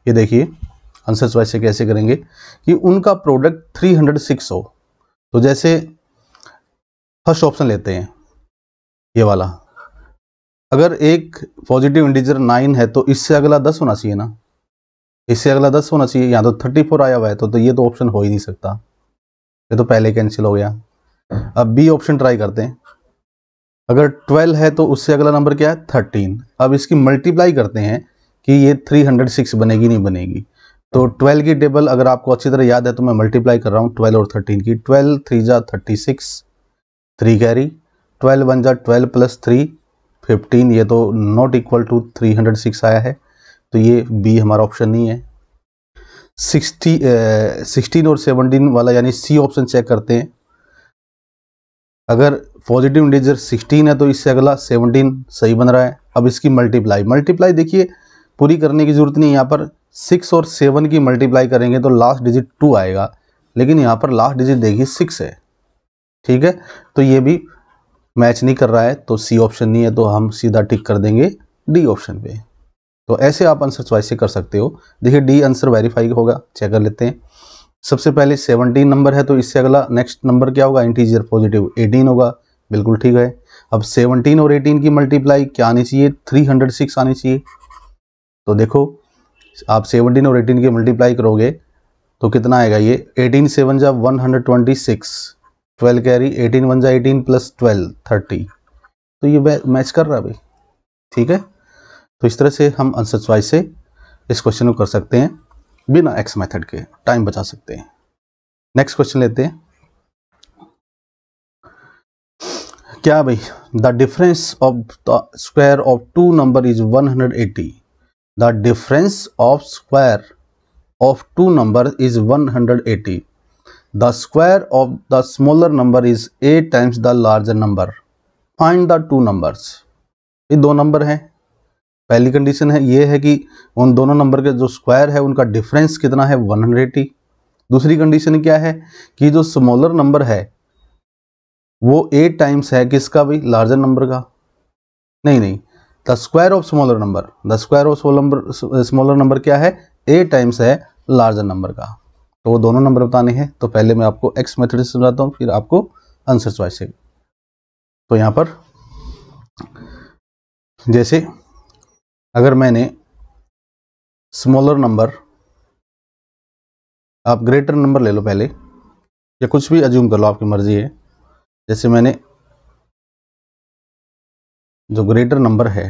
ये देखिए आंसर चॉइस से कैसे करेंगे कि उनका प्रोडक्ट तीन सौ छह हो। तो जैसे फर्स्ट ऑप्शन लेते हैं ये वाला, अगर एक पॉजिटिव इंटीजर नाइन है तो इससे अगला दस होना चाहिए ना, इससे अगला दस होना चाहिए, यहाँ तो चौंतीस आया हुआ है, तो, तो ये तो ऑप्शन हो ही नहीं सकता, ये तो पहले कैंसिल हो गया। अब बी ऑप्शन ट्राई करते हैं, अगर बारह है तो उससे अगला नंबर क्या है, तेरह। अब इसकी मल्टीप्लाई करते हैं कि ये तीन सौ छह बनेगी नहीं बनेगी। तो बारह की टेबल अगर आपको अच्छी तरह याद है तो मैं मल्टीप्लाई कर रहा हूँ बारह और तेरह की। बारह थ्री जा छत्तीस, थ्री कैरी, बारह वन जा बारह प्लस थ्री पंद्रह, ये तो नॉट इक्वल टू तीन सौ छह आया है, तो ये बी हमारा ऑप्शन नहीं है। सोलह और सत्रह वाला यानी सी ऑप्शन चेक करते हैं, अगर पॉजिटिव इंटीजर सोलह है तो इससे अगला सत्रह सही बन रहा है। अब इसकी मल्टीप्लाई मल्टीप्लाई देखिए पूरी करने की ज़रूरत नहीं है, यहाँ पर छह और सात की मल्टीप्लाई करेंगे तो लास्ट डिजिट दो आएगा, लेकिन यहाँ पर लास्ट डिजिट देखिए छह है, ठीक है। तो ये भी मैच नहीं कर रहा है, तो सी ऑप्शन नहीं है, तो हम सीधा टिक कर देंगे डी ऑप्शन पे। तो ऐसे आप आंसर चॉइस कर सकते हो। देखिए डी आंसर वेरीफाई होगा, चेक कर लेते हैं। सबसे पहले सत्रह नंबर है तो इससे अगला नेक्स्ट नंबर क्या होगा, इंटीजर पॉजिटिव अठारह होगा, बिल्कुल ठीक है। अब सत्रह और अठारह की मल्टीप्लाई क्या आनी चाहिए, तीन सौ छह आनी चाहिए। तो देखो आप सत्रह और अठारह की मल्टीप्लाई करोगे तो कितना आएगा, ये अठारह सेवन जा एक सौ छब्बीस, बारह कैरी, अठारह वन जा अठारह प्लस बारह तीस, तो ये मैच कर रहा है भाई, ठीक है। तो इस तरह से हम आंसर चॉइस से इस क्वेश्चन को कर सकते हैं, बिना एक्स मेथड के टाइम बचा सकते हैं। नेक्स्ट क्वेश्चन लेते हैं, क्या भाई, the difference of the square of two number is one hundred eighty, the difference of square of two number is one hundred eighty, the square of the smaller number is eight times the larger number, find the two numbers. ये दो number हैं, पहली condition है ये है कि उन दोनों नंबर के जो स्क्वायर है उनका डिफरेंस कितना है, वन हंड्रेड एटी। दूसरी कंडीशन क्या है कि जो स्मॉलर नंबर है वो एट टाइम्स है किसका भाई, लार्जर नंबर का। नहीं नहीं the square of smaller number, the square of smaller smaller number क्या है, ए टाइम्स है लार्जर नंबर का, तो वो दोनों नंबर बताने हैं। तो पहले मैं आपको एक्स मेथड से समझाता हूँ, फिर आपको आंसर चॉइस से। तो यहाँ पर जैसे अगर मैंने स्मॉलर नंबर, आप ग्रेटर नंबर ले लो पहले या कुछ भी अज्यूम कर लो, आपकी मर्जी है। जैसे मैंने जो ग्रेटर नंबर है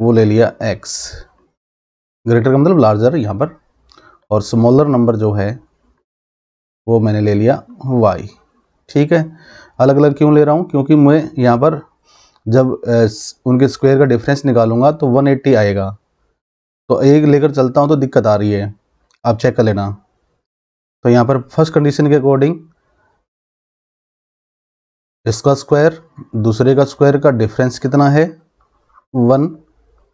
वो ले लिया x, ग्रेटर का मतलब लार्जर यहाँ पर, और स्मॉलर नंबर जो है वो मैंने ले लिया y। ठीक है, अलग अलग क्यों ले रहा हूँ, क्योंकि मैं यहाँ पर जब उनके स्क्वायर का डिफरेंस निकालूंगा तो एक सौ अस्सी आएगा, तो एक लेकर चलता हूँ तो दिक्कत आ रही है, आप चेक कर लेना। तो यहाँ पर फर्स्ट कंडीशन के अकॉर्डिंग इसका स्क्वायर दूसरे का स्क्वायर का डिफरेंस कितना है,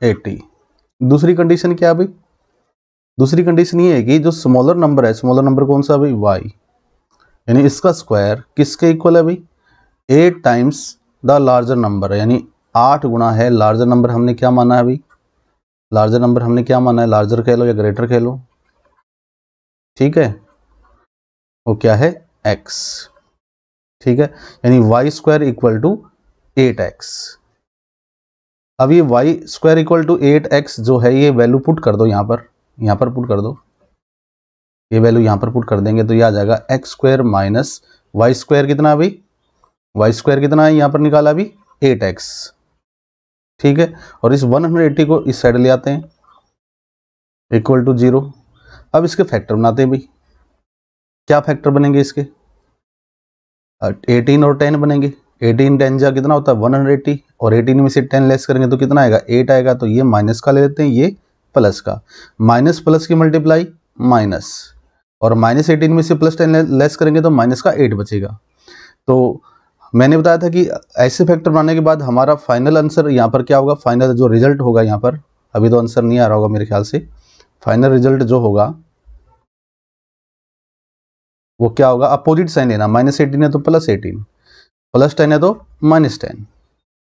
एक सौ अस्सी। दूसरी कंडीशन क्या है भाई, दूसरी कंडीशन ये है कि जो स्मॉलर नंबर है, स्मॉलर नंबर कौन सा भाई, वाई, यानी इसका स्क्वायर किसके इक्वल है भाई, eight times the larger number, यानी आठ गुना है लार्जर नंबर। हमने क्या माना है भाई, लार्जर नंबर हमने क्या माना है, लार्जर कह लो या ग्रेटर कह लो, ठीक है, वो क्या है x। ठीक है, यानी y square equal to eight x. अब ये y square equal to eight x जो है ये वैल्यू पुट कर दो यहाँ पर, यहाँ पर पुट कर दो, ये वैल्यू यहाँ पर पुट कर देंगे तो ये आ जाएगा x square minus y square कितना है भाई, वाई स्क्वायर कितना है यहाँ पर निकाला अभी एट एक्स। ठीक है, और इस वन हंड्रेड एट्टी को इस साइड ले आते हैं इक्वल टू जीरो। अब इसके फैक्टर बनाते हैं भाई, क्या फैक्टर बनेंगे इसके, एटीन और टेन बनेंगे। एटीन टेन जा कितना होता है एक सौ अस्सी, और एटीन में से टेन लेस करेंगे तो कितना आएगा, एट आएगा। तो ये माइनस का ले लेते हैं, ये प्लस का, माइनस प्लस की मल्टीप्लाई माइनस, और माइनस एटीन में से प्लस टेन लेस करेंगे तो माइनस का एट बचेगा। तो मैंने बताया था कि ऐसे फैक्टर बनाने के बाद हमारा फाइनल आंसर यहाँ पर क्या होगा, फाइनल जो रिजल्ट होगा यहाँ पर, अभी तो आंसर नहीं आ रहा होगा मेरे ख्याल से, फाइनल रिजल्ट जो होगा वो क्या होगा, अपोजिट साइन लेना, माइनस एटीन है तो प्लस एटीन, प्लस टेन है तो माइनस टेन।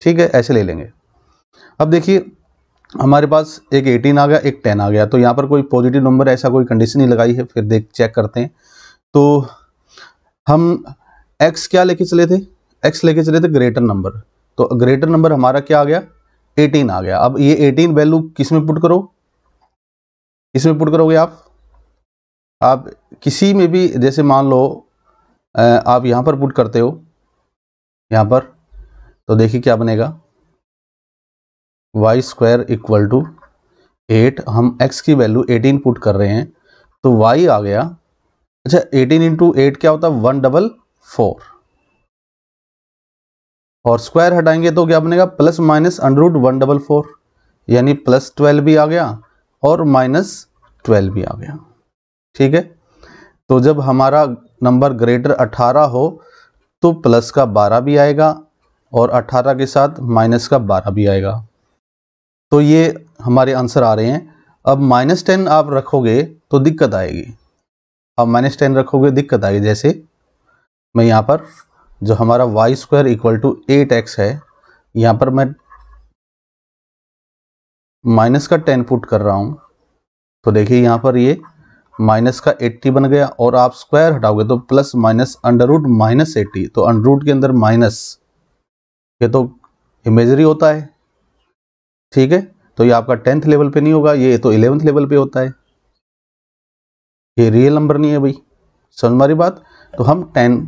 ठीक है, ऐसे ले लेंगे। अब देखिए हमारे पास एक एटीन आ गया, एक टेन आ गया, तो यहाँ पर कोई पॉजिटिव नंबर ऐसा कोई कंडीशन नहीं लगाई है, फिर देख चेक करते हैं। तो हम x क्या लेके चले थे, x लेके चले थे ग्रेटर नंबर, तो ग्रेटर नंबर हमारा क्या आ गया, एटीन आ गया। अब ये एटीन वैल्यू किस में पुट करो, इसमें पुट करोगे आप आप किसी में भी, जैसे मान लो आप यहाँ पर पुट करते हो, यहाँ पर तो देखिए क्या बनेगा, y square equal to eight, हम x की वैल्यू एटीन पुट कर रहे हैं तो y आ गया। अच्छा, एटीन इंटू एट क्या होता है, वन डबल फोर, और स्क्वायर हटाएंगे तो क्या बनेगा, plus minus under root one double four, यानी प्लस ट्वेल्व भी आ गया और माइनस ट्वेल्व भी आ गया। ठीक है, तो जब हमारा नंबर ग्रेटर अठारह हो तो प्लस का बारह भी आएगा और अठारह के साथ माइनस का बारह भी आएगा। तो ये हमारे आंसर आ रहे हैं। अब माइनस टेन आप रखोगे तो दिक्कत आएगी, अब माइनस टेन रखोगे दिक्कत आएगी। जैसे मैं यहाँ पर जो हमारा y square equal to eight x है, यहाँ पर मैं माइनस का टेन पुट कर रहा हूँ, तो देखिए यहाँ पर ये माइनस का एट्टी बन गया, और आप स्क्वायर हटाओगे तो plus minus under root minus eighty, तो अंडर रूट के अंदर माइनस, ये तो इमेजरी होता है। ठीक है, तो ये आपका टेंथ लेवल पे नहीं होगा, ये तो इलेवेंथ लेवल पे होता है, ये रियल नंबर नहीं है भाई, समझ मारी बात। तो हम टेन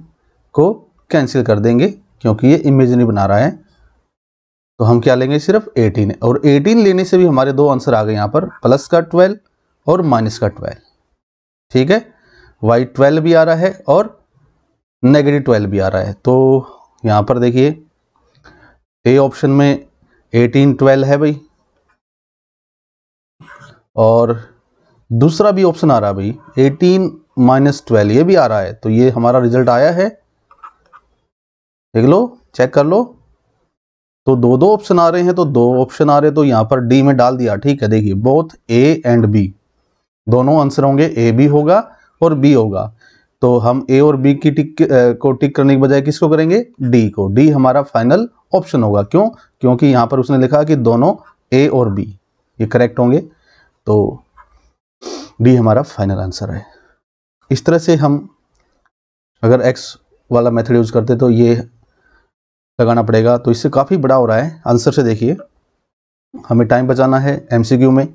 को कैंसिल कर देंगे क्योंकि ये इमेजरी बना रहा है, तो हम क्या लेंगे, सिर्फ एटीन, और एटीन लेने से भी हमारे दो आंसर आ गए यहाँ पर, प्लस का ट्वेल्व और माइनस का ट्वेल्व। ठीक है, वाई ट्वेल्व भी आ रहा है और नेगेटिव ट्वेल्व भी आ रहा है। तो यहाँ पर देखिए ए ऑप्शन में एटीन ट्वेल्व है भाई, और दूसरा भी ऑप्शन आ रहा है भाई एटीन माइनस ट्वेल्व, ये भी आ रहा है। तो ये हमारा रिजल्ट आया है, देख लो, चेक कर लो। तो दो दो ऑप्शन आ रहे हैं, तो दो ऑप्शन आ रहे हैं तो यहाँ पर डी में डाल दिया। ठीक है, देखिए बोथ ए एंड बी दोनों आंसर होंगे, ए भी होगा और बी होगा। तो हम ए और बी की टिक को टिक करने के बजाय किसको करेंगे, डी को। डी हमारा फाइनल ऑप्शन होगा, क्यों, क्योंकि यहाँ पर उसने लिखा कि दोनों ए और बी ये करेक्ट होंगे, तो डी हमारा फाइनल आंसर है। इस तरह से हम अगर एक्स वाला मेथड यूज़ करते तो ये लगाना पड़ेगा, तो इससे काफ़ी बड़ा हो रहा है आंसर से। देखिए हमें टाइम बचाना है एमसीक्यू में,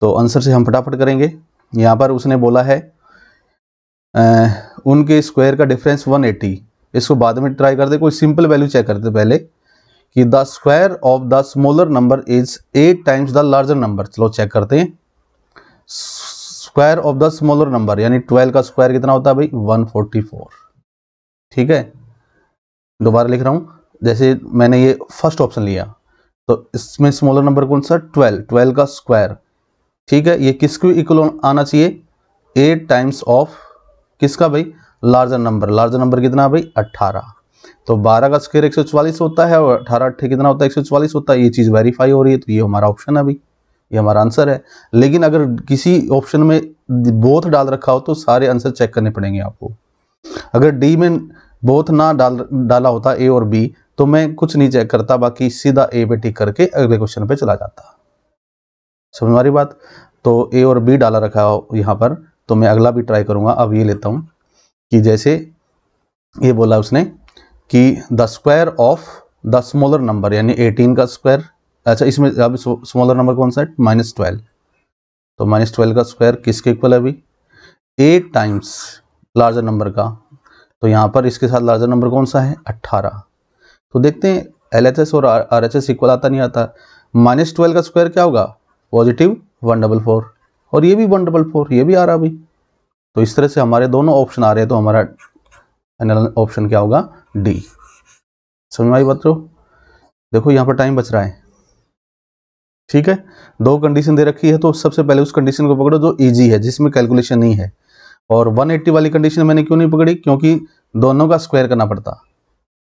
तो आंसर से हम फटाफट करेंगे। यहाँ पर उसने बोला है आ, उनके स्क्वायर का डिफरेंस एक सौ अस्सी, इसको बाद में ट्राई करते, कोई सिंपल वैल्यू चेक करते पहले कि the square of the smaller number is eight times the larger number. चलो चेक करते हैं, square of the smaller number यानी ट्वेल्व का स्क्वायर कितना होता है भाई एक सौ चौवालीस। ठीक है, दोबारा लिख रहा हूँ, जैसे मैंने ये फर्स्ट ऑप्शन लिया तो इसमें स्मॉलर नंबर कौन सा, ट्वेल्व, ट्वेल्व का स्क्वायर। ठीक है, ये किसको इक्वल आना चाहिए, एट टाइम्स ऑफ किसका भाई, लार्जर नंबर। लार्जर नंबर कितना भाई अट्ठारह, तो बारह का स्क्वायर एक सौ चौवालीस होता है और अठारह अट्ठे कितना होता है एक सौ चौवालीस होता है। ये चीज़ वेरीफाई हो रही है, तो ये हमारा ऑप्शन है भाई, ये हमारा आंसर है। लेकिन अगर किसी ऑप्शन में बोथ डाल रखा हो तो सारे आंसर चेक करने पड़ेंगे आपको। अगर डी में बोथ ना डाल डाला होता ए और बी तो मैं कुछ नहीं चेक करता, बाकी सीधा ए पे टिक करके अगले क्वेश्चन पे चला जाता। समझ हमारी बात, तो ए और बी डाला रखा हो यहाँ पर, तो मैं अगला भी ट्राई करूँगा। अब ये लेता हूँ कि जैसे ये बोला उसने कि the square of the smaller number यानी अठारह का स्क्वायर। अच्छा, इसमें अब स्मॉलर नंबर कौन सा है, माइनस ट्वेल्व, तो माइनस ट्वेल्व का स्क्वायर किसके इक्वल है अभी, एट टाइम्स लार्जर नंबर का। तो यहाँ पर इसके साथ लार्जर नंबर कौन सा है अट्ठारह। तो देखते हैं एल एच एस और आर एच एस इक्वल आता नहीं आता। माइनस ट्वेल्व का स्क्वायर क्या होगा, पॉजिटिव वन डबल फोर, और ये भी वन डबल फोर, ये भी आ रहा भाई। तो इस तरह से हमारे दोनों ऑप्शन आ रहे हैं, तो हमारा फाइनल ऑप्शन क्या होगा, डी। समझ में आई बात। देखो यहाँ पर टाइम बच रहा है। ठीक है, दो कंडीशन दे रखी है, तो सबसे पहले उस कंडीशन को पकड़ो जो ईजी है, जिसमें कैलकुलेशन नहीं है। और एक सौ अस्सी वाली कंडीशन मैंने क्यों नहीं पकड़ी, क्योंकि दोनों का स्क्वायर करना पड़ता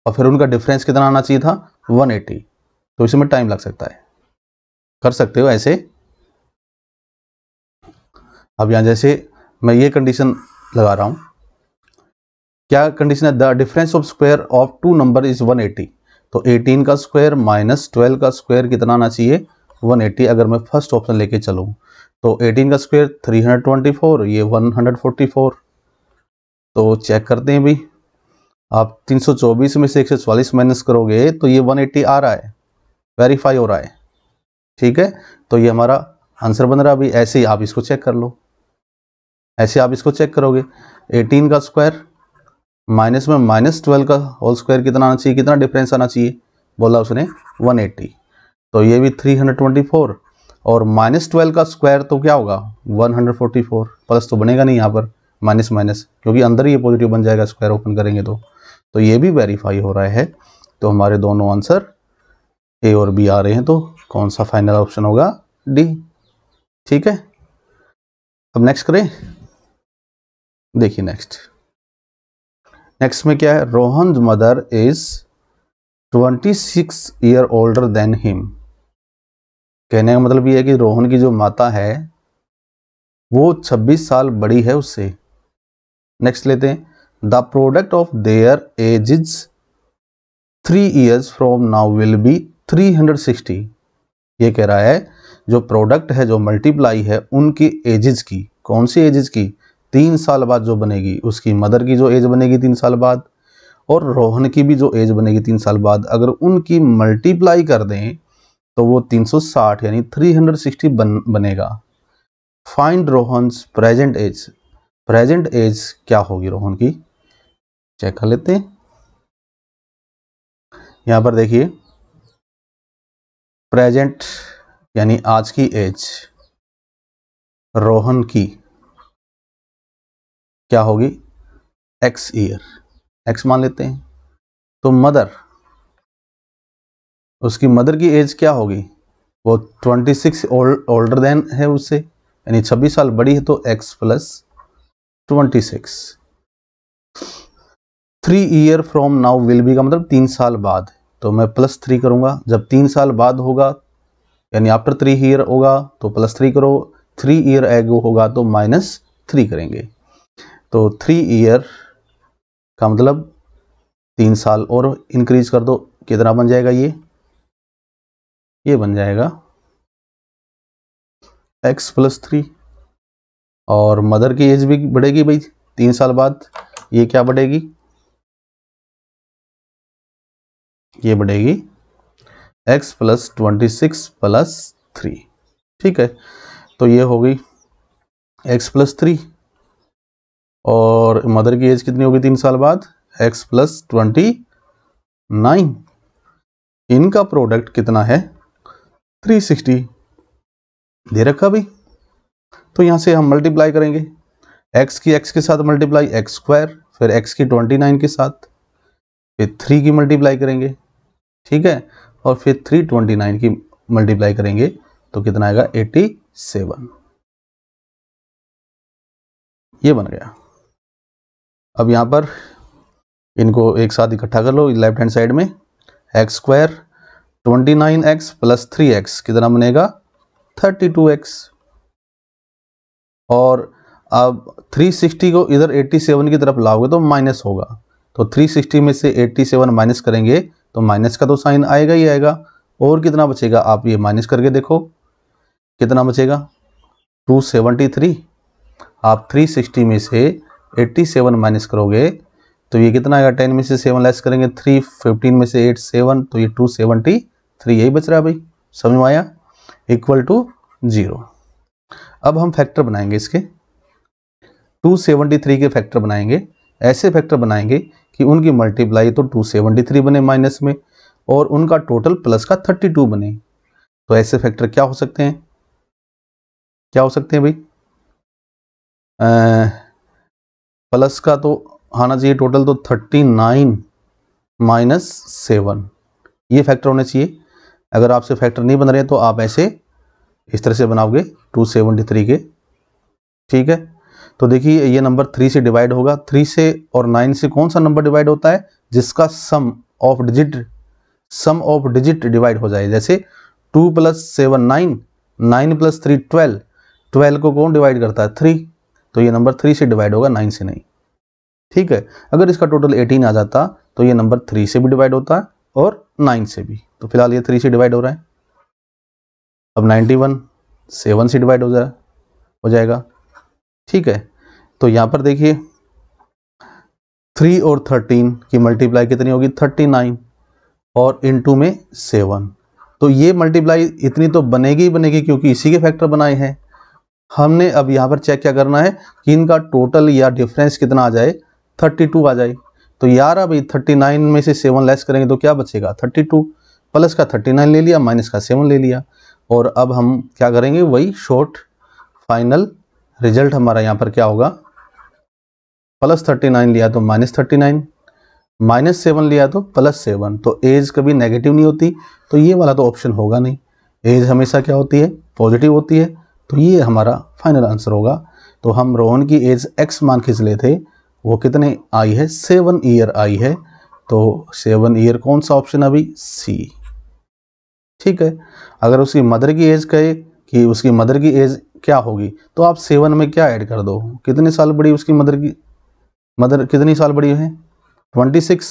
और फिर उनका डिफरेंस कितना आना चाहिए था एक सौ अस्सी, तो इसमें टाइम लग सकता है। कर सकते हो ऐसे। अब यहाँ जैसे मैं ये कंडीशन लगा रहा हूँ, क्या कंडीशन है, the difference of square of two number is एक सौ अस्सी, तो अठारह का स्क्वायर माइनस ट्वेल्व का स्क्वायर कितना आना चाहिए एक सौ अस्सी। अगर मैं फर्स्ट ऑप्शन लेके चलूँ तो अठारह का स्क्वायर तीन सौ चौबीस, ये एक सौ चौवालीस। तो चेक करते हैं भाई, आप तीन सौ चौबीस में से एक सौ चौवालीस माइनस करोगे तो ये एक सौ अस्सी आ रहा है, वेरीफाई हो रहा है। ठीक है, तो ये हमारा आंसर बन रहा है भाई। ऐसे ही आप इसको चेक कर लो, ऐसे आप इसको चेक करोगे, अठारह का स्क्वायर माइनस में माइनस ट्वेल्व का होल स्क्वायर कितना आना चाहिए, कितना डिफरेंस आना चाहिए, बोला उसने एक सौ अस्सी, तो ये भी तीन सौ चौबीस, और माइनस ट्वेल्व का स्क्वायर तो क्या होगा एक सौ चौवालीस, प्लस तो बनेगा नहीं यहाँ पर, माइनस माइनस, क्योंकि अंदर ये पॉजिटिव बन जाएगा स्क्वायर ओपन करेंगे तो। तो ये भी वेरीफाई हो रहा है, तो हमारे दोनों आंसर ए और बी आ रहे हैं, तो कौन सा फाइनल ऑप्शन होगा, डी। ठीक है, अब नेक्स्ट करें। देखिए नेक्स्ट नेक्स्ट में क्या है, रोहन मदर इज छब्बीस ईयर ओल्डर देन हिम। कहने का मतलब ये है कि रोहन की जो माता है वो छब्बीस साल बड़ी है उससे। नेक्स्ट लेते हैं, the product of their ages three years from now will be three hundred sixty. ये कह रहा है जो प्रोडक्ट है, जो मल्टीप्लाई है उनकी एजेस की, कौन सी एजेस की, तीन साल बाद जो बनेगी, उसकी मदर की जो एज बनेगी तीन साल बाद और रोहन की भी जो एज बनेगी तीन साल बाद, अगर उनकी मल्टीप्लाई कर दें तो वो तीन सौ साठ यानी तीन सौ साठ बन बनेगा। Find Rohan's present age. Present age क्या होगी रोहन की, चेक कर लेते हैं। यहाँ पर देखिए प्रेजेंट यानी आज की एज रोहन की क्या होगी, एक्स ईयर, एक्स मान लेते हैं। तो मदर, उसकी मदर की एज क्या होगी, वो छब्बीस ओल्डर देन है उससे, यानी छब्बीस साल बड़ी है, तो एक्स प्लस छब्बीस। Three year from now will be का मतलब तीन साल बाद, तो मैं प्लस थ्री करूँगा, जब तीन साल बाद होगा यानी आफ्टर थ्री ईयर होगा तो प्लस थ्री करो, थ्री ईयर एगो होगा तो माइनस थ्री करेंगे। तो थ्री ईयर का मतलब तीन साल और इंक्रीज कर दो, कितना बन जाएगा, ये ये बन जाएगा एक्स प्लस थ्री, और मदर की एज भी बढ़ेगी भाई तीन साल बाद, ये क्या बढ़ेगी, ये बढ़ेगी x plus twenty six plus three, ठीक है। तो ये हो गई एक्स प्लस थ्री, और मदर की एज कितनी होगी तीन साल बाद, एक्स प्लस ट्वेंटी नाइन। इनका प्रोडक्ट कितना है, थ्री सिक्सटी दे रखा भाई। तो यहाँ से हम मल्टीप्लाई करेंगे, x की x के साथ मल्टीप्लाई एक्स स्क्वायर, फिर x की उनतीस के साथ, फिर थ्री की मल्टीप्लाई करेंगे, ठीक है, और फिर तीन सौ उनतीस की मल्टीप्लाई करेंगे तो कितना आएगा सत्तासी। ये बन गया। अब यहाँ पर इनको एक साथ इकट्ठा कर लो, लेफ्ट हैंड साइड में x square twenty nine x plus three x कितना बनेगा बत्तीस एक्स, और अब तीन सौ साठ को इधर सत्तासी की तरफ लाओगे तो माइनस होगा, तो तीन सौ साठ में से सत्तासी माइनस करेंगे तो माइनस का तो साइन आएगा ही आएगा, और कितना बचेगा, आप ये माइनस करके देखो कितना बचेगा, दो सौ तिहत्तर। आप तीन सौ साठ में से सत्तासी माइनस करोगे तो ये कितना आएगा, दस में से सात लेस करेंगे तीन, पंद्रह में से आठ सात, तो ये दो सौ तिहत्तर यही बच रहा है भाई, समझ में आया, इक्वल टू जीरो। अब हम फैक्टर बनाएंगे इसके, दो सौ तिहत्तर के फैक्टर बनाएंगे, ऐसे फैक्टर बनाएंगे कि उनकी मल्टीप्लाई तो दो सौ तिहत्तर बने माइनस में, और उनका टोटल प्लस का बत्तीस बने। तो ऐसे फैक्टर क्या हो सकते हैं, क्या हो सकते हैं भाई, प्लस का तो आना चाहिए टोटल, तो उनतालीस माइनस सात, ये फैक्टर होने चाहिए। अगर आपसे फैक्टर नहीं बन रहे तो आप ऐसे इस तरह से बनाओगे दो सौ तिहत्तर के, ठीक है। तो देखिए ये नंबर तीन से डिवाइड होगा, तीन से और नौ से कौन सा नंबर डिवाइड होता है, जिसका sum of digit, sum of digit divide हो जाए, जैसे दो plus seven nine, nine plus three twelve, twelve को कौन डिवाइड करता है, थ्री, तो ये नंबर तीन से डिवाइड होगा नौ से नहीं, ठीक है। अगर इसका टोटल अठारह आ जाता तो ये नंबर तीन से भी डिवाइड होता है और नौ से भी, तो फिलहाल ये तीन से डिवाइड हो रहा है। अब इक्यानवे सात से डिवाइड हो जाएगा हो जाएगा ठीक है। तो यहाँ पर देखिए तीन और तेरह की मल्टीप्लाई कितनी होगी, उनतालीस, और इन टू में सात, तो ये मल्टीप्लाई इतनी तो बनेगी ही बनेगी क्योंकि इसी के फैक्टर बनाए हैं हमने। अब यहाँ पर चेक क्या करना है कि इनका टोटल या डिफरेंस कितना आ जाए, बत्तीस आ जाए। तो यार अभी उनतालीस में से सात लेस करेंगे तो क्या बचेगा, बत्तीस, प्लस का उनतालीस ले लिया, माइनस का सात ले लिया, और अब हम क्या करेंगे, वही शॉर्ट फाइनल रिजल्ट हमारा यहाँ पर क्या होगा, प्लस उनतालीस लिया तो माइनस उनतालीस, माइनस सात लिया तो प्लस सात। तो एज कभी नेगेटिव नहीं होती, तो ये वाला तो ऑप्शन होगा नहीं, एज हमेशा क्या होती है, पॉजिटिव होती है, तो ये हमारा फाइनल आंसर होगा। तो हम रोहन की एज एक्स मान के चले थे, वो कितने आई है, सेवन ईयर आई है, तो सेवन ईयर कौन सा ऑप्शन अभी, सी, ठीक है। अगर उसकी मदर की एज कहे कि उसकी मदर की एज क्या होगी, तो आप सेवन में क्या ऐड कर दो, कितने साल बड़ी उसकी मदर की, मदर कितनी साल बड़ी है, छब्बीस,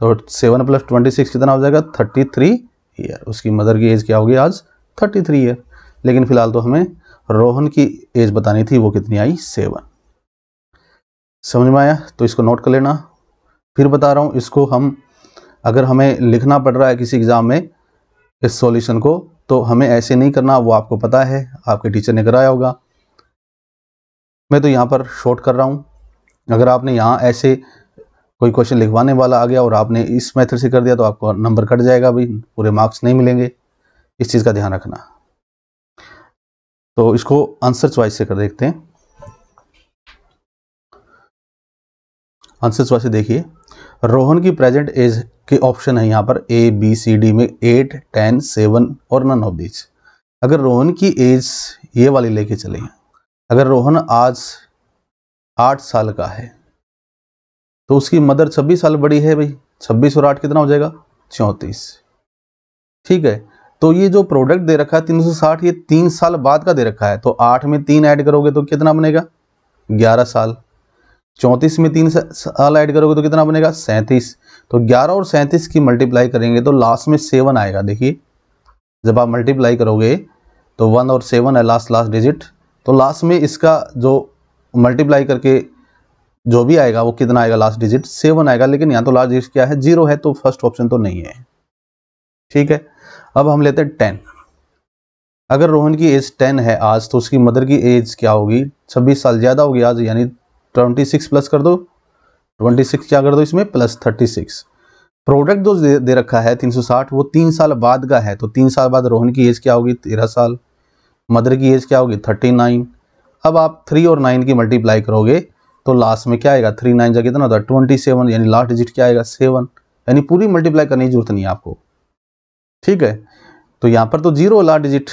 तो सेवन प्लस छब्बीस कितना हो जाएगा, तैंतीस ईयर। उसकी मदर की एज क्या होगी आज, तैंतीस ईयर, लेकिन फिलहाल तो हमें रोहन की एज बतानी थी, वो कितनी आई, सेवन। समझ में आया, तो इसको नोट कर लेना। फिर बता रहा हूँ, इसको हम, अगर हमें लिखना पड़ रहा है किसी एग्ज़ाम में इस सॉल्यूशन को, तो हमें ऐसे नहीं करना, वो आपको पता है, आपके टीचर ने कराया होगा। मैं तो यहाँ पर शॉर्ट कर रहा हूँ। अगर आपने यहाँ ऐसे कोई क्वेश्चन लिखवाने वाला आ गया और आपने इस मेथड से कर दिया तो आपको नंबर कट जाएगा भाई, पूरे मार्क्स नहीं मिलेंगे, इस चीज़ का ध्यान रखना। तो इसको आंसर चॉइस से कर देखते हैं। आंसर चॉइस से देखिए, रोहन की प्रेजेंट एज के ऑप्शन है यहाँ पर ए बी सी डी में एट, टेन, सेवन और नन ऑफ दीज। अगर रोहन की एज ये वाली लेके चले, अगर रोहन आज आठ साल का है तो उसकी मदर छब्बीस साल बड़ी है भाई, छब्बीस और आठ कितना हो जाएगा, चौंतीस, ठीक है। तो ये जो प्रोडक्ट दे रखा है तीन सौ साठ, ये तीन साल बाद का दे रखा है, तो आठ में तीन ऐड करोगे तो कितना बनेगा, ग्यारह साल, चौंतीस में तीन साल ऐड करोगे तो कितना बनेगा, सैंतीस। तो ग्यारह और सैंतीस की मल्टीप्लाई करेंगे तो लास्ट में सेवन आएगा। देखिए जब आप मल्टीप्लाई करोगे तो वन और सेवन है लास्ट लास्ट डिजिट, तो लास्ट में इसका जो मल्टीप्लाई करके जो भी आएगा वो कितना आएगा, लास्ट डिजिट सेवन आएगा, लेकिन यहाँ तो लास्ट डिजिट क्या है, जीरो है, तो फर्स्ट ऑप्शन तो नहीं है। ठीक है, अब हम लेते हैं टेन। अगर रोहन की एज टेन है आज, तो उसकी मदर की एज क्या होगी, छब्बीस साल ज़्यादा होगी आज, यानी ट्वेंटी सिक्स प्लस कर दो, ट्वेंटी सिक्स क्या कर दो इसमें, प्लस थर्टी सिक्स। प्रोडक्ट जो दे, दे रखा है तीन सौ साठ, वो तीन साल बाद का है, तो तीन साल बाद रोहन की एज क्या होगी, तेरह साल, मदर की एज क्या होगी, उनतालीस। अब आप थ्री और नाइन की मल्टीप्लाई करोगे तो लास्ट में क्या आएगा, थ्री नाइन जा कितना होता है, ट्वेंटी सेवन, यानी लास्ट डिजिट क्या आएगा, सेवन, यानी पूरी मल्टीप्लाई करने की जरूरत नहीं है आपको। ठीक है, तो यहाँ पर तो जीरो लास्ट डिजिट,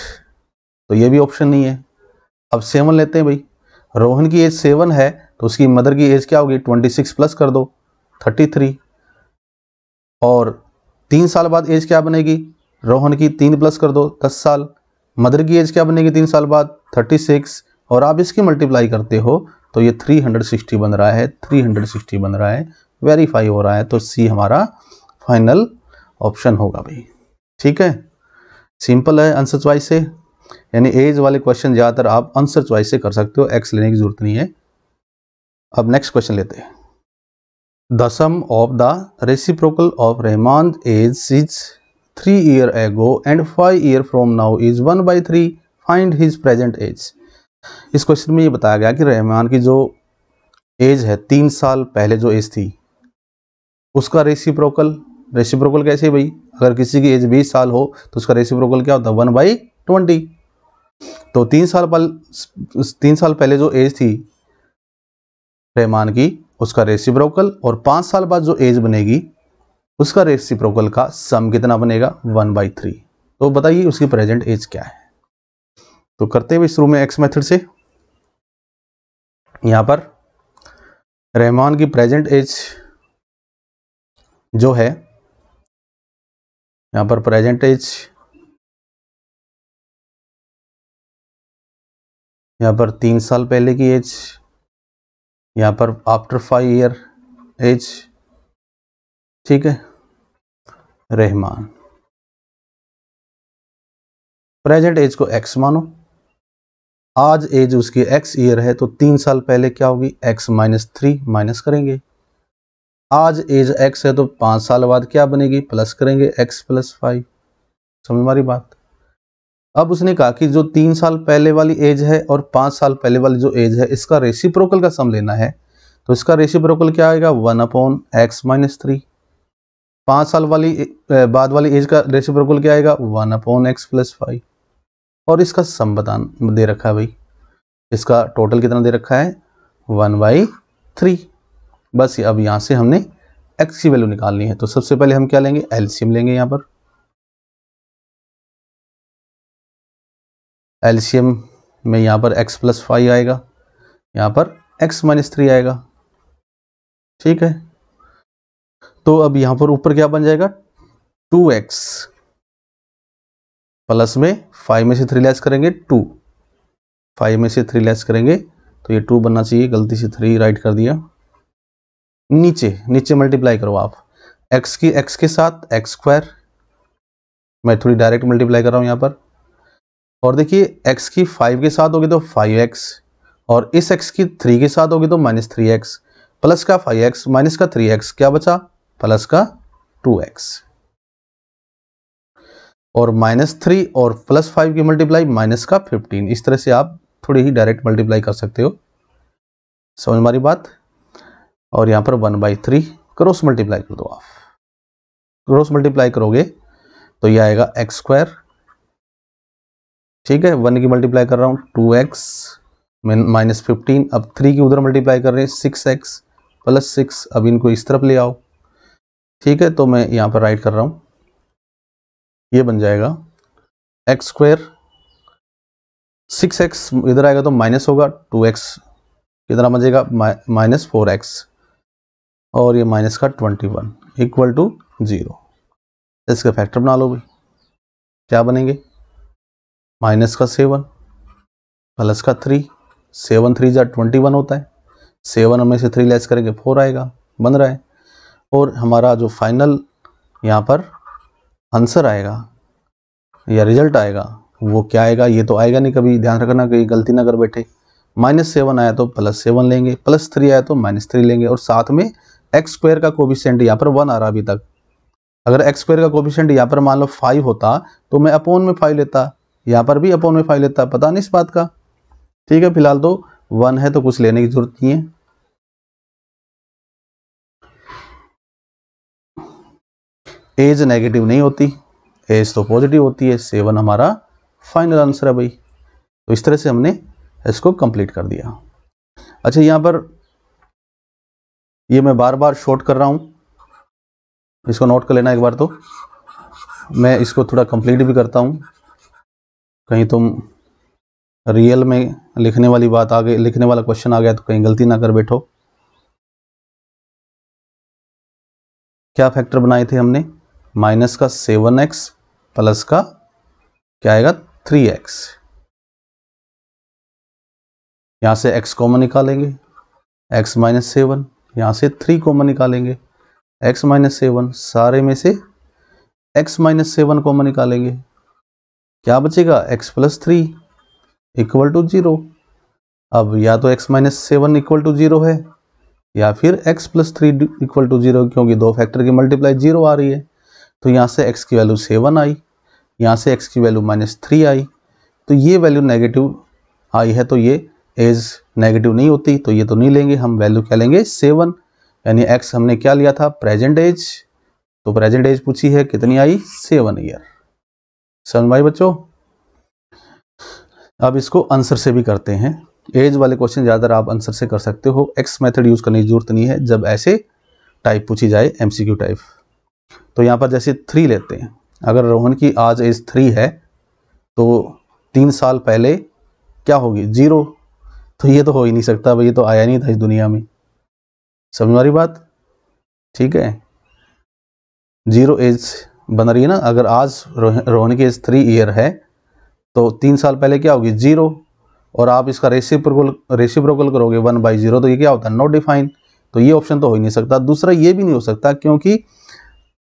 तो ये भी ऑप्शन नहीं है। अब सेवन लेते हैं भाई, रोहन की एज सेवन है तो उसकी मदर की एज क्या होगी, ट्वेंटी सिक्स प्लस कर दो, थर्टी थ्री, और तीन साल बाद एज क्या बनेगी, रोहन की तीन प्लस कर दो, दस साल, मदर की एज क्या बनेगी तीन साल बाद, थर्टी सिक्स, और आप इसकी मल्टीप्लाई करते हो तो ये थ्री हंड्रेड सिक्सटी बन रहा है, थ्री हंड्रेड सिक्सटी बन रहा है, वेरीफाई हो रहा है, तो सी हमारा फाइनल ऑप्शन होगा भाई। ठीक है, सिंपल है आंसर चॉइस से, यानी एज वाले क्वेश्चन ज़्यादातर आप आंसर चॉइस से कर सकते हो, एक्स लेने की जरूरत नहीं है। अब नेक्स्ट क्वेश्चन लेते हैं, The sum of the reciprocal of Rahman's age is three year ago and five year from now is one by three. Find his present age. इस क्वेश्चन में ये बताया गया कि रहमान की जो एज है तीन साल पहले जो एज थी उसका रेसिप्रोकल, रेसिप्रोकल कैसे भाई, अगर किसी की एज बीस साल हो तो उसका रेसिप्रोकल क्या होता है, वन बाई ट्वेंटी। तो तीन साल पहले तीन साल पहले जो एज थी रहमान की उसका रेसिप्रोकल और पाँच साल बाद जो एज बनेगी उसका रेसिप्रोकल का सम कितना बनेगा, वन बाई थ्री। तो बताइए उसकी प्रेजेंट एज क्या है। तो करते हुए शुरू में एक्स मेथड से, यहाँ पर रहमान की प्रेजेंट एज जो है, यहाँ पर प्रेजेंट एज, यहाँ पर तीन साल पहले की एज, यहाँ पर आफ्टर फाइव ईयर एज। ठीक है, रहमान प्रेजेंट एज को एक्स मानो, आज एज उसकी एक्स ईयर है तो तीन साल पहले क्या होगी, एक्स माइनस थ्री, माइनस करेंगे, आज एज एक्स है तो पाँच साल बाद क्या बनेगी, प्लस करेंगे, एक्स प्लस फाइव। समझ हमारी बात। अब उसने कहा कि जो तीन साल पहले वाली एज है और पाँच साल पहले वाली जो एज है इसका रेसिप्रोकल का सम लेना है, तो इसका रेसिप्रोकल क्या आएगा, one upon x minus three. पाँच साल वाली बाद वाली एज का रेसिप्रोकल क्या आएगा, one upon x plus five. और इसका सम बताना दे रखा है भाई, इसका टोटल कितना दे रखा है, वन बाई थ्री। बस अब यहाँ से हमने एक्स की वैल्यू निकालनी है, तो सबसे पहले हम क्या लेंगे, एलसीएम लेंगे। यहाँ पर एलसीएम में यहाँ पर x प्लस फाइव आएगा, यहाँ पर x माइनस थ्री आएगा। ठीक है, तो अब यहाँ पर ऊपर क्या बन जाएगा, टू एक्स प्लस में फाइव में से थ्री लेस करेंगे टू, फाइव में से थ्री लेस करेंगे तो ये टू बनना चाहिए, गलती से थ्री राइट कर दिया। नीचे नीचे मल्टीप्लाई करो आप, x की x के साथ एक्स स्क्वायर, मैं थोड़ी डायरेक्ट मल्टीप्लाई कर रहा हूँ यहाँ पर, और देखिए x की फाइव के साथ होगी तो फाइव एक्स, और इस x की थ्री के साथ होगी तो माइनस थ्री एक्स, प्लस का फाइव एक्स, माइनस का थ्री एक्स, क्या बचा, प्लस का टू एक्स, और माइनस थ्री और प्लस फाइव की मल्टीप्लाई माइनस का फिफ्टीन। इस तरह से आप थोड़ी ही डायरेक्ट मल्टीप्लाई कर सकते हो, समझ हमारी बात। और यहाँ पर one by three cross multiply कर दो आप, क्रॉस मल्टीप्लाई करोगे तो यह आएगा एक्स स्क्वायर। ठीक है, वन की मल्टीप्लाई कर रहा हूँ टू एक्स माइनस फिफ्टीन, अब थ्री की उधर मल्टीप्लाई कर रहे हैं सिक्स एक्स प्लस सिक्स, अब इनको इस तरफ ले आओ। ठीक है, तो मैं यहाँ पर राइट कर रहा हूँ, ये बन जाएगा एक्स स्क्वायर, सिक्स एक्स इधर आएगा तो माइनस होगा, टू एक्स कितना बचेगा, माइनस फोर एक्स, और ये माइनस का twenty one equal to zero. इसका फैक्टर बना लो भाई, क्या बनेंगे, माइनस का सेवन प्लस का थ्री, सेवन थ्री जा ट्वेंटी वन होता है, सेवन में से थ्री लेस करेंगे फोर आएगा, बन रहा है। और हमारा जो फाइनल यहाँ पर आंसर आएगा या रिजल्ट आएगा वो क्या आएगा, ये तो आएगा नहीं कभी, ध्यान रखना कहीं गलती ना कर बैठे। माइनस सेवन आया तो प्लस सेवन लेंगे, प्लस थ्री आया तो माइनस थ्री लेंगे, और साथ में एक्स स्क्वायर का कोफिशिएंट यहाँ पर वन आ रहा अभी तक। अगर एक्स स्क्वायर का कोफिशिएंट यहाँ पर मान लो फाइव होता तो मैं अपॉन में फाइव लेता, यहाँ पर भी अपॉन में फाइव लेता, पता नहीं इस बात का। ठीक है, फिलहाल तो वन है तो कुछ लेने की जरूरत नहीं है। एज नेगेटिव नहीं होती, एज तो पॉजिटिव होती है। सेवन हमारा फाइनल आंसर है भाई। तो इस तरह से हमने इसको कंप्लीट कर दिया। अच्छा, यहाँ पर ये मैं बार बार शॉर्ट कर रहा हूँ, इसको नोट कर लेना एक बार। तो मैं इसको थोड़ा कंप्लीट भी करता हूँ, कहीं तुम रियल में लिखने वाली बात आ गई, लिखने वाला क्वेश्चन आ गया तो कहीं गलती ना कर बैठो। क्या फैक्टर बनाए थे हमने? माइनस का सेवन एक्स, प्लस का क्या आएगा थ्री एक्स। यहाँ से x कॉमन निकालेंगे, x माइनस सेवन, यहाँ से थ्री कॉमन निकालेंगे, x माइनस सेवन, सारे में से x माइनस सेवन कॉमन निकालेंगे, क्या बचेगा x plus three equal to zero. अब या तो x minus seven equal to zero है या फिर x plus three equal to zero, क्योंकि दो फैक्टर की मल्टीप्लाई जीरो आ रही है। तो यहाँ से x की वैल्यू सेवन आई, यहाँ से x की वैल्यू माइनस थ्री आई, तो ये वैल्यू नेगेटिव आई है, तो ये एज नेगेटिव नहीं होती, तो ये तो नहीं लेंगे हम। वैल्यू क्या लेंगे? सेवन, यानी एक्स हमने क्या लिया था? Present age. तो प्रेजेंट एज पूछी है, कितनी आई? Seven year. समझ भाई बच्चों। अब इसको आंसर से भी करते हैं, एज वाले क्वेश्चन ज़्यादातर आप आंसर से कर सकते हो, एक्स मेथड यूज़ करने की जरूरत नहीं है जब ऐसे टाइप पूछी जाए, एम सी क्यू टाइप। तो यहाँ पर जैसे थ्री लेते हैं, अगर रोहन की आज एज थ्री है तो तीन साल पहले क्या होगी? जीरो। तो ये तो हो ही नहीं सकता भाई, ये तो आया नहीं था इस दुनिया में। समझ वाली बात? ठीक है, जीरो एज बन रही है ना। अगर आज रोहन की एज थ्री ईयर है तो तीन साल पहले क्या होगी? जीरो। और आप इसका रेसिप्रोकल रेसिप्रोकल करोगे वन बाई जीरो, तो ये क्या होता है? Not define. तो ये ऑप्शन तो हो ही नहीं सकता। दूसरा ये भी नहीं हो सकता क्योंकि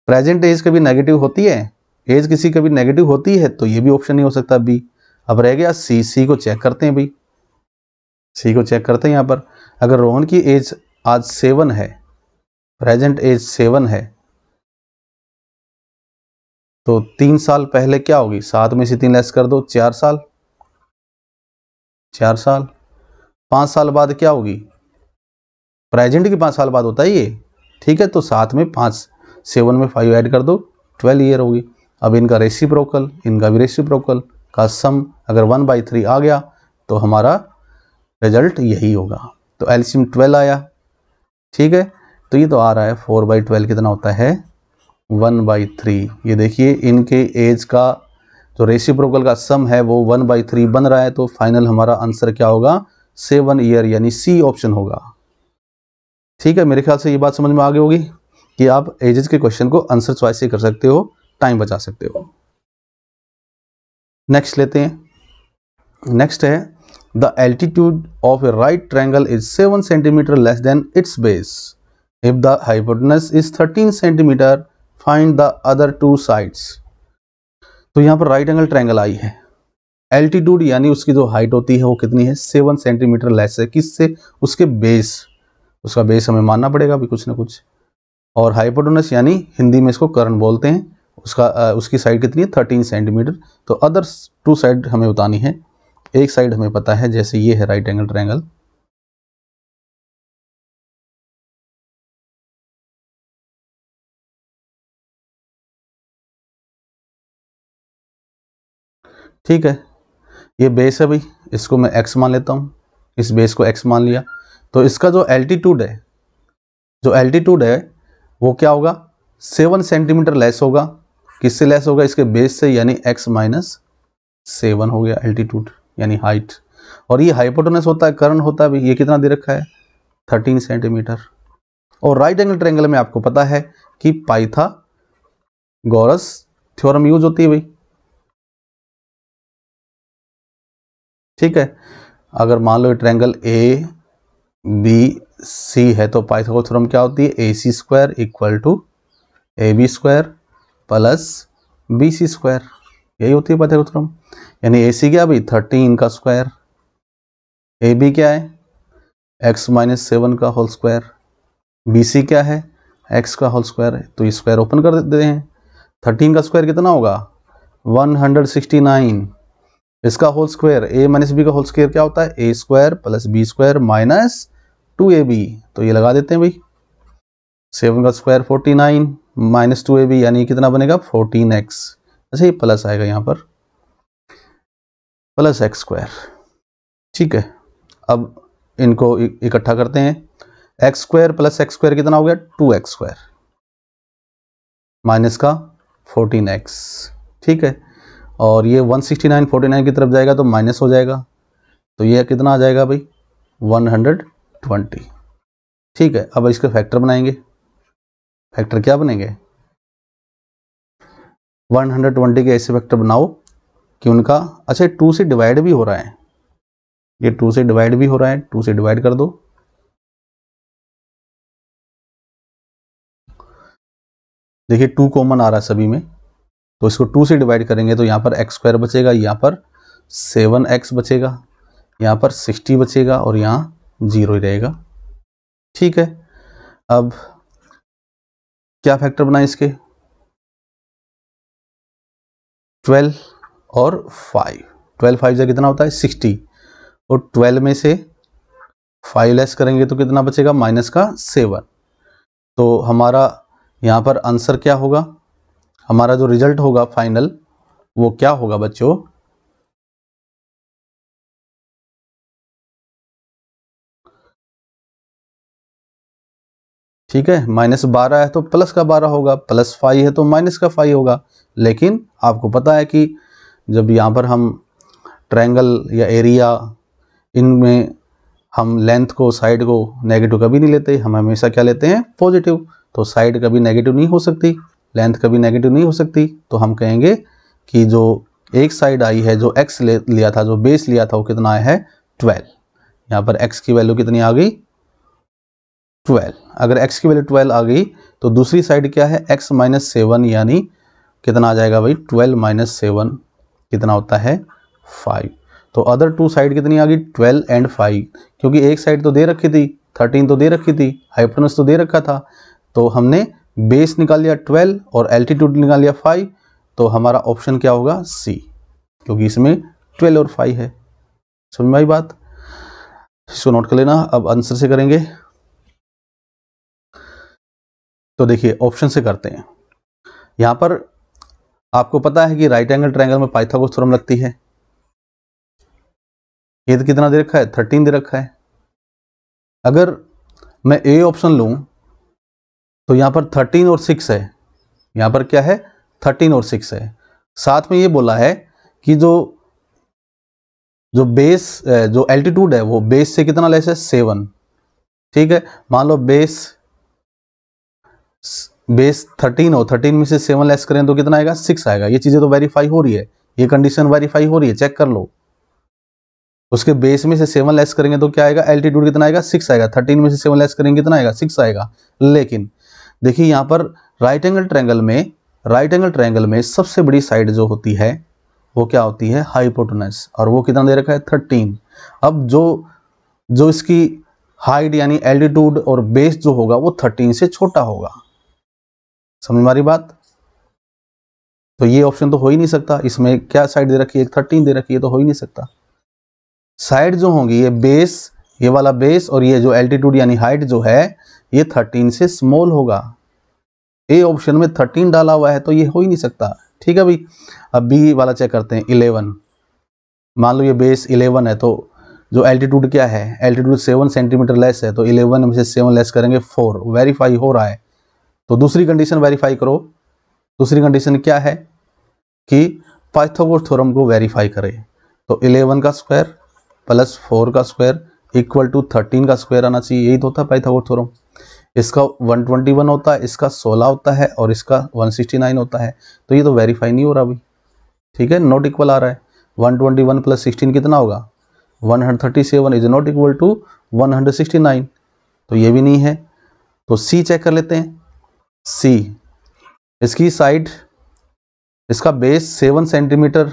प्रेजेंट एज कभी नेगेटिव होती है, एज किसी कभी नेगेटिव होती है, तो ये भी ऑप्शन नहीं हो सकता बी। अब रह गया सी, सी को चेक करते हैं भाई, सी को चेक करते हैं। यहाँ पर अगर रोहन की एज आज सेवन है, प्रेजेंट एज सेवन है, तो तीन साल पहले क्या होगी? सात में से तीन लेस कर दो, चार साल, चार साल। पाँच साल बाद क्या होगी? प्रेजेंट की पाँच साल बाद होता है ये, ठीक है। तो सात में पाँच, सेवन में फाइव ऐड कर दो, ट्वेल्व ईयर होगी। अब इनका रेसिप्रोकल, इनका भी रेसिप्रोकल का सम अगर वन बाई थ्री आ गया तो हमारा रिजल्ट यही होगा। तो एलसीएम ट्वेल्व आया, ठीक है। तो ये तो आ रहा है फोर बाई ट्वेल्व कितना होता है? One by three. ये देखिए इनके एज का जो रेसिप्रोकल का सम है वो वन बाई थ्री बन रहा है। तो फाइनल हमारा आंसर क्या होगा? सेवन ईयर, यानी सी ऑप्शन होगा। ठीक है, मेरे ख्याल से ये बात समझ में आ गई होगी कि आप एजेस के क्वेश्चन को आंसर चॉइस से कर सकते हो, टाइम बचा सकते हो। नेक्स्ट लेते हैं। नेक्स्ट है The altitude of a right triangle is seven centimeter less than its base. If the hypotenuse is thirteen centimeter, find the other two sides. तो यहाँ पर right angle triangle आई है, altitude यानी उसकी जो height होती है वो कितनी है? seven centimeter less है, किससे? उसके base, उसका base हमें मानना पड़ेगा भी कुछ ना कुछ। और hypotenuse यानी हिंदी में इसको कर्ण बोलते हैं, उसका उसकी साइड कितनी है? Thirteen centimetre. तो अदर टू साइड हमें बतानी है, एक साइड हमें पता है, जैसे ये है राइट एंगल ट्रायंगल, ठीक है। ये बेस है भाई, इसको मैं एक्स मान लेता हूँ, इस बेस को एक्स मान लिया। तो इसका जो एल्टीट्यूड है, जो एल्टीट्यूड है वो क्या होगा? सेवन सेंटीमीटर लेस होगा। किससे लेस होगा? इसके बेस से, यानी एक्स माइनस सेवन हो गया एल्टीट्यूड यानी हाइट। और ये हाइपोटेनस होता है, कर्ण होता है। ये कितना दे रखा है? Thirteen centimetre. और राइट एंगल ट्रायंगल में आपको पता है कि पाइथागोरस थ्योरम यूज होती है भाई, ठीक है। अगर मान लो ट्रायंगल ए बी सी है तो पाइथागोरस थ्योरम क्या होती है? A C square equal to A B square plus B C square. यही होती है पाइथागोरस थ्योरम। यानी ए सी क्या भाई थर्टीन का स्क्वायर, ए बी क्या है एक्स माइनस सेवन का होल स्क्वायर, बी सी क्या है एक्स का होल स्क्वायर है। तो ये स्क्वायर ओपन कर देते हैं, थर्टीन का स्क्वायर कितना होगा वन हंड्रेड सिक्सटी नाइन, इसका होल स्क्वायर ए माइनस बी का होल स्क्वायर क्या होता है ए square plus B square minus two ए बी। तो ये लगा देते हैं भाई, सेवन का square forty nine minus two A B यानी कितना बनेगा फोर्टीन एक्स। अच्छा ये प्लस आएगा यहाँ पर प्लस एक्स स्क्वायर, ठीक है। अब इनको इकट्ठा करते हैं, x square plus x square कितना हो गया टू एक्स स्क्वायर माइनस का फोर्टीन एक्स, ठीक है। और ये one sixty nine forty nine की तरफ जाएगा तो माइनस हो जाएगा, तो ये कितना आ जाएगा भाई वन हंड्रेड ट्वेंटी, ठीक है। अब इसके फैक्टर बनाएंगे, फैक्टर क्या बनेंगे वन हंड्रेड ट्वेंटी के ऐसे फैक्टर बनाओ कि उनका, अच्छा टू से डिवाइड भी हो रहा है, ये टू से डिवाइड भी हो रहा है, टू से डिवाइड कर दो, देखिए टू कॉमन आ रहा है सभी में, तो इसको टू से डिवाइड करेंगे तो यहाँ पर एक्स स्क्वायर बचेगा, यहाँ पर सेवन एक्स बचेगा, यहाँ पर सिक्सटी बचेगा और यहाँ जीरो ही रहेगा, ठीक है। अब क्या फैक्टर बनाए इसके ट्वेल्व और फाइव, ट्वेल्व फाइव जा कितना होता है सिक्सटी, और ट्वेल्व में से फाइव लेस करेंगे तो कितना बचेगा माइनस का सेवन। तो हमारा यहाँ पर आंसर क्या होगा, हमारा जो रिजल्ट होगा फाइनल वो क्या होगा बच्चों, ठीक है। माइनस बारह है तो प्लस का बारह होगा, प्लस फाइव है तो माइनस का फाइव होगा। लेकिन आपको पता है कि जब यहाँ पर हम ट्रायंगल या एरिया इनमें हम लेंथ को साइड को नेगेटिव कभी नहीं लेते, हम हमेशा क्या लेते हैं पॉजिटिव। तो साइड कभी नेगेटिव नहीं हो सकती, लेंथ कभी नेगेटिव नहीं हो सकती, तो हम कहेंगे कि जो एक साइड आई है जो एक्स ले लिया था, जो बेस लिया था वो कितना आया है ट्वेल्व, यहाँ पर एक्स की वैल्यू कितनी आ गई ट्वेल्व। अगर एक्स की वैल्यू ट्वेल्व आ गई तो दूसरी साइड क्या है एक्स माइनस सेवन, यानी कितना आ जाएगा भाई ट्वेल्व माइनस सेवन कितना होता है फाइव। तो अदर टू साइड कितनी आ गई ट्वेल्व एंड फाइव, क्योंकि एक साइड तो दे रखी थी थर्टीन तो दे रखी थी, हाइपोटेनस तो दे रखा था, तो हमने बेस निकाल लिया ट्वेल्व और एल्टीट्यूड निकाल लिया फाइव, तो हमारा ऑप्शन क्या होगा सी, क्योंकि इसमें ट्वेल्व और फाइव है। समझ में आई बात, इसको नोट कर लेना। अब आंसर से करेंगे तो देखिए ऑप्शन से करते हैं। यहाँ पर आपको पता है कि राइट एंगल ट्रायंगल में पाइथागोरस थ्योरम लगती है, ये तो कितना दे रखा है थर्टीन दे रखा है। अगर मैं ए ऑप्शन लूँ तो यहाँ पर थर्टीन और सिक्स है, यहाँ पर क्या है थर्टीन और सिक्स है, साथ में ये बोला है कि जो जो बेस जो एल्टीट्यूड है वो बेस से कितना लेस है सेवन, ठीक है। मान लो बेस बेस थर्टीन हो, थर्टीन में से सेवन लेस करें तो कितना आएगा सिक्स आएगा। ये चीज़ें तो वेरीफाई हो रही है, ये कंडीशन वेरीफाई हो रही है, चेक कर लो। उसके बेस में से सेवन लेस करेंगे तो क्या आएगा एल्टीट्यूड कितना आएगा सिक्स आएगा, थर्टीन में से सेवन लेस करेंगे कितना आएगा सिक्स आएगा। लेकिन देखिए यहाँ पर राइट एंगल ट्रायंगल में राइट एंगल ट्रायंगल में सबसे बड़ी साइड जो होती है वो क्या होती है हाइपोटेनस, और वो कितना दे रखा है थर्टीन। अब जो जो इसकी हाइट यानी एल्टीट्यूड और बेस जो होगा वो थर्टीन से छोटा होगा, समझ में आ रही बात। तो ये ऑप्शन तो हो ही नहीं सकता, इसमें क्या साइड दे रखी है थर्टीन दे रखी है, तो हो ही नहीं सकता। साइड जो होंगी ये बेस, ये वाला बेस और ये जो एल्टीट्यूड यानी हाइट जो है ये थर्टीन से स्मॉल होगा। ए ऑप्शन में थर्टीन डाला हुआ है तो ये हो ही नहीं सकता, ठीक है भाई। अब बी वाला चेक करते हैं इलेवन, मान लो ये बेस इलेवन है तो जो एल्टीट्यूड क्या है एल्टीट्यूड सेवन सेंटीमीटर लेस है, तो इलेवन में से सेवन लेस करेंगे फोर, वेरीफाई हो रहा है। तो दूसरी कंडीशन वेरीफाई करो, दूसरी कंडीशन क्या है कि पाइथागोरस थ्योरम को वेरीफाई करे। तो इलेवन का स्क्वायर प्लस फोर का स्क्वायर इक्वल टू थर्टीन का स्क्वायर आना चाहिए, यही तो था पाइथागोरस थ्योरम। इसका वन हंड्रेड ट्वेंटी वन होता है, इसका सिक्सटीन होता है और इसका वन सिक्सटी नाइन होता है, तो ये तो वेरीफाई नहीं हो रहा अभी, ठीक है। नॉट इक्वल आ रहा है, one hundred twenty one plus sixteen कितना होगा one hundred thirty seven is not equal to one hundred sixty nine, तो ये भी नहीं है। तो सी चेक कर लेते हैं, सी इसकी साइड इसका बेस सेवन सेंटीमीटर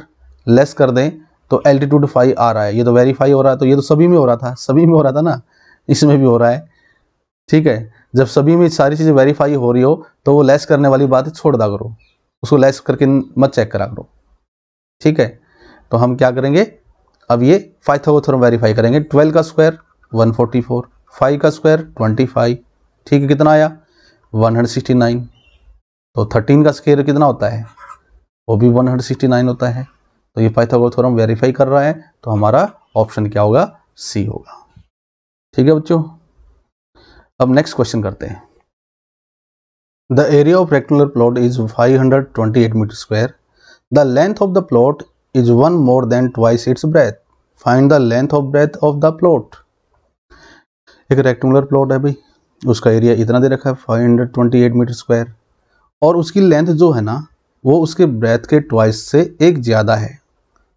लेस कर दें तो एल्टीट्यूड फाई आ रहा है। ये तो वेरीफाई हो रहा है, तो ये तो सभी में हो रहा था, सभी में हो रहा था ना, इसमें भी हो रहा है। ठीक है, जब सभी में सारी चीज़ें वेरीफाई हो रही हो तो वो लेस करने वाली बात छोड़ दा करो, उसको लेस करके मत चेक करा करो। ठीक है, तो हम क्या करेंगे अब, ये पाइथागोरस थ्योरम वेरीफाई करेंगे। ट्वेल्व का square one forty four, five का स्क्वायर ट्वेंटी फाइव, ठीक है, कितना आया वन सिक्सटी नाइन। तो थर्टीन का स्क्वायर कितना होता है, वो भी वन सिक्सटी नाइन होता है। तो ये पाइथागोरस थ्योरम वेरीफाई कर रहा है, तो हमारा ऑप्शन क्या होगा, सी होगा। ठीक है बच्चों, अब नेक्स्ट क्वेश्चन करते हैं। The area of rectangular plot is five hundred twenty eight metre square, the length of the plot is one more than twice its breadth, find the length of breadth of the plot. एक rectangular plot है भाई, उसका area इतना दे रखा है five hundred twenty eight metre square, और उसकी लेंथ जो है ना वो उसके ब्रेथ के ट्वाइस से एक ज़्यादा है।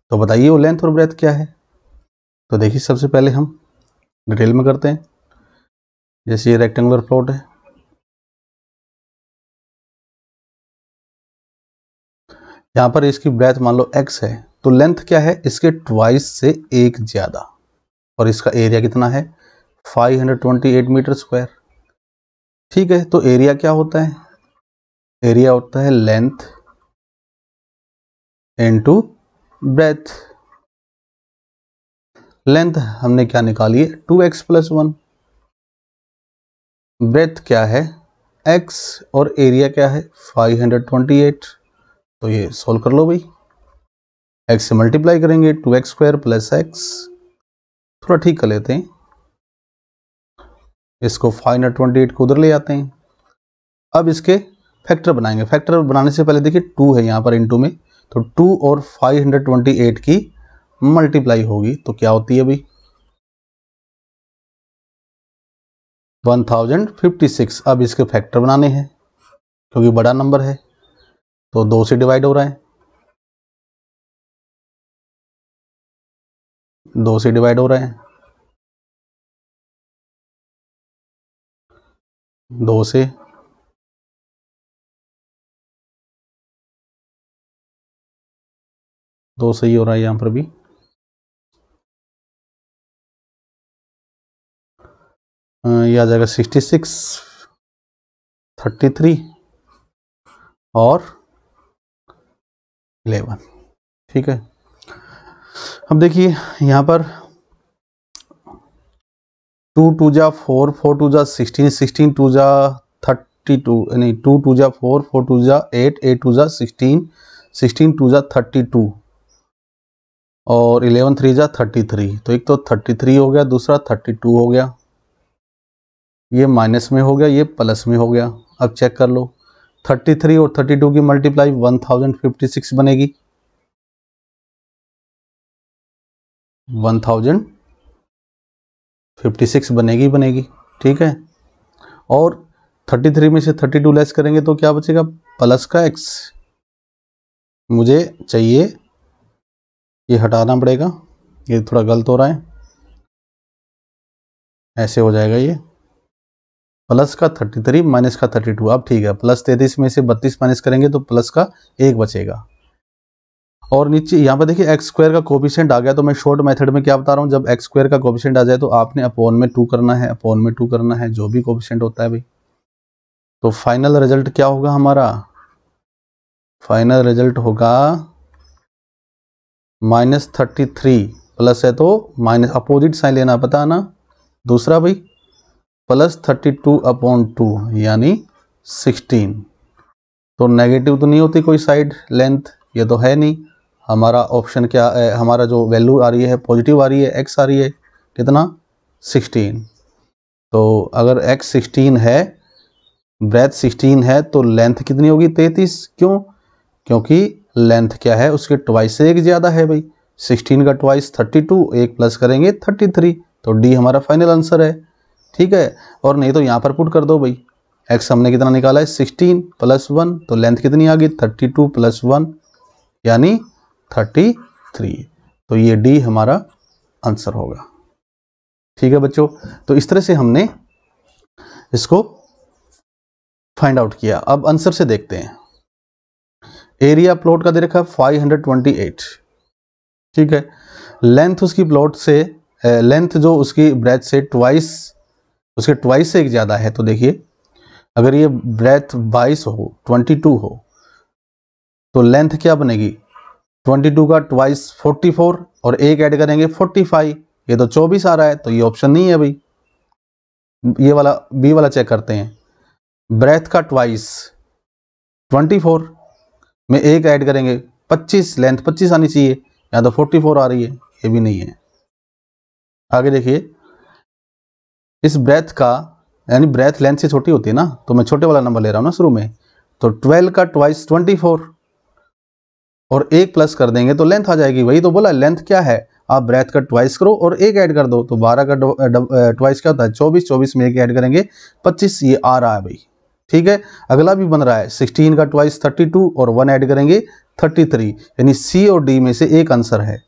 तो बताइए वो लेंथ और ब्रेथ क्या है। तो देखिए सबसे पहले हम डिटेल में करते हैं। जैसे ये रेक्टेंगुलर प्लॉट है, यहाँ पर इसकी ब्रेथ मान लो एक्स है, तो लेंथ क्या है, इसके ट्वाइस से एक ज़्यादा, और इसका एरिया कितना है five hundred twenty eight metre square. ठीक है, तो एरिया क्या होता है, एरिया होता है लेंथ इनटू ब्रेथ। लेंथ हमने क्या निकाली है two x plus one, breadth क्या है x, और एरिया क्या है फाइव हंड्रेड ट्वेंटी एट। तो ये सोल्व कर लो भाई, x से मल्टीप्लाई करेंगे two x square plus x, थोड़ा ठीक कर लेते हैं इसको, फाइव हंड्रेड ट्वेंटी एट को उधर ले जाते हैं। अब इसके फैक्टर बनाएंगे, फैक्टर बनाने से पहले देखिए टू है यहाँ पर इनटू में, तो टू और फाइव हंड्रेड ट्वेंटी एट की मल्टीप्लाई होगी, तो क्या होती है भाई वन थाउजेंड फिफ्टी सिक्स। अब इसके फैक्टर बनाने हैं क्योंकि बड़ा नंबर है, तो दो से डिवाइड हो रहा है, दो से डिवाइड हो रहा है, दो से, दो से ही हो रहा है यहां पर भी। यह आ जाएगा सिक्सटी सिक्स, थर्टी थ्री और इलेवन। ठीक है, अब देखिए यहाँ पर टू टू जा फोर, फोर टू जा सिक्सटीन, सिक्सटीन टू जा थर्टी टू, यानी टू टू जा फोर, फोर टू जा एट, एट टू जा सिक्सटीन, सिक्सटीन टू जा थर्टी टू, और इलेवन थ्री जा थर्टी थ्री। तो एक तो थर्टी थ्री हो गया, दूसरा थर्टी टू हो गया, ये माइनस में हो गया, ये प्लस में हो गया। अब चेक कर लो थर्टी थ्री और थर्टी टू की multiply one thousand fifty six बनेगी, वन थाउजेंड फिफ्टी सिक्स बनेगी बनेगी ठीक है। और थर्टी थ्री में से थर्टी टू लेस करेंगे तो क्या बचेगा, प्लस का x। मुझे चाहिए, ये हटाना पड़ेगा, ये थोड़ा गलत हो रहा है, ऐसे हो जाएगा ये प्लस का थर्टी थ्री माइनस का थर्टी टू। अब ठीक है, प्लस तैंतीस में से बत्तीस माइनस करेंगे तो प्लस का एक बचेगा। और नीचे यहाँ पर देखिए एक्स स्क्वायर का कोफिशिएंट आ गया, तो मैं शॉर्ट मेथड में क्या बता रहा हूँ, जब एक्स स्क्वायर का कोफिशिएंट आ जाए तो आपने अपॉन में टू करना है, अपॉन में टू करना है, जो भी कोफिशिएंट होता है भाई। तो फाइनल रिजल्ट क्या होगा हमारा, फाइनल रिजल्ट होगा माइनस थर्टी थ्री प्लस है तो माइनस अपोजिट साइन लेना पता ना, दूसरा भाई plus thirty two upon two यानी सिक्सटीन। तो नेगेटिव तो नहीं होती कोई साइड लेंथ, ये तो है नहीं। हमारा ऑप्शन क्या है, हमारा जो वैल्यू आ रही है पॉजिटिव आ रही है, एक्स आ रही है कितना सिक्सटीन। तो अगर एक्स सिक्सटीन है, ब्रेथ सिक्सटीन है, तो लेंथ कितनी होगी तैंतीस। क्यों, क्योंकि लेंथ क्या है उसके ट्वाइस से एक ज़्यादा है भाई, सिक्सटीन का ट्वाइस थर्टी टू, एक प्लस करेंगे थर्टी थ्री। तो डी हमारा फाइनल आंसर है। ठीक है, और नहीं तो यहाँ पर पुट कर दो भाई, x हमने कितना निकाला है सिक्सटीन प्लस वन, तो लेंथ कितनी आ गई थर्टी टू प्लस वन यानी थर्टी थ्री। तो ये d हमारा आंसर होगा। ठीक है बच्चों, तो इस तरह से हमने इसको फाइंड आउट किया। अब आंसर से देखते हैं, एरिया प्लॉट का दे रखा है फाइव हंड्रेड ट्वेंटी एट, ठीक है। लेंथ उसकी प्लॉट से लेंथ जो उसकी ब्रेथ से ट्वाइस उसके ट्वाइस से एक ज़्यादा है, तो देखिए अगर ये ब्रेथ बाईस हो बाईस हो तो लेंथ क्या बनेगी, बाईस का ट्वाइस चौवालीस और एक ऐड करेंगे पैंतालीस, ये तो चौबीस आ रहा है, तो ये ऑप्शन नहीं है भाई। ये वाला बी वाला चेक करते हैं, ब्रेथ का ट्वाइस चौबीस में एक ऐड करेंगे पच्चीस, लेंथ पच्चीस आनी चाहिए, यहाँ तो चौवालीस आ रही है, ये भी नहीं है। आगे देखिए, इस ब्रेथ का यानी ब्रेथ लेंथ से छोटी होती है ना, तो मैं छोटे वाला नंबर ले रहा हूँ ना शुरू में, तो ट्वेल्व का ट्वाइस चौबीस और एक प्लस कर देंगे तो लेंथ आ जाएगी। वही तो बोला, लेंथ क्या है, आप ब्रेथ का ट्वाइस करो और एक ऐड कर दो, तो बारह का ट्वाइस क्या होता है चौबीस, चौबीस में एक ऐड करेंगे पच्चीस, ये आ रहा है भाई, ठीक है। अगला भी बन रहा है, सिक्सटीन का ट्वाइस थर्टी टू और वन ऐड करेंगे थर्टी थ्री, यानी सी और डी में से एक आंसर है।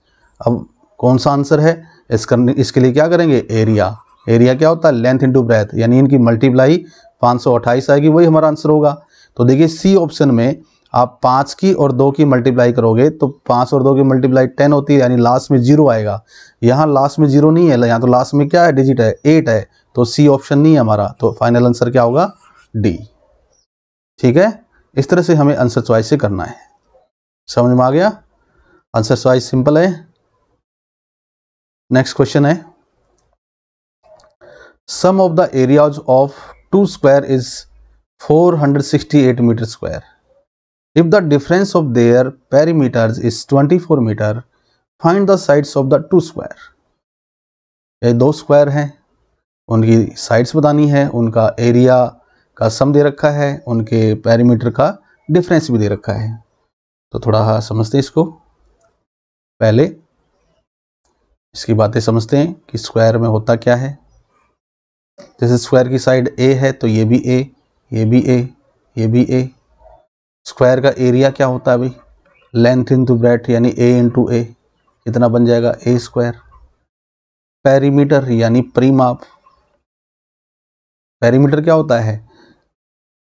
अब कौन सा आंसर है, इसके लिए क्या करेंगे, एरिया, एरिया क्या होता है लेंथ इंटू ब्रेथ, यानी इनकी मल्टीप्लाई पाँच सौ अट्ठाईस आएगी, वही हमारा आंसर होगा। तो देखिए सी ऑप्शन में आप पाँच की और दो की मल्टीप्लाई करोगे तो पाँच और दो की मल्टीप्लाई टेन होती है, यानी लास्ट में जीरो आएगा। यहाँ लास्ट में जीरो नहीं है, यहाँ तो लास्ट में क्या है डिजिट है एट है, तो सी ऑप्शन नहीं है हमारा, तो फाइनल आंसर क्या होगा डी, ठीक है। इस तरह से हमें आंसर चॉइस से करना है, समझ में आ गया, आंसर चॉइस सिंपल है। नेक्स्ट क्वेश्चन है, sum of the areas of two square is four hundred sixty eight metre square, if the difference of their perimeters is twenty four metre, find the sides of the two square. ये दो square हैं, उनकी sides बतानी है, उनका area का सम दे रखा है, उनके पेरीमीटर का डिफरेंस भी दे रखा है। तो थोड़ा समझते इसको, पहले इसकी बातें समझते हैं कि स्क्वायर में होता क्या है। जैसे स्क्वायर की साइड ए है तो ये भी ए, ये भी ए, ये भी ए। स्क्वायर का एरिया क्या होता है भाई, लेंथ इंटू ब्रेथ, यानी ए इंटू ए, कितना बन जाएगा ए स्क्वायर। पेरीमीटर यानी परिमाप, पेरीमीटर क्या होता है,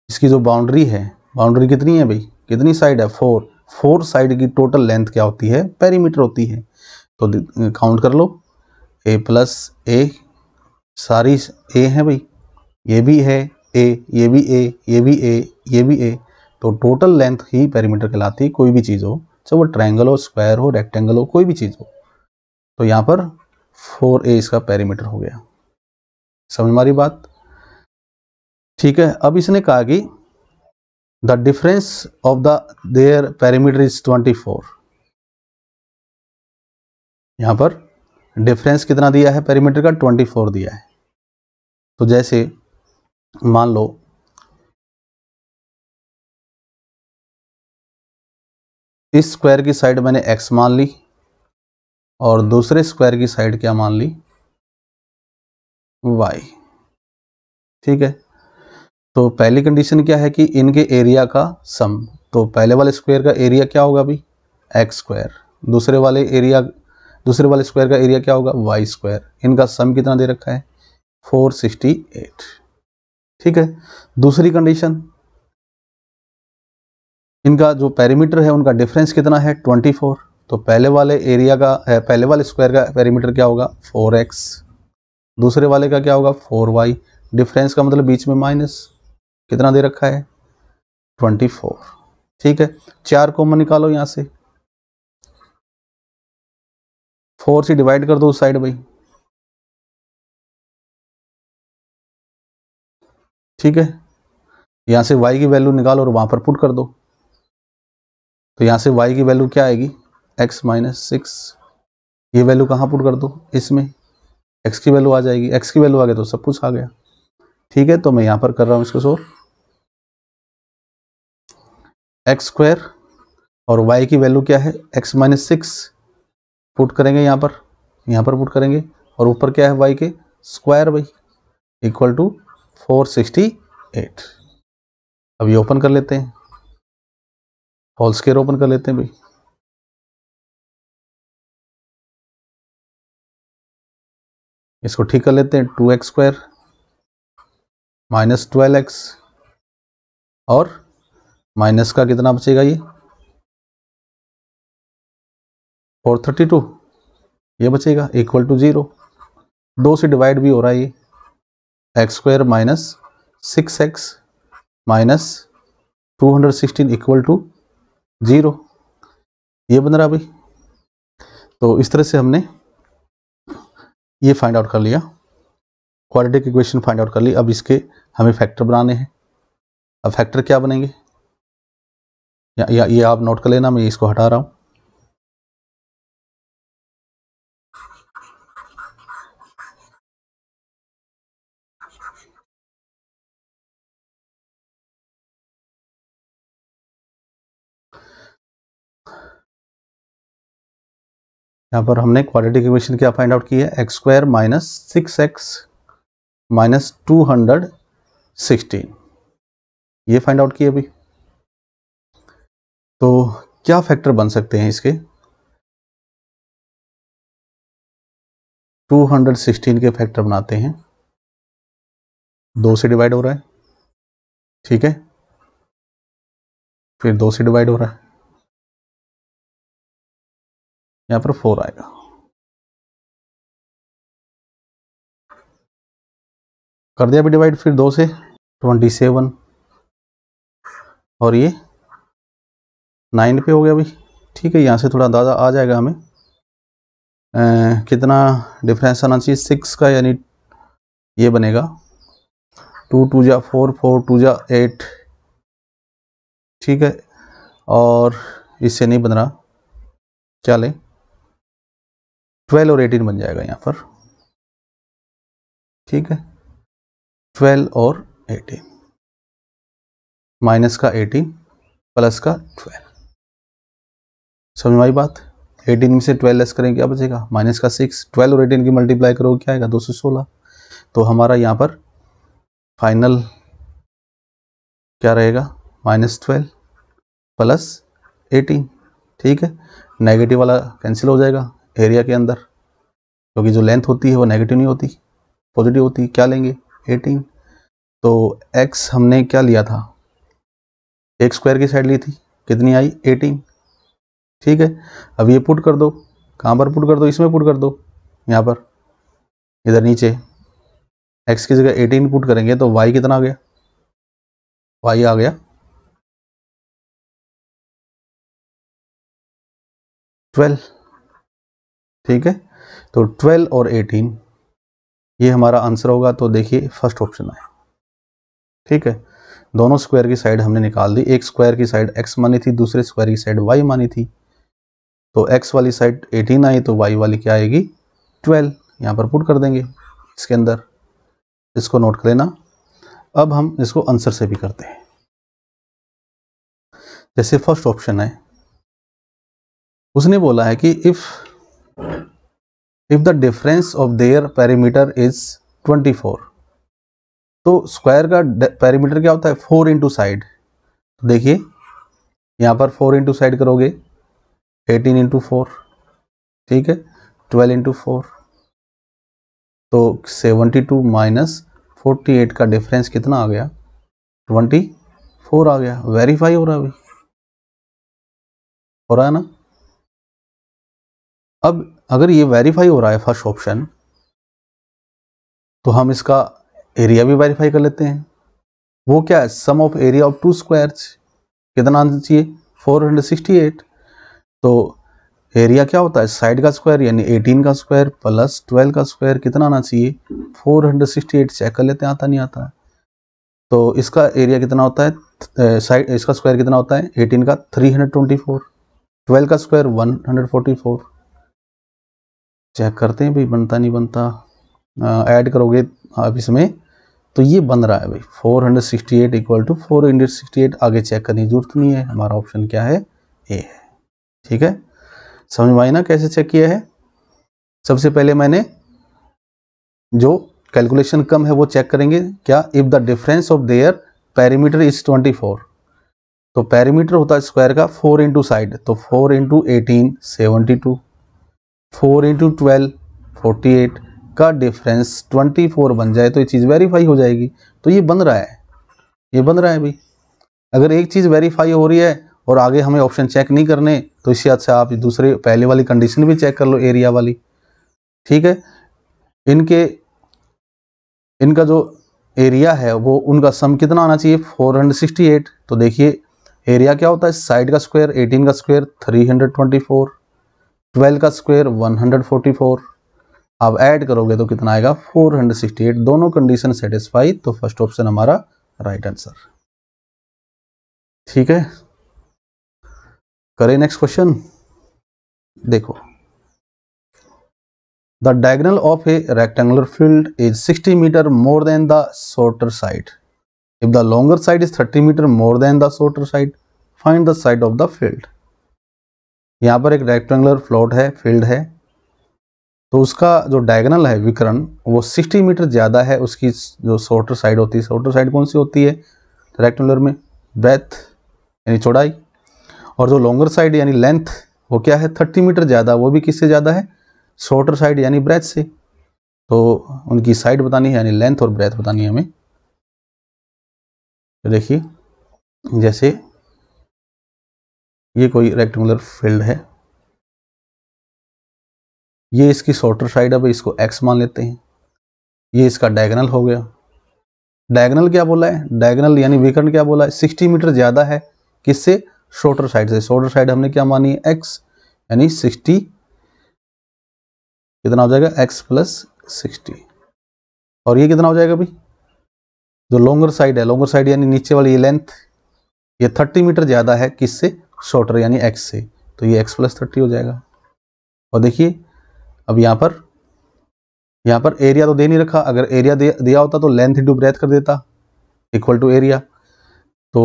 इसकी जो बाउंड्री है, बाउंड्री कितनी है भाई, कितनी साइड है फोर, फोर साइड की टोटल लेंथ क्या होती है पेरीमीटर होती है। तो काउंट कर लो, ए प्लस ए, सारी ए हैं भाई, ये भी है ए, ये भी ए, ये भी ए, ये भी ए, तो टोटल लेंथ ही पेरीमीटर कहलाती है। कोई भी चीज़ हो, चाहे वो ट्रायंगल हो, स्क्वायर हो, रेक्टेंगल हो, कोई भी चीज़ हो, तो यहाँ पर फोर ए इसका पेरीमीटर हो गया, समझ में आ रही बात, ठीक है। अब इसने कहा कि the difference of the their perimeter is twenty four, यहाँ पर डिफरेंस कितना दिया है पेरीमीटर का, ट्वेंटी फोर दिया है। तो जैसे मान लो इस स्क्वायर की साइड मैंने x मान ली और दूसरे स्क्वायर की साइड क्या मान ली, y, ठीक है। तो पहली कंडीशन क्या है कि इनके एरिया का सम, तो पहले वाले स्क्वायर का एरिया क्या होगा भाई x स्क्वायर, दूसरे वाले एरिया दूसरे वाले स्क्वायर का एरिया क्या होगा वाई स्क्वायर, इनका सम कितना दे रखा है फोर हंड्रेड सिक्सटी एट, ठीक है। दूसरी कंडीशन, इनका जो पेरीमीटर है उनका डिफरेंस कितना है ट्वेंटी फोर, तो पहले वाले एरिया का पहले वाले स्क्वायर का पेरीमीटर क्या होगा फोर एक्स, दूसरे वाले का क्या होगा फोर वाई, डिफरेंस का मतलब बीच में माइनस, कितना दे रखा है ट्वेंटी फोर, ठीक है। चार कॉमन निकालो यहाँ से, फोर से डिवाइड कर दो उस साइड भाई, ठीक है। यहाँ से y की वैल्यू निकालो और वहाँ पर पुट कर दो, तो यहाँ से y की वैल्यू क्या आएगी x माइनस सिक्स, ये वैल्यू कहाँ पुट कर दो इसमें, x की वैल्यू आ जाएगी, x की वैल्यू आ गई तो सब कुछ आ गया, ठीक है। तो मैं यहाँ पर कर रहा हूँ इसको सॉल्व, एक्स स्क्वायर और y की वैल्यू क्या है x माइनस सिक्स पुट करेंगे यहाँ पर, यहाँ पर पुट करेंगे और ऊपर क्या है y के स्क्वायर भाई, equal to four hundred sixty eight. अब ये ओपन कर लेते हैं, होल स्क्वायर ओपन कर लेते हैं भाई, इसको ठीक कर लेते हैं, two x square minus twelve x और माइनस का कितना बचेगा ये और थर्टी टू ये बचेगा इक्वल टू जीरो। दो से डिवाइड भी हो रहा है ये, x square minus six x minus two hundred sixteen equal to zero ये बन रहा भाई। तो इस तरह से हमने ये फाइंड आउट कर लिया, क्वाड्रेटिक इक्वेशन फाइंड आउट कर ली। अब इसके हमें फैक्टर बनाने हैं। अब फैक्टर क्या बनेंगे या, या ये आप नोट कर लेना, मैं इसको हटा रहा हूँ। यहाँ पर हमने क्वाड्रेटिक इक्वेशन क्या फाइंड आउट की है, x square minus six x minus two hundred sixteen ये फाइंड आउट किया अभी। तो क्या फैक्टर बन सकते हैं इसके, टू हंड्रेड सिक्सटीन के फैक्टर बनाते हैं। दो से डिवाइड हो रहा है, ठीक है, फिर दो से डिवाइड हो रहा है, यहाँ पर फोर आएगा। कर दिया भी डिवाइड, फिर दो से ट्वेंटी सेवन और ये नाइन पे हो गया भाई, ठीक है। यहाँ से थोड़ा अंदाज़ा आ जाएगा हमें आ, कितना डिफरेंस आना चाहिए सिक्स का, यानी ये बनेगा टू टू जा फोर, फोर टू जा एट, ठीक है। और इससे नहीं बन रहा, चले ट्वेल्व और एटीन बन जाएगा यहाँ पर, ठीक है। ट्वेल्व और एटीन, माइनस का एटीन प्लस का ट्वेल्व, समझ में आई बात। एटीन में से ट्वेल्व लेस करेंगे क्या बचेगा, माइनस का सिक्स। ट्वेल्व और एटीन की मल्टीप्लाई करोगे क्या आएगा, दो सौ सोलह। तो हमारा यहाँ पर फाइनल क्या रहेगा, माइनस ट्वेल्व प्लस एटीन, ठीक है। नेगेटिव वाला कैंसिल हो जाएगा एरिया के अंदर, क्योंकि जो लेंथ होती है वो नेगेटिव नहीं होती, पॉजिटिव होती है। क्या लेंगे एटीन, तो x हमने क्या लिया था, एक स्क्वायर की साइड ली थी, कितनी आई एटीन, ठीक है। अब ये पुट कर दो, कहाँ पर पुट कर दो, इसमें पुट कर दो, यहाँ पर इधर नीचे x की जगह एटीन पुट करेंगे तो y कितना आ गया, y आ गया ट्वेल्व, ठीक है। तो ट्वेल्व और एटीन ये हमारा आंसर होगा। तो देखिए फर्स्ट ऑप्शन है, ठीक है। दोनों स्क्वायर की साइड हमने निकाल दी, एक स्क्वायर की साइड x मानी थी, दूसरे स्क्वायर की साइड y मानी थी। तो x वाली साइड एटीन आई तो y वाली क्या आएगी ट्वेल्व, यहाँ पर पुट कर देंगे इसके अंदर। इसको नोट कर लेना। अब हम इसको आंसर से भी करते हैं। जैसे फर्स्ट ऑप्शन है, उसने बोला है कि if if the difference of their perimeter is twenty four, तो स्क्वायर का पैरीमीटर क्या होता है फोर इंटू साइड। तो देखिए यहाँ पर फोर इंटू साइड करोगे एटीन इंटू फोर, ठीक है, ट्वेल्व इंटू फोर, तो seventy two minus forty eight का डिफरेंस कितना आ गया ट्वेंटी फोर आ गया। वेरीफाई हो रहा है अभी, हो रहा है ना। अब अगर ये वेरीफाई हो रहा है फर्स्ट ऑप्शन, तो हम इसका एरिया भी वेरीफाई कर लेते हैं। वो क्या है, sum of area of two squares, कितना आना चाहिए फोर हंड्रेड सिक्सटी एट। तो एरिया क्या होता है, साइड का स्क्वायर यानी एटीन का स्क्वायर प्लस ट्वेल्व का स्क्वायर, कितना आना चाहिए four hundred sixty eight. Check कर लेते हैं आता नहीं आता। तो इसका एरिया कितना होता है, साइड इसका स्क्वायर कितना होता है एटीन का three hundred twenty four, twelve का square one hundred forty four. Check करते हैं भाई बनता नहीं बनता, ऐड करोगे आप इसमें तो ये बन रहा है भाई four hundred sixty eight equal to four hundred sixty eight. आगे चेक करने की जरूरत नहीं है, हमारा ऑप्शन क्या है ए है, ठीक है। समझ में आई ना कैसे चेक किया है। सबसे पहले मैंने जो कैलकुलेशन कम है वो चेक करेंगे, क्या if the difference of their perimeter is twenty four, तो पैरीमीटर होता है स्क्वायर का फोर इंटू साइड, तो four into eighteen seventy two, four into twelve forty eight का डिफरेंस ट्वेंटी फोर बन जाए तो ये चीज़ वेरीफाई हो जाएगी। तो ये बन रहा है, ये बन रहा है भाई। अगर एक चीज़ वेरीफाई हो रही है और आगे हमें ऑप्शन चेक नहीं करने, तो इससे अच्छा आप दूसरे पहले वाली कंडीशन भी चेक कर लो एरिया वाली, ठीक है। इनके इनका जो एरिया है वो उनका सम कितना आना चाहिए फोर हंड्रेड सिक्सटी एट। तो देखिए एरिया क्या होता है, साइड का स्क्वायर एटीन का square three hundred twenty four, twelve का square one hundred forty four. अब ऐड करोगे तो कितना आएगा फोर हंड्रेड सिक्सटी एट। दोनों कंडीशन सेटिस्फाई, तो फर्स्ट ऑप्शन हमारा राइट आंसर, ठीक है। करें नेक्स्ट क्वेश्चन। देखो The diagonal of a rectangular field is sixty meter more than the shorter side. If the longer side is thirty meter more than the shorter side, find the side of the field. यहाँ पर एक rectangular float है, field है, तो उसका जो diagonal है विकर्ण वो साठ मीटर ज़्यादा है उसकी जो शॉर्टर साइड होती है। शॉर्टर साइड कौन सी होती है रेक्टेंगुलर में? ब्रेथ यानी चौड़ाई। और जो लॉन्गर साइड यानी लेंथ वो क्या है तीस मीटर ज़्यादा, वो भी किससे ज़्यादा है? शॉर्टर साइड यानी ब्रेथ से। तो उनकी साइड बतानी है यानी लेंथ और ब्रेथ बतानी है हमें। तो देखिए जैसे ये कोई रेक्टेंगुलर फील्ड है, ये इसकी शॉर्टर साइड है, अब इसको एक्स मान लेते हैं, ये इसका डायगोनल हो गया। डायगोनल क्या बोला है? डायगोनल यानी विकर्ण क्या बोला है? साठ मीटर ज़्यादा है किससे? शॉर्टर साइड से। शॉर्टर साइड हमने क्या मानी है? एक्स, यानी साठ कितना हो जाएगा x प्लस सिक्सटी। और ये कितना हो जाएगा भाई? जो लॉन्गर साइड है, लॉन्गर साइड यानी नीचे वाली ये लेंथ, ये तीस मीटर ज़्यादा है किससे? शॉर्टर यानी x से, तो ये x प्लस थर्टी हो जाएगा। और देखिए अब यहाँ पर यहाँ पर एरिया तो दे नहीं रखा, अगर एरिया दिया होता तो लेंथ इंटू ब्रेथ कर देता इक्वल टू एरिया। तो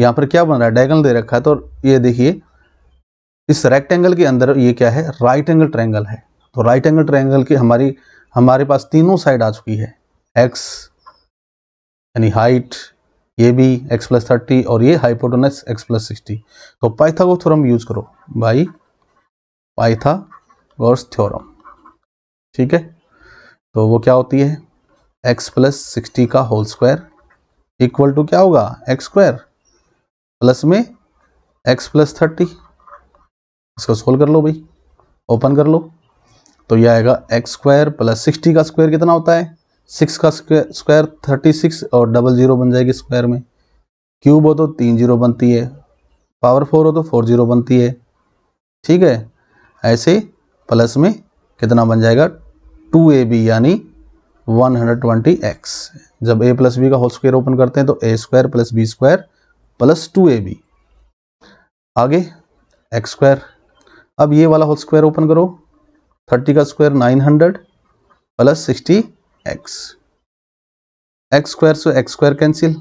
यहाँ पर क्या बन रहा है? डायगोनल दे रखा है। तो ये देखिए इस रेक्टेंगल के अंदर ये क्या है? राइट एंगल ट्रायंगल है। तो राइट एंगल ट्रायंगल की हमारी हमारे पास तीनों साइड आ चुकी है, एक्स यानी हाइट, ये भी एक्स प्लस थर्टी और ये हाइपोटेनस एक्स प्लस सिक्सटी। तो पाइथागोरस थ्योरम यूज करो भाई, पाइथागोरस थ्योरम, ठीक है। तो वो क्या होती है? एक्स प्लस सिक्सटी का होल स्क्वायर इक्वल टू क्या होगा? एक्स स्क्वायर प्लस में एक्स प्लस थर्टी। इसको सोल्व कर लो भाई, ओपन कर लो, तो यह आएगा एक्स स्क्वायर प्लस सिक्सटी का स्क्वायर कितना होता है? सिक्स का स्क्वायर थर्टी सिक्स, और डबल जीरो बन जाएगी स्क्वायर में, क्यूब हो तो तीन जीरो बनती है, पावर फोर हो तो फोर जीरो बनती है, ठीक है। ऐसे प्लस में कितना बन जाएगा? टू ए बी यानी वन हंड्रेड ट्वेंटी एक्स। जब ए प्लस बी का होल स्क्वायर ओपन करते हैं तो a square plus B square plus two A b, आगे एक्स स्क्वायर। अब ये वाला होल स्क्वायर ओपन करो, थर्टी का square nine hundred plus sixty x, x square से एक्स स्क्वायर कैंसिल,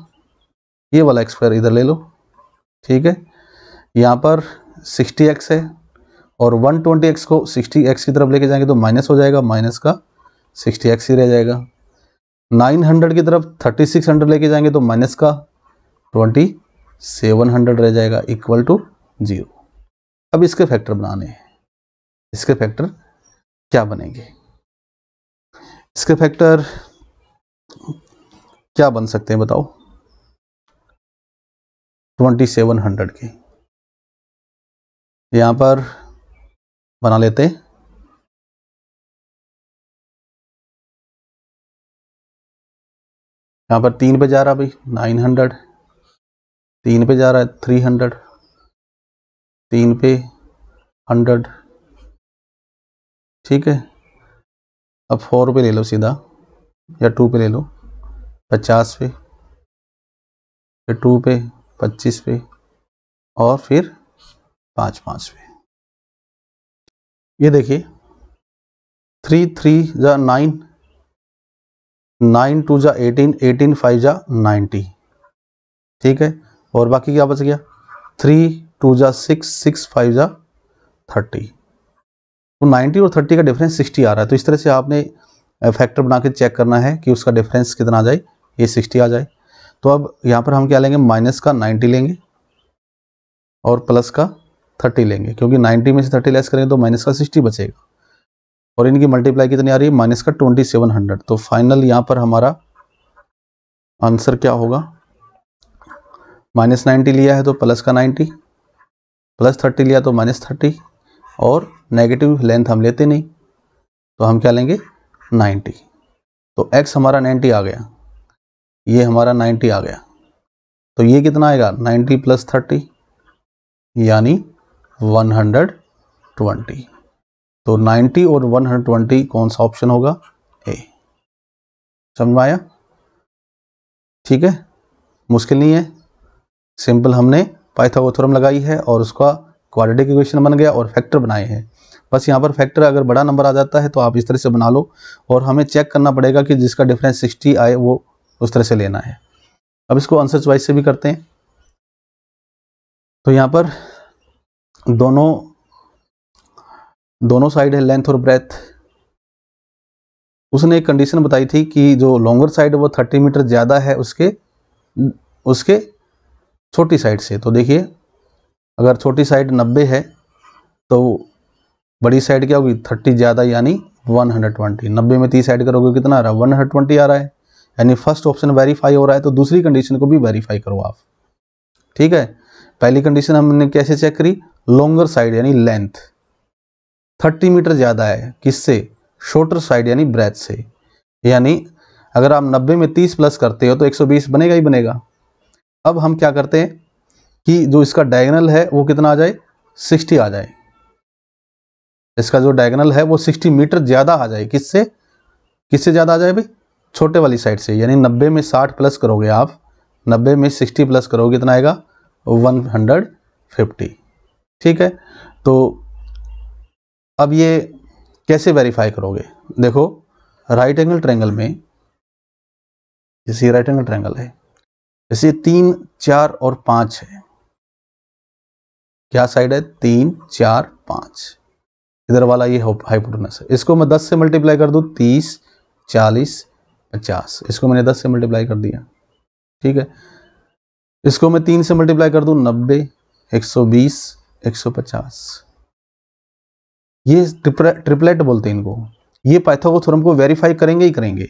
ये वाला एक्स स्क्वायर इधर ले लो, ठीक है। यहाँ पर सिक्सटी एक्स है और वन ट्वेंटी एक्स को सिक्सटी एक्स की तरफ लेके जाएंगे तो माइनस हो जाएगा, माइनस का सिक्सटी एक्स ही रह जाएगा। नाइन हंड्रेड की तरफ थर्टी सिक्स हंड्रेड लेके जाएंगे तो माइनस का ट्वेंटी सेवन हंड्रेड रह जाएगा इक्वल टू जीरो। अब इसके फैक्टर बनाने हैं, इसके फैक्टर क्या बनेंगे? इसके फैक्टर क्या बन सकते हैं बताओ? ट्वेंटी सेवन हंड्रेड के यहां पर बना लेते हैं। यहां पर तीन पे जा रहा भाई नाइन हंड्रेड, तीन पे जा रहा है थ्री हंड्रेड, तीन पे हंड्रेड, ठीक है। अब फोर पे ले लो सीधा, या टू पे ले लो, पचास पे, फिर टू पे, पच्चीस पे, और फिर पाँच पाँच पे। ये देखिए थ्री थ्री जा नाइन, नाइन टू जा एटीन, एटीन फाइव जा नाइन्टी, ठीक है। और बाकी क्या बच गया? थ्री टू जा सिक्स, सिक्स फाइव जा थर्टी। तो नाइन्टी और थर्टी का डिफरेंस सिक्सटी आ रहा है। तो इस तरह से आपने फैक्टर बना के चेक करना है कि उसका डिफरेंस कितना आ जाए, ये सिक्सटी आ जाए। तो अब यहाँ पर हम क्या लेंगे? माइनस का नाइन्टी लेंगे और प्लस का थर्टी लेंगे, क्योंकि नाइन्टी में से थर्टी लेस करेंगे तो माइनस का सिक्सटी बचेगा। और इनकी मल्टीप्लाई कितनी आ रही है? माइनस का ट्वेंटी सेवन हंड्रेड। तो फाइनल यहाँ पर हमारा आंसर क्या होगा? माइनस नाइन्टी लिया है तो प्लस का नाइन्टी, प्लस थर्टी लिया तो माइनस थर्टी, और नेगेटिव लेंथ हम लेते नहीं तो हम क्या लेंगे नाइन्टी। तो x हमारा नाइन्टी आ गया, ये हमारा नाइन्टी आ गया, तो ये कितना आएगा नाइन्टी प्लस थर्टी यानी वन हंड्रेड ट्वेंटी। तो नाइन्टी और वन हंड्रेड ट्वेंटी कौन सा ऑप्शन होगा? ए। समझ में आया? ठीक है, मुश्किल नहीं है, सिंपल। हमने पाइथागोरस थ्योरम लगाई है और उसका क्वाड्रेटिक इक्वेशन बन गया और फैक्टर बनाए हैं। बस यहाँ पर फैक्टर अगर बड़ा नंबर आ जाता है तो आप इस तरह से बना लो, और हमें चेक करना पड़ेगा कि जिसका डिफरेंस सिक्सटी आए वो उस तरह से लेना है। अब इसको आंसर चॉइस से भी करते हैं। तो यहाँ पर दोनों दोनों साइड है लेंथ और ब्रेथ। उसने एक कंडीशन बताई थी कि जो लॉन्गर साइड वो थर्टी मीटर ज़्यादा है उसके उसके छोटी साइड से। तो देखिए, अगर छोटी साइड नब्बे है तो बड़ी साइड क्या होगी थर्टी ज़्यादा यानी वन हंड्रेड ट्वेंटी। नब्बे में तीस ऐड करोगे कितना आ रहा है वन हंड्रेड ट्वेंटी आ रहा है, यानी फर्स्ट ऑप्शन वेरीफाई हो रहा है। तो दूसरी कंडीशन को भी वेरीफाई करो आप। ठीक है, पहली कंडीशन हमने कैसे चेक करी? लॉन्गर साइड यानी लेंथ थर्टी मीटर ज़्यादा है किससे? शॉर्टर साइड यानी ब्रेथ से। यानी अगर आप नब्बे में तीस प्लस करते हो तो एक सौ बीस बनेगा ही बनेगा। अब हम क्या करते हैं कि जो इसका डायगोनल है वो कितना आ जाए साठ आ जाए। इसका जो डायगोनल है वो साठ मीटर ज़्यादा आ जाए किससे किससे ज़्यादा आ जाए भाई? छोटे वाली साइड से। यानी नब्बे में साठ प्लस करोगे आप, नब्बे में साठ प्लस करोगे कितना आएगा वन हंड्रेड फिफ्टी। ठीक है, तो अब ये कैसे वेरीफाई करोगे? देखो, राइट एंगल ट्रायंगल में, जैसे राइट एंगल ट्रायंगल है, जैसे तीन चार और पाँच है, क्या साइड है? तीन चार पाँच, इधर वाला ये हाइपोटेनस है। इसको मैं दस से मल्टीप्लाई कर दूँ, तीस चालीस पचास, इसको मैंने दस से मल्टीप्लाई कर दिया। ठीक है, इसको मैं तीन से मल्टीप्लाई कर दूँ, नब्बे एक सौ बीस एक सौ पचास। ये ट्रिपलेट बोलते हैं इनको। ये पाइथागोरस थ्योरम को वेरीफाई करेंगे ही करेंगे।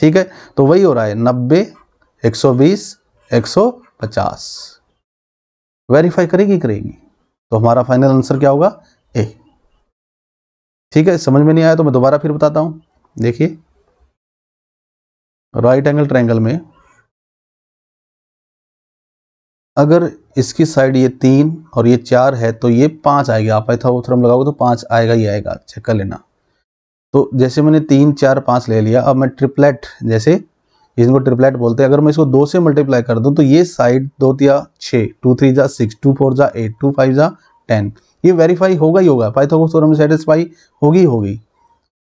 ठीक है, तो वही हो रहा है नब्बे एक सौ बीस एक सौ पचास, वेरीफाई करेगी करेगी। तो हमारा फाइनल आंसर क्या होगा? ए। ठीक है, समझ में नहीं आया तो मैं दोबारा फिर बताता हूँ। देखिए, राइट एंगल ट्रायंगल में अगर इसकी साइड ये तीन और ये चार है तो ये पाँच आएगा। आप पाइथागोरस थ्योरम लगाओगे तो पाँच आएगा ही आएगा, चेक कर लेना। तो जैसे मैंने तीन चार पाँच ले लिया, अब मैं ट्रिपलेट, जैसे इसको ट्रिपलेट बोलते हैं, अगर मैं इसको दो से मल्टीप्लाई कर दूं तो ये साइड दो या छः, टू थ्री जा सिक्स, टू फोर जा एट, टू फाइव जा टेन, ये वेरीफाई होगा ही होगा। पाइथागोरस थ्योरम सेटिस्फाई होगी होगी।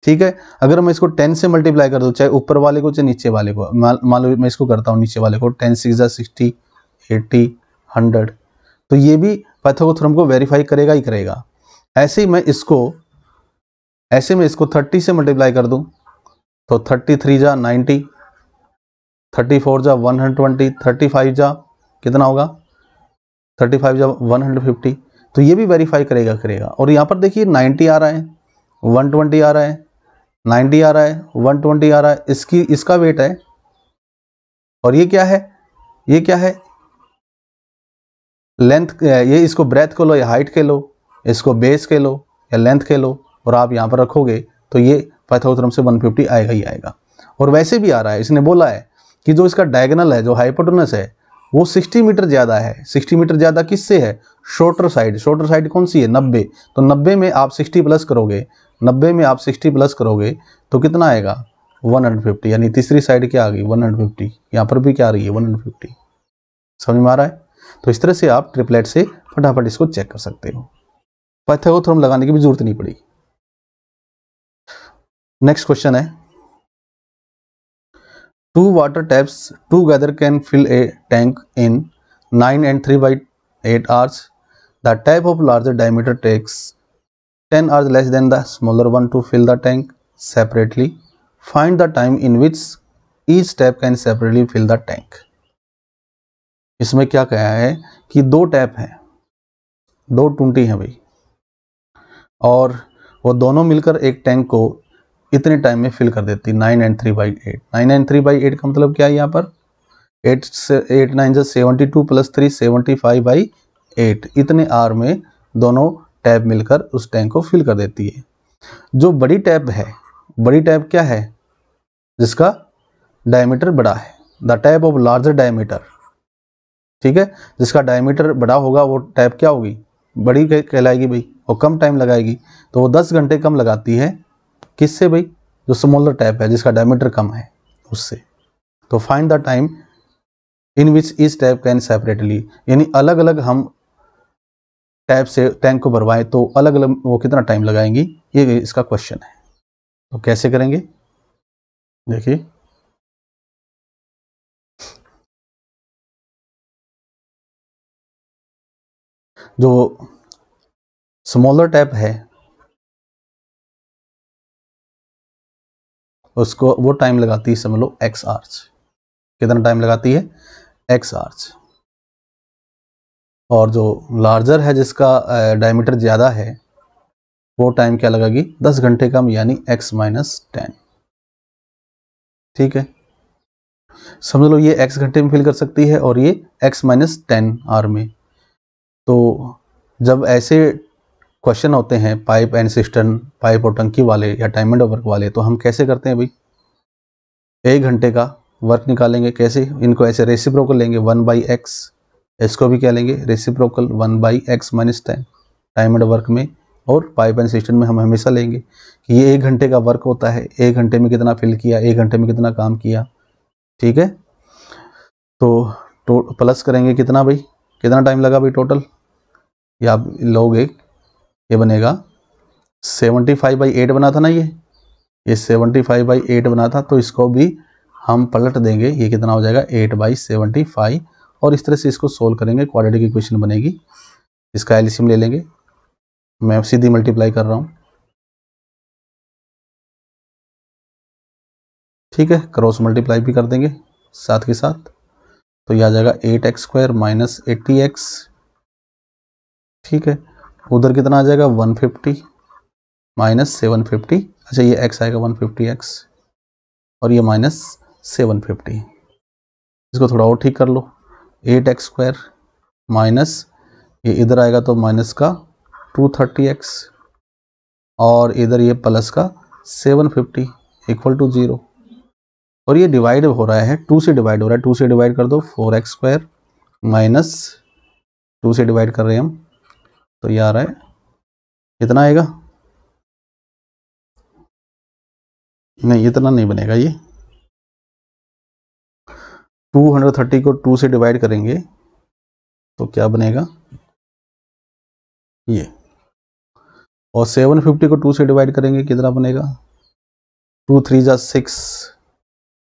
ठीक है, अगर मैं इसको टेन से मल्टीप्लाई कर दूँ, चाहे ऊपर वाले को चाहे नीचे वाले को, मान लो मैं इसको करता हूँ नीचे वाले को, टेन सिक्स जा सिक्सटी एट्टी हंड्रेड, तो ये भी पाइथागोरस थ्योरम को वेरीफाई करेगा ही करेगा। ऐसे ही मैं इसको ऐसे में इसको थर्टी से मल्टीप्लाई कर दूं तो थर्टी थ्री जा नाइन्टी, थर्टी फोर जा one hundred twenty, thirty five जा कितना होगा थर्टी फाइव जा वन हंड्रेड फिफ्टी, तो ये भी वेरीफाई करेगा करेगा। और यहाँ पर देखिए नाइन्टी आ रहा है, वन ट्वेंटी आ रहा है, नाइन्टी आ रहा है, वन ट्वेंटी आ रहा है, इसकी इसका वेट है। और ये क्या है? ये क्या है? लेंथ। ये इसको ब्रेथ के लो या हाइट के लो, इसको बेस के लो या लेंथ के लो, और आप यहाँ पर रखोगे तो ये पाइथागोरस थ्योरम से वन हंड्रेड फिफ्टी आएगा ही आएगा। और वैसे भी आ रहा है, इसने बोला है कि जो इसका डायगोनल है, जो हाइपोटेनस है, वो साठ मीटर ज़्यादा है। साठ मीटर ज़्यादा किससे है? Shorter side. शॉर्टर साइड कौन सी है? नब्बे। तो नब्बे में आप साठ प्लस करोगे, नब्बे में आप साठ प्लस करोगे तो कितना आएगा वन हंड्रेड फिफ्टी। यानी तीसरी साइड क्या आ गई वन हंड्रेड फिफ्टी, यहाँ पर भी क्या आ रही है वन हंड्रेड फिफ्टी। समझ में आ रहा है? तो इस तरह से आप ट्रिपलेट से फटाफट इसको चेक कर सकते हो, पाइथागोरस थ्योरम लगाने की भी जरूरत नहीं पड़ी। नेक्स्ट क्वेश्चन है, two water taps together can fill a tank in nine and three by eight hours. The tap of larger diameter takes ten hours less than the smaller one to fill the tank separately. Find the time in which each tap can separately fill the tank. इसमें क्या कहा है कि दो tap हैं, दो टूंटी हैं भाई, और वो दोनों मिलकर एक टैंक को इतने टाइम में फिल कर देती, nine and three by eight. Nine and three by eight का मतलब क्या है यहाँ पर? एट से eight nine just seventy two plus three seventy five by eight इतने आर में दोनों टैब मिलकर उस टैंक को फिल कर देती है। जो बड़ी टैब है, बड़ी टैब क्या है? जिसका डायमीटर बड़ा है, the tap of larger diameter. ठीक है, जिसका डायमीटर बड़ा होगा वो टैब क्या होगी? बड़ी कहलाएगी भाई, और कम टाइम लगाएगी। तो वो दस घंटे कम लगाती है किससे भाई? जो स्मॉलर टैब है जिसका डायमीटर कम है उससे। तो find the time in which इस टैब कैन सेपरेटली, यानी अलग अलग हम टैब से टैंक को भरवाएं तो अलग अलग वो कितना टाइम लगाएंगी, ये इसका क्वेश्चन है। तो कैसे करेंगे देखिए, जो स्मॉलर टैब है उसको वो टाइम लगाती है, समझ लो एक्स आर्स। कितना टाइम लगाती है? X hours. और जो लार्जर है जिसका डायमीटर ज़्यादा है वो टाइम क्या लगेगी? दस घंटे कम, यानी एक्स माइनस टेन। ठीक है, समझ लो ये एक्स घंटे में फिल कर सकती है और ये एक्स माइनस टेन आर में। तो जब ऐसे क्वेश्चन होते हैं पाइप एंड सिस्टर्न, पाइप और टंकी वाले या टाइम एंड वर्क वाले, तो हम कैसे करते हैं भाई? एक घंटे का वर्क निकालेंगे। कैसे? इनको ऐसे रेसिप्रोकल लेंगे वन बाई एक्स, इसको भी कह लेंगे reciprocal one by x minus ten time and work में, और पाइप एंड सिस्टम में हम हमेशा लेंगे कि ये एक घंटे का वर्क होता है, एक घंटे में कितना फिल किया, एक घंटे में कितना काम किया। ठीक है, तो, तो प्लस करेंगे कितना भाई, कितना टाइम लगा भाई टोटल, ये आप लोगे, ये बनेगा सेवेंटी फाइव बाई एट बना था ना, ये ये सेवेंटी फाइव बाई एट बना था, तो इसको भी हम पलट देंगे, ये कितना हो जाएगा एट बाई सेवेंटी फाइव, और इस तरह से इसको सोल्व करेंगे, क्वाड्रेटिक इक्वेशन बनेगी। इसका एलसीएम ले लेंगे, मैं सीधी मल्टीप्लाई कर रहा हूँ। ठीक है, क्रॉस मल्टीप्लाई भी कर देंगे साथ के साथ, तो यह आ जाएगा eight x square minus eighty x. ठीक है, उधर कितना आ जाएगा one fifty minus seven fifty, अच्छा ये एक्स आएगा वन फिफ्टी एक्स, और ये माइनस सेवन फिफ्टी, इसको थोड़ा और ठीक कर लो, एट एक्स स्क्वायर माइनस, ये इधर आएगा तो माइनस का टू थर्टी एक्स, और इधर ये प्लस का seven fifty equal to zero, और ये डिवाइड हो रहा है, टू से डिवाइड हो रहा है, टू से डिवाइड कर दो, four x square minus two से डिवाइड कर रहे हैं हम, तो ये आ रहा है कितना आएगा, नहीं इतना नहीं बनेगा, ये टू थर्टी को टू से डिवाइड करेंगे तो क्या बनेगा ये, और सेवन फिफ्टी को टू से डिवाइड करेंगे कितना बनेगा, टू थ्री जा सिक्स,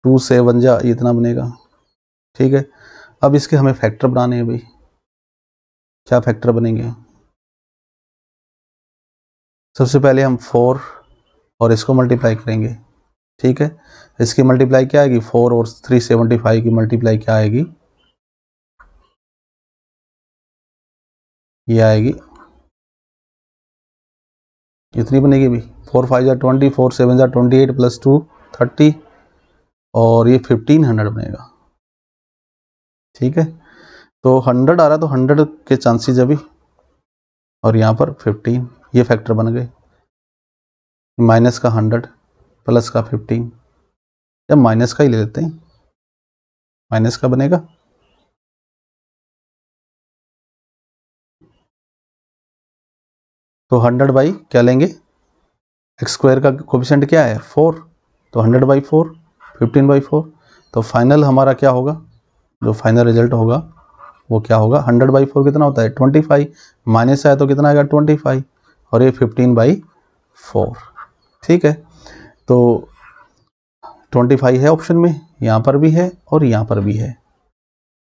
टू सेवन जा इतना बनेगा। ठीक है, अब इसके हमें फैक्टर बनाने हैं भाई, क्या फैक्टर बनेंगे? सबसे पहले हम फोर और इसको मल्टीप्लाई करेंगे। ठीक है, इसकी मल्टीप्लाई क्या आएगी, फोर और थ्री सेवेंटी फाइव की मल्टीप्लाई क्या आएगी, ये आएगी इतनी बनेगी भी, फोर फाइव जार ट्वेंटी, फोर सेवन जार twenty eight, plus two thirty, और ये फिफ्टीन हंड्रेड बनेगा। ठीक है, तो हंड्रेड आ रहा है तो हंड्रेड के चांसेस अभी, और यहाँ पर फिफ्टीन, ये फैक्टर बन गए, माइनस का हंड्रेड प्लस का फिफ्टीन, या माइनस का ही ले लेते हैं, माइनस का बनेगा। तो हंड्रेड बाई क्या लेंगे, एक्स स्क्वायर का कोफिशिएंट क्या है फोर, तो hundred by four, fifteen by four, तो फाइनल हमारा क्या होगा, जो फाइनल रिजल्ट होगा वो क्या होगा, हंड्रेड बाई फोर कितना होता है ट्वेंटी फाइव, माइनस आया तो कितना आएगा ट्वेंटी फाइव, और ये फिफ्टीन बाई फोर। ठीक है, तो ट्वेंटी फाइव है ऑप्शन में, यहाँ पर भी है और यहाँ पर भी है,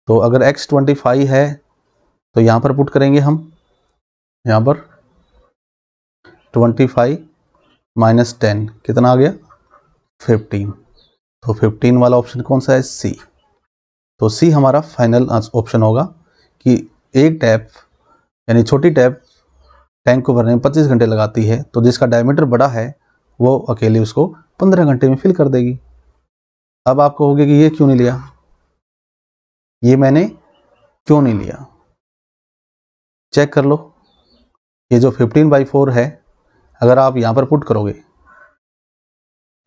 तो अगर x ट्वेंटी फाइव है तो यहाँ पर पुट करेंगे हम, यहाँ पर ट्वेंटी फाइव माइनस टेन कितना आ गया फिफ्टीन, तो फिफ्टीन वाला ऑप्शन कौन सा है C, तो C हमारा फाइनल ऑप्शन होगा कि एक टैप यानी छोटी टैप टैंक को भरने में पच्चीस घंटे लगाती है, तो जिसका डायमीटर बड़ा है वो अकेले उसको पंद्रह घंटे में फिल कर देगी। अब आप कहोगे कि ये क्यों नहीं लिया, ये मैंने क्यों नहीं लिया, चेक कर लो, ये जो फिफ्टीन बाई फोर है अगर आप यहाँ पर पुट करोगे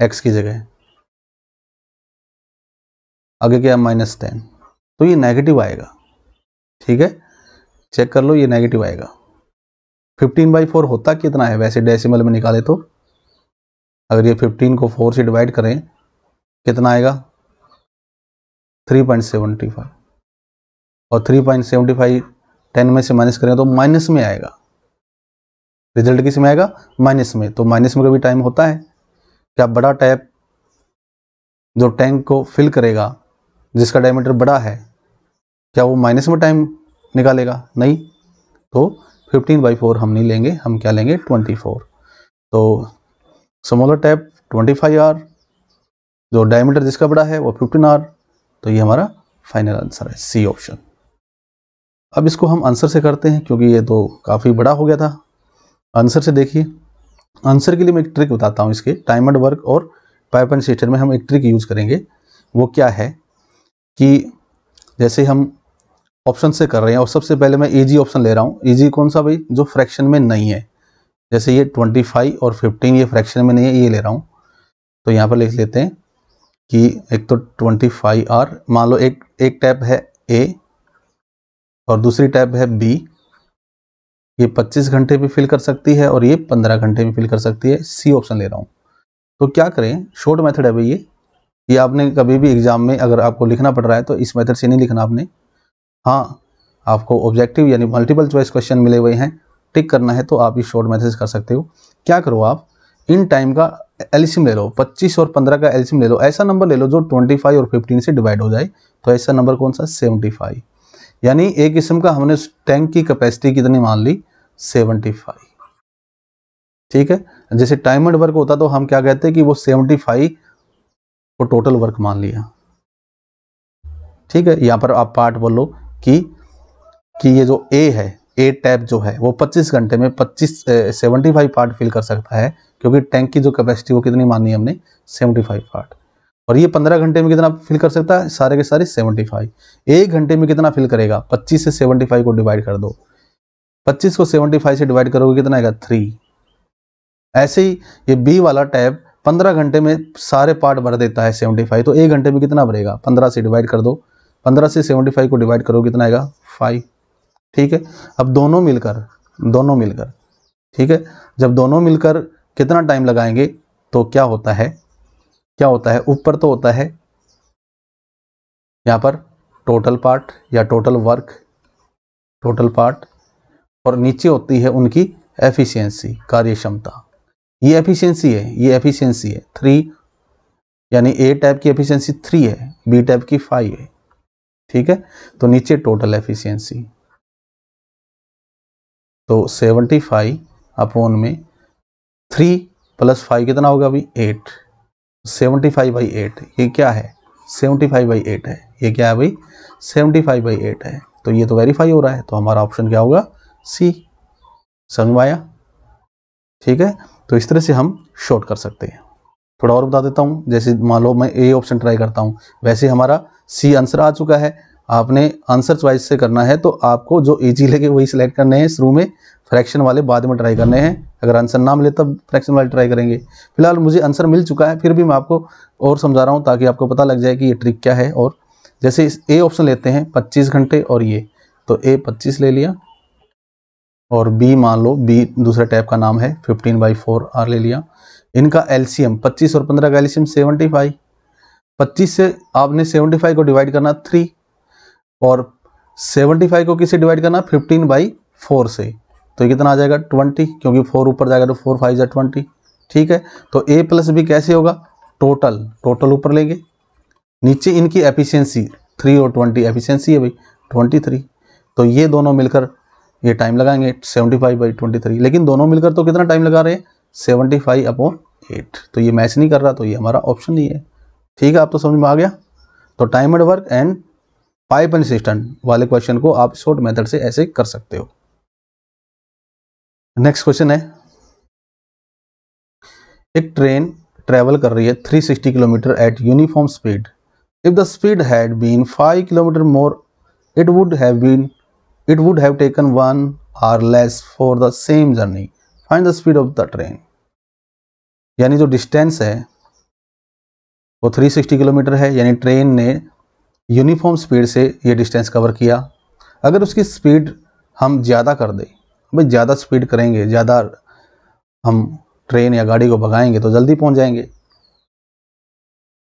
एक्स की जगह, आगे क्या माइनस टेन, तो ये नेगेटिव आएगा। ठीक है, चेक कर लो, ये नेगेटिव आएगा। फिफ्टीन बाई फोर होता कितना है वैसे डेसिमल में निकाले तो? अगर ये फिफ्टीन को फोर से डिवाइड करें कितना आएगा? थ्री पॉइंट सेवन फाइव, और three point seven five ten में से माइनस करें तो माइनस में आएगा। रिजल्ट किस में आएगा? माइनस में। तो माइनस में कभी टाइम होता है क्या? बड़ा टैप जो टैंक को फिल करेगा जिसका डायमीटर बड़ा है, क्या वो माइनस में टाइम निकालेगा? नहीं। तो फिफ्टीन बाई फोर हम नहीं लेंगे, हम क्या लेंगे? Twenty four. तो smaller tap twenty five hours, जो डायमीटर जिसका बड़ा है वो फिफ्टीन आर। तो ये हमारा फाइनल आंसर है, सी ऑप्शन। अब इसको हम आंसर से करते हैं क्योंकि ये तो काफ़ी बड़ा हो गया था। आंसर से देखिए, आंसर के लिए मैं एक ट्रिक बताता हूँ इसके। टाइमड वर्क और पाइप एंड सिस्टर में हम एक ट्रिक यूज़ करेंगे। वो क्या है कि जैसे हम ऑप्शन से कर रहे हैं, और सबसे पहले मैं इजी ऑप्शन ले रहा हूँ। इजी कौन सा भाई? जो फ्रैक्शन में नहीं है। जैसे ये ट्वेंटी फाइव और फिफ्टीन ये फ्रैक्शन में नहीं है, ये ले रहा हूँ। तो यहाँ पर लिख लेते हैं कि एक तो ट्वेंटी फाइव आर, मान लो एक एक टैप है ए और दूसरी टैप है बी। ये पच्चीस घंटे भी फिल कर सकती है और ये पंद्रह घंटे भी फिल कर सकती है। सी ऑप्शन ले रहा हूँ। तो क्या करें? शॉर्ट मेथड है भाई ये ये आपने कभी भी एग्जाम में अगर आपको लिखना पड़ रहा है तो इस मेथड से नहीं लिखना आपने। हाँ, आपको ऑब्जेक्टिव यानी मल्टीपल चॉइस क्वेश्चन मिले हुए हैं, टिक करना है, तो आप ये शॉर्ट मैसेज कर सकते हो। क्या करो आप, इन टाइम का एलसीएम ले लो, पच्चीस और पंद्रह का एलसीएम ले लो। ऐसा नंबर ले लो जो ट्वेंटी फाइव और फिफ्टीन से डिवाइड हो जाए। तो ऐसा नंबर कौन सा? Seventy five. यानी एक किस्म का हमने टैंक की कैपेसिटी कितनी मान ली? Seventy five. ठीक है, जैसे टाइम एंड वर्क होता तो हम क्या कहते कि वो सेवेंटी फाइव को टोटल वर्क मान लिया। ठीक है, यहाँ पर आप पार्ट बोलो कि कि ये जो ए है, ए टैप जो है वो पच्चीस घंटे में पच्चीस सेवेंटी फाइव पार्ट फिल कर सकता है क्योंकि टैंक की जो कैपेसिटी वो कितनी मानी है हमने? Seventy five part. और ये पंद्रह घंटे में कितना फिल कर सकता है? सारे के सारे सेवेंटी फाइव। एक घंटे में कितना फिल करेगा? पच्चीस से सेवेंटी फाइव को डिवाइड कर दो। पच्चीस को सेवेंटी फाइव से डिवाइड करोगे कितना आएगा? थ्री। ऐसे ही ये बी वाला टैप पंद्रह घंटे में सारे पार्ट भर देता है सेवेंटी फाइव, तो एक घंटे में कितना भरेगा? पंद्रह से डिवाइड कर दो। पंद्रह से सेवेंटी फाइव को डिवाइड करो कितना आएगा? फाइव। ठीक है, अब दोनों मिलकर दोनों मिलकर ठीक है, जब दोनों मिलकर कितना टाइम लगाएंगे तो क्या होता है क्या होता है ऊपर तो होता है यहाँ पर टोटल पार्ट या टोटल वर्क, टोटल पार्ट, और नीचे होती है उनकी एफिशिएंसी, कार्य क्षमता। ये एफिशिएंसी है ये एफिशिएंसी है थ्री, यानी ए टाइप की एफिशिएंसी थ्री है, बी टाइप की फाइव है। ठीक है, तो नीचे टोटल एफिशिएंसी, तो सेवेंटी फाइव अपॉन में थ्री प्लस फाइव कितना होगा अभी? Eight. Seventy five by eight ये क्या है? सेवेंटी फाइव बाई एट है। ये क्या है भाई? सेवेंटी फाइव बाई एट है। तो ये तो वेरीफाई हो रहा है, तो हमारा ऑप्शन क्या होगा? सी। समझ में आया? ठीक है, तो इस तरह से हम शॉर्ट कर सकते हैं। थोड़ा और बता देता हूँ, जैसे मान लो मैं ए ऑप्शन ट्राई करता हूँ। वैसे हमारा सी आंसर आ चुका है। आपने आंसर चॉइस से करना है तो आपको जो इजी लगे वही सिलेक्ट करने हैं शुरू में, फ्रैक्शन वाले बाद में ट्राई करने हैं। अगर आंसर ना मिले तब फ्रैक्शन वाले ट्राई करेंगे। फिलहाल मुझे आंसर मिल चुका है, फिर भी मैं आपको और समझा रहा हूँ ताकि आपको पता लग जाए कि ये ट्रिक क्या है। और जैसे इस ए ऑप्शन लेते हैं पच्चीस घंटे, और ये तो ए पच्चीस ले लिया, और बी मान लो बी दूसरे टैप का नाम है, फिफ्टीन बाई फोर आर ले लिया। इनका एलसीएम पच्चीस और पंद्रह का एलसीएम सेवेंटी फाइव। पच्चीस से आपने सेवेंटी फाइव को डिवाइड करना थ्री, और सेवेंटी फाइव को किससे डिवाइड करना? फिफ्टीन बाई फोर से। तो कितना आ जाएगा? ट्वेंटी, क्योंकि फोर ऊपर जाएगा तो फोर फाइव जा ट्वेंटी। ठीक है, तो ए प्लस बी कैसे होगा? टोटल टोटल ऊपर लेंगे, नीचे इनकी एफिशिएंसी थ्री और ट्वेंटी एफिशिएंसी है भाई ट्वेंटी थ्री। तो ये दोनों मिलकर ये टाइम लगाएंगे seventy five by twenty three. लेकिन दोनों मिलकर तो कितना टाइम लगा रहे हैं? Seventy five upon eight. तो ये मैच नहीं कर रहा, तो ये हमारा ऑप्शन नहीं है। ठीक है, आप तो समझ में आ गया। तो time and work and pipe and system वाले क्वेश्चन को आप शॉर्ट मेथड से ऐसे कर सकते हो। नेक्स्ट क्वेश्चन है, एक ट्रेन ट्रेवल कर रही है three sixty kilometre at uniform speed. If the speed had been five kilometre more it would have been it would have taken one or less for the same journey. Find the speed of the train. यानी जो distance है वो तीन सौ साठ kilometre है, यानी train ने यूनिफॉर्म स्पीड से ये डिस्टेंस कवर किया। अगर उसकी स्पीड हम ज़्यादा कर दें, भाई ज़्यादा स्पीड करेंगे, ज़्यादा हम ट्रेन या गाड़ी को भगाएंगे तो जल्दी पहुंच जाएंगे।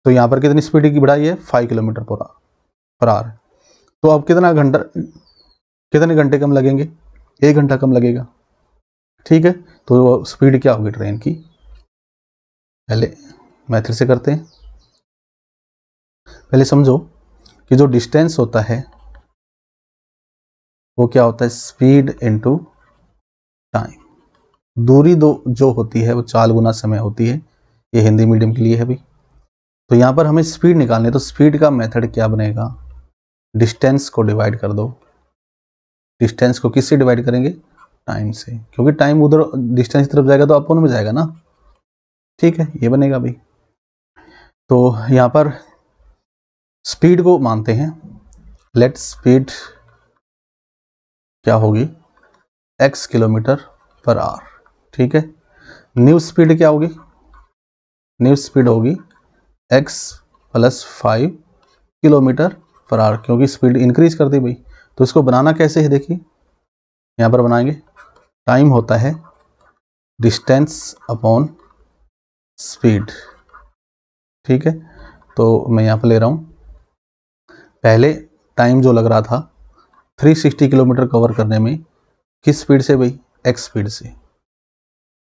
तो यहाँ पर कितनी स्पीड की बढ़ाई है? पाँच किलोमीटर पर आवर। तो अब कितना घंटा कितने घंटे कम लगेंगे? एक घंटा कम लगेगा। ठीक है, तो स्पीड क्या होगी ट्रेन की? पहले मैथड से करते हैं। पहले समझो कि जो डिस्टेंस होता है वो क्या होता है? Speed into time. दूरी दो जो होती है वो चाल गुना समय होती है। ये हिंदी मीडियम के लिए है भाई। तो यहाँ पर हमें स्पीड निकालनी है, तो स्पीड का मेथड क्या बनेगा? डिस्टेंस को डिवाइड कर दो। डिस्टेंस को किससे डिवाइड करेंगे? टाइम से, क्योंकि टाइम उधर डिस्टेंस की तरफ जाएगा तो अपोन में जाएगा ना। ठीक है, ये बनेगा भाई। तो यहाँ पर स्पीड को मानते हैं। लेट स्पीड क्या होगी? x kilometre per hour. ठीक है, न्यू स्पीड क्या होगी? न्यू स्पीड होगी x plus five kilometre per hour, क्योंकि स्पीड इंक्रीज कर दी भाई। तो इसको बनाना कैसे है देखिए, यहाँ पर बनाएंगे टाइम होता है डिस्टेंस अपॉन स्पीड। ठीक है, तो मैं यहाँ पर ले रहा हूँ। पहले टाइम जो लग रहा था तीन सौ साठ किलोमीटर कवर करने में, किस स्पीड से भाई? एक्स स्पीड से।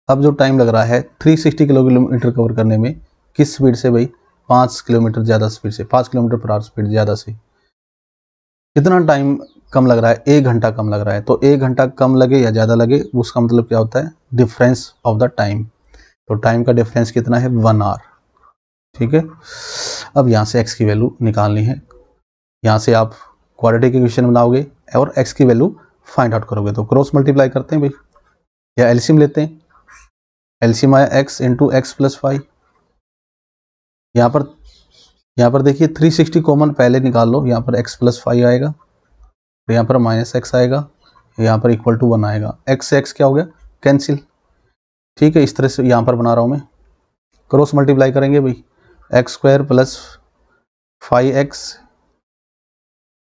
अब जो टाइम लग रहा है तीन सौ साठ किलोमीटर कवर करने में, किस स्पीड से भाई? पाँच किलोमीटर ज़्यादा स्पीड से, पाँच किलोमीटर पर आवर स्पीड ज़्यादा से। कितना टाइम कम लग रहा है? एक घंटा कम लग रहा है। तो एक घंटा कम लगे या ज़्यादा लगे, उसका मतलब क्या होता है? Difference of the time. तो टाइम का डिफरेंस कितना है? One hour. ठीक है, अब यहाँ से एक्स की वैल्यू निकालनी है। यहाँ से आप क्वाड्रेटिक इक्वेशन बनाओगे और एक्स की वैल्यू फाइंड आउट करोगे। तो क्रॉस मल्टीप्लाई करते हैं भाई, या एलसीएम लेते हैं। एलसीएम आया x into x plus five. यहाँ पर यहाँ पर देखिए तीन सौ साठ कॉमन पहले निकाल लो। यहाँ पर x प्लस फाइव आएगा, तो यहाँ पर माइनस एक्स आएगा, यहाँ पर इक्वल टू वन आएगा। x से x क्या हो गया? कैंसिल। ठीक है, इस तरह से यहाँ पर बना रहा हूँ मैं। क्रॉस मल्टीप्लाई करेंगे भाई, x square plus five x,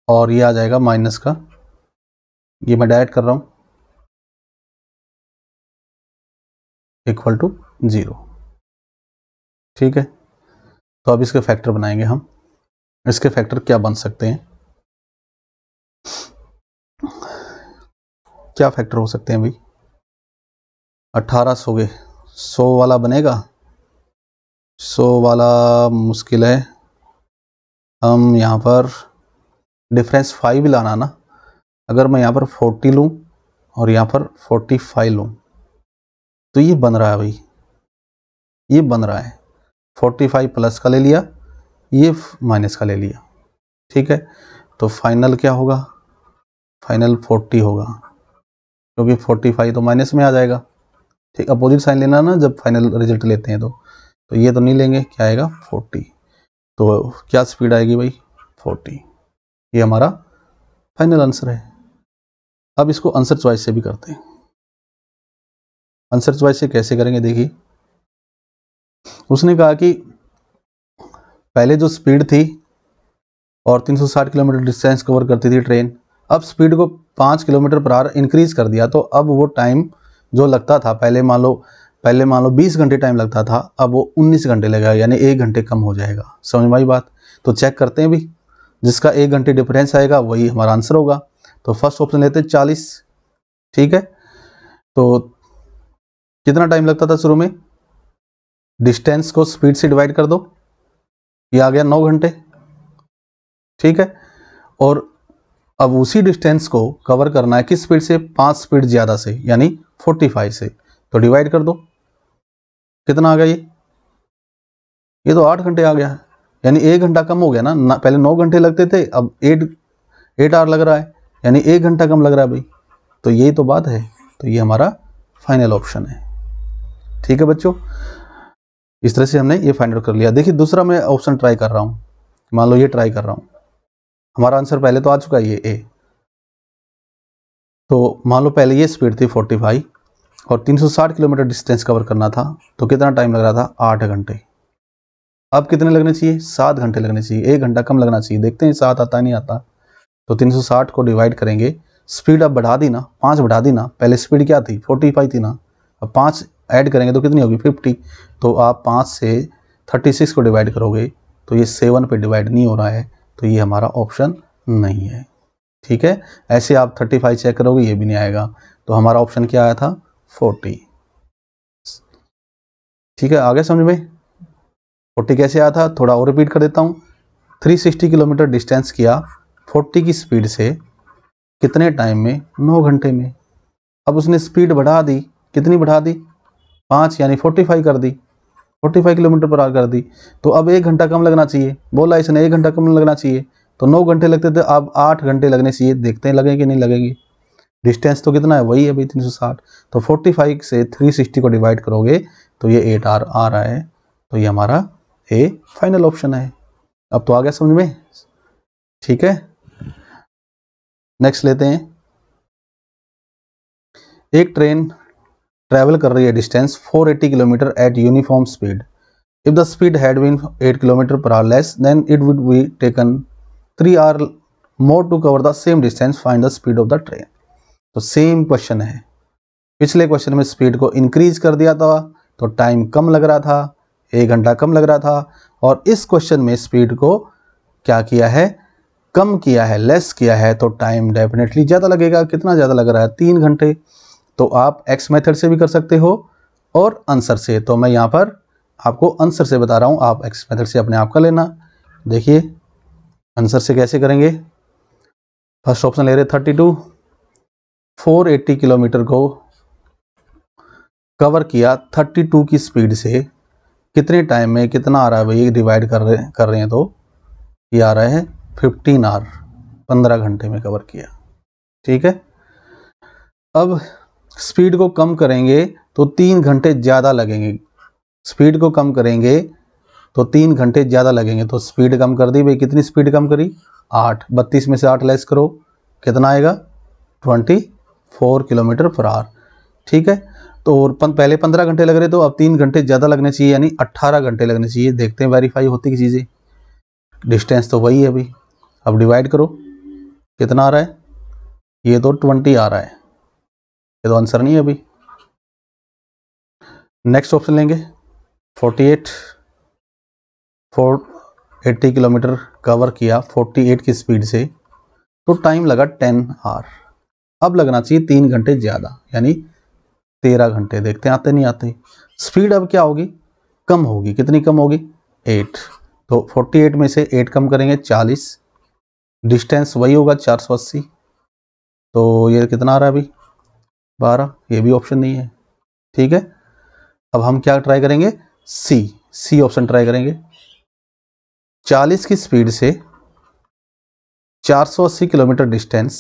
और ये आ जाएगा माइनस का, ये मैं डायरेक्ट कर रहा हूँ, इक्वल टू ज़ीरो। ठीक है, तो अब इसके फैक्टर बनाएंगे हम। इसके फैक्टर क्या बन सकते हैं? क्या फैक्टर हो सकते हैं भाई? अट्ठारह सौ के सौ वाला बनेगा? सौ वाला मुश्किल है। हम यहाँ पर डिफरेंस फाइव लाना ना। अगर मैं यहाँ पर फोर्टी लूँ और यहाँ पर फोर्टी फाइव लूँ तो ये बन रहा है भाई, ये बन रहा है पैंतालीस प्लस का ले लिया, ये माइनस का ले लिया। ठीक है, तो फाइनल क्या होगा? फाइनल चालीस होगा, क्योंकि पैंतालीस तो माइनस में आ जाएगा। ठीक, अपोजिट साइन लेना ना जब फाइनल रिजल्ट लेते हैं, तो तो ये तो नहीं लेंगे। क्या आएगा? चालीस। तो क्या स्पीड आएगी भाई? चालीस। ये हमारा फाइनल आंसर है। अब इसको आंसर चॉइस से भी करते हैं। आंसर चॉइस से कैसे करेंगे देखिए, उसने कहा कि पहले जो स्पीड थी और तीन सौ साठ किलोमीटर डिस्टेंस कवर करती थी ट्रेन, अब स्पीड को पाँच किलोमीटर पर आवर इंक्रीज कर दिया, तो अब वो टाइम जो लगता था पहले, मान लो पहले मान लो बीस घंटे टाइम लगता था, अब वो उन्नीस घंटे लगेगा, यानी एक घंटे कम हो जाएगा। समझ में आई बात? तो चेक करते हैं भी, जिसका एक घंटे डिफरेंस आएगा वही हमारा आंसर होगा। तो फर्स्ट ऑप्शन लेते हैं चालीस। ठीक है, तो कितना टाइम लगता था शुरू में? डिस्टेंस को स्पीड से डिवाइड कर दो, ये आ गया नौ घंटे। ठीक है, और अब उसी डिस्टेंस को कवर करना है किस स्पीड से? पाँच स्पीड ज़्यादा से, यानी पैंतालीस से। तो डिवाइड कर दो, कितना आ गया? ये ये तो आठ घंटे आ गया, यानी एक घंटा कम हो गया ना, ना पहले नौ घंटे लगते थे, अब एट एट आवर लग रहा है, यानी एक घंटा कम लग रहा है भाई। तो यही तो बात है, तो ये हमारा फाइनल ऑप्शन है। ठीक है बच्चों, इस तरह से हमने ये फाइंड आउट कर लिया। देखिए दूसरा मैं ऑप्शन ट्राई कर रहा हूँ, मान लो ये ट्राई कर रहा हूँ। हमारा आंसर पहले तो आ चुका है ये ए, तो मान लो पहले ये स्पीड थी पैंतालीस और तीन सौ साठ किलोमीटर डिस्टेंस कवर करना था, तो कितना टाइम लग रहा था? आठ घंटे। अब कितने लगने चाहिए? सात घंटे लगने चाहिए, एक घंटा कम लगना चाहिए। देखते हैं सात आता नहीं आता। तो तीन सौ साठ को डिवाइड करेंगे, स्पीड अब बढ़ा दी ना, पाँच बढ़ा दी ना। पहले स्पीड क्या थी? पैंतालीस थी ना, अब पाँच ऐड करेंगे तो कितनी होगी? पचास। तो आप पाँच से छत्तीस को डिवाइड करोगे तो ये सेवन पे डिवाइड नहीं हो रहा है, तो ये हमारा ऑप्शन नहीं है। ठीक है, ऐसे आप पैंतीस चेक करोगे ये भी नहीं आएगा, तो हमारा ऑप्शन क्या आया था? चालीस। ठीक है, आगे समझ में? चालीस कैसे आया था थोड़ा और रिपीट कर देता हूँ। तीन सौ साठ किलोमीटर डिस्टेंस किया चालीस की स्पीड से, कितने टाइम में? नौ घंटे में। अब उसने स्पीड बढ़ा दी, कितनी बढ़ा दी? पाँच, यानी पैंतालीस कर दी, पैंतालीस किलोमीटर पर आर कर दी। तो अब एक घंटा कम लगना चाहिए, बोला इसने एक घंटा कम लगना चाहिए। तो नौ घंटे लगते थे, अब आठ घंटे लगने चाहिए। देखते हैं लगेंगे कि नहीं लगेंगे। डिस्टेंस तो कितना है? वही है भाई तीन सौ साठ। तो पैंतालीस से तीन सौ साठ को डिवाइड करोगे तो ये आठ आर आ रहा है, तो ये हमारा ए फाइनल ऑप्शन है। अब तो आ गया समझ में? ठीक है, नेक्स्ट लेते हैं। एक ट्रेन ट्रैवल कर रही है डिस्टेंस चार सौ अस्सी kilometre at uniform speed. If the speed had been eight kilometre per hour less than it would be taken three hour more to cover the same distance, find the speed of the train. तो same question है, पिछले question में speed को increase कर दिया था तो time कम लग रहा था, एक घंटा कम लग रहा था, और इस क्वेश्चन में स्पीड को क्या किया है? कम किया है, लेस किया है, तो टाइम डेफिनेटली ज़्यादा लगेगा। कितना ज़्यादा लग रहा है? तीन घंटे। तो आप एक्स मेथड से भी कर सकते हो और आंसर से। तो मैं यहाँ पर आपको आंसर से बता रहा हूँ, आप एक्स मेथड से अपने आप का लेना। देखिए आंसर से कैसे करेंगे। फर्स्ट ऑप्शन ले रहे thirty two, four eighty kilometre को कवर किया थर्टी टू की स्पीड से, कितने टाइम में? कितना आ रहा है भाई? डिवाइड कर रहे कर रहे हैं तो ये आ रहा है पंद्रह आवर, पंद्रह घंटे में कवर किया। ठीक है, अब स्पीड को कम करेंगे तो तीन घंटे ज़्यादा लगेंगे। स्पीड को कम करेंगे तो तीन घंटे ज़्यादा लगेंगे। तो स्पीड कम कर दी भाई, कितनी स्पीड कम करी? आठ। बत्तीस में से आठ लेस करो, कितना आएगा? चौबीस किलोमीटर पर आवर। ठीक है, तो और पहले पंद्रह घंटे लग रहे तो अब तीन घंटे ज़्यादा लगने चाहिए, यानी अट्ठारह घंटे लगने चाहिए। देखते हैं वेरीफाई होती की चीज़ें। डिस्टेंस तो वही है भाई, अब डिवाइड करो, कितना आ रहा है? ये तो बीस आ रहा है, ये तो आंसर नहीं है अभी। नेक्स्ट ऑप्शन लेंगे अड़तालीस, चार सौ अस्सी किलोमीटर कवर किया अड़तालीस की स्पीड से, तो टाइम लगा दस आवर। अब लगना चाहिए तीन घंटे ज़्यादा, यानी तेरह घंटे। देखते हैं आते नहीं आते। स्पीड अब क्या होगी? कम होगी, कितनी कम होगी? आठ। तो अड़तालीस में से आठ कम करेंगे, चालीस। डिस्टेंस वही होगा चार सौ अस्सी, तो ये कितना आ रहा है अभी? बारह। ये भी ऑप्शन नहीं है। ठीक है, अब हम क्या ट्राई करेंगे? सी सी ऑप्शन ट्राई करेंगे। चालीस की स्पीड से चार सौ अस्सी किलोमीटर डिस्टेंस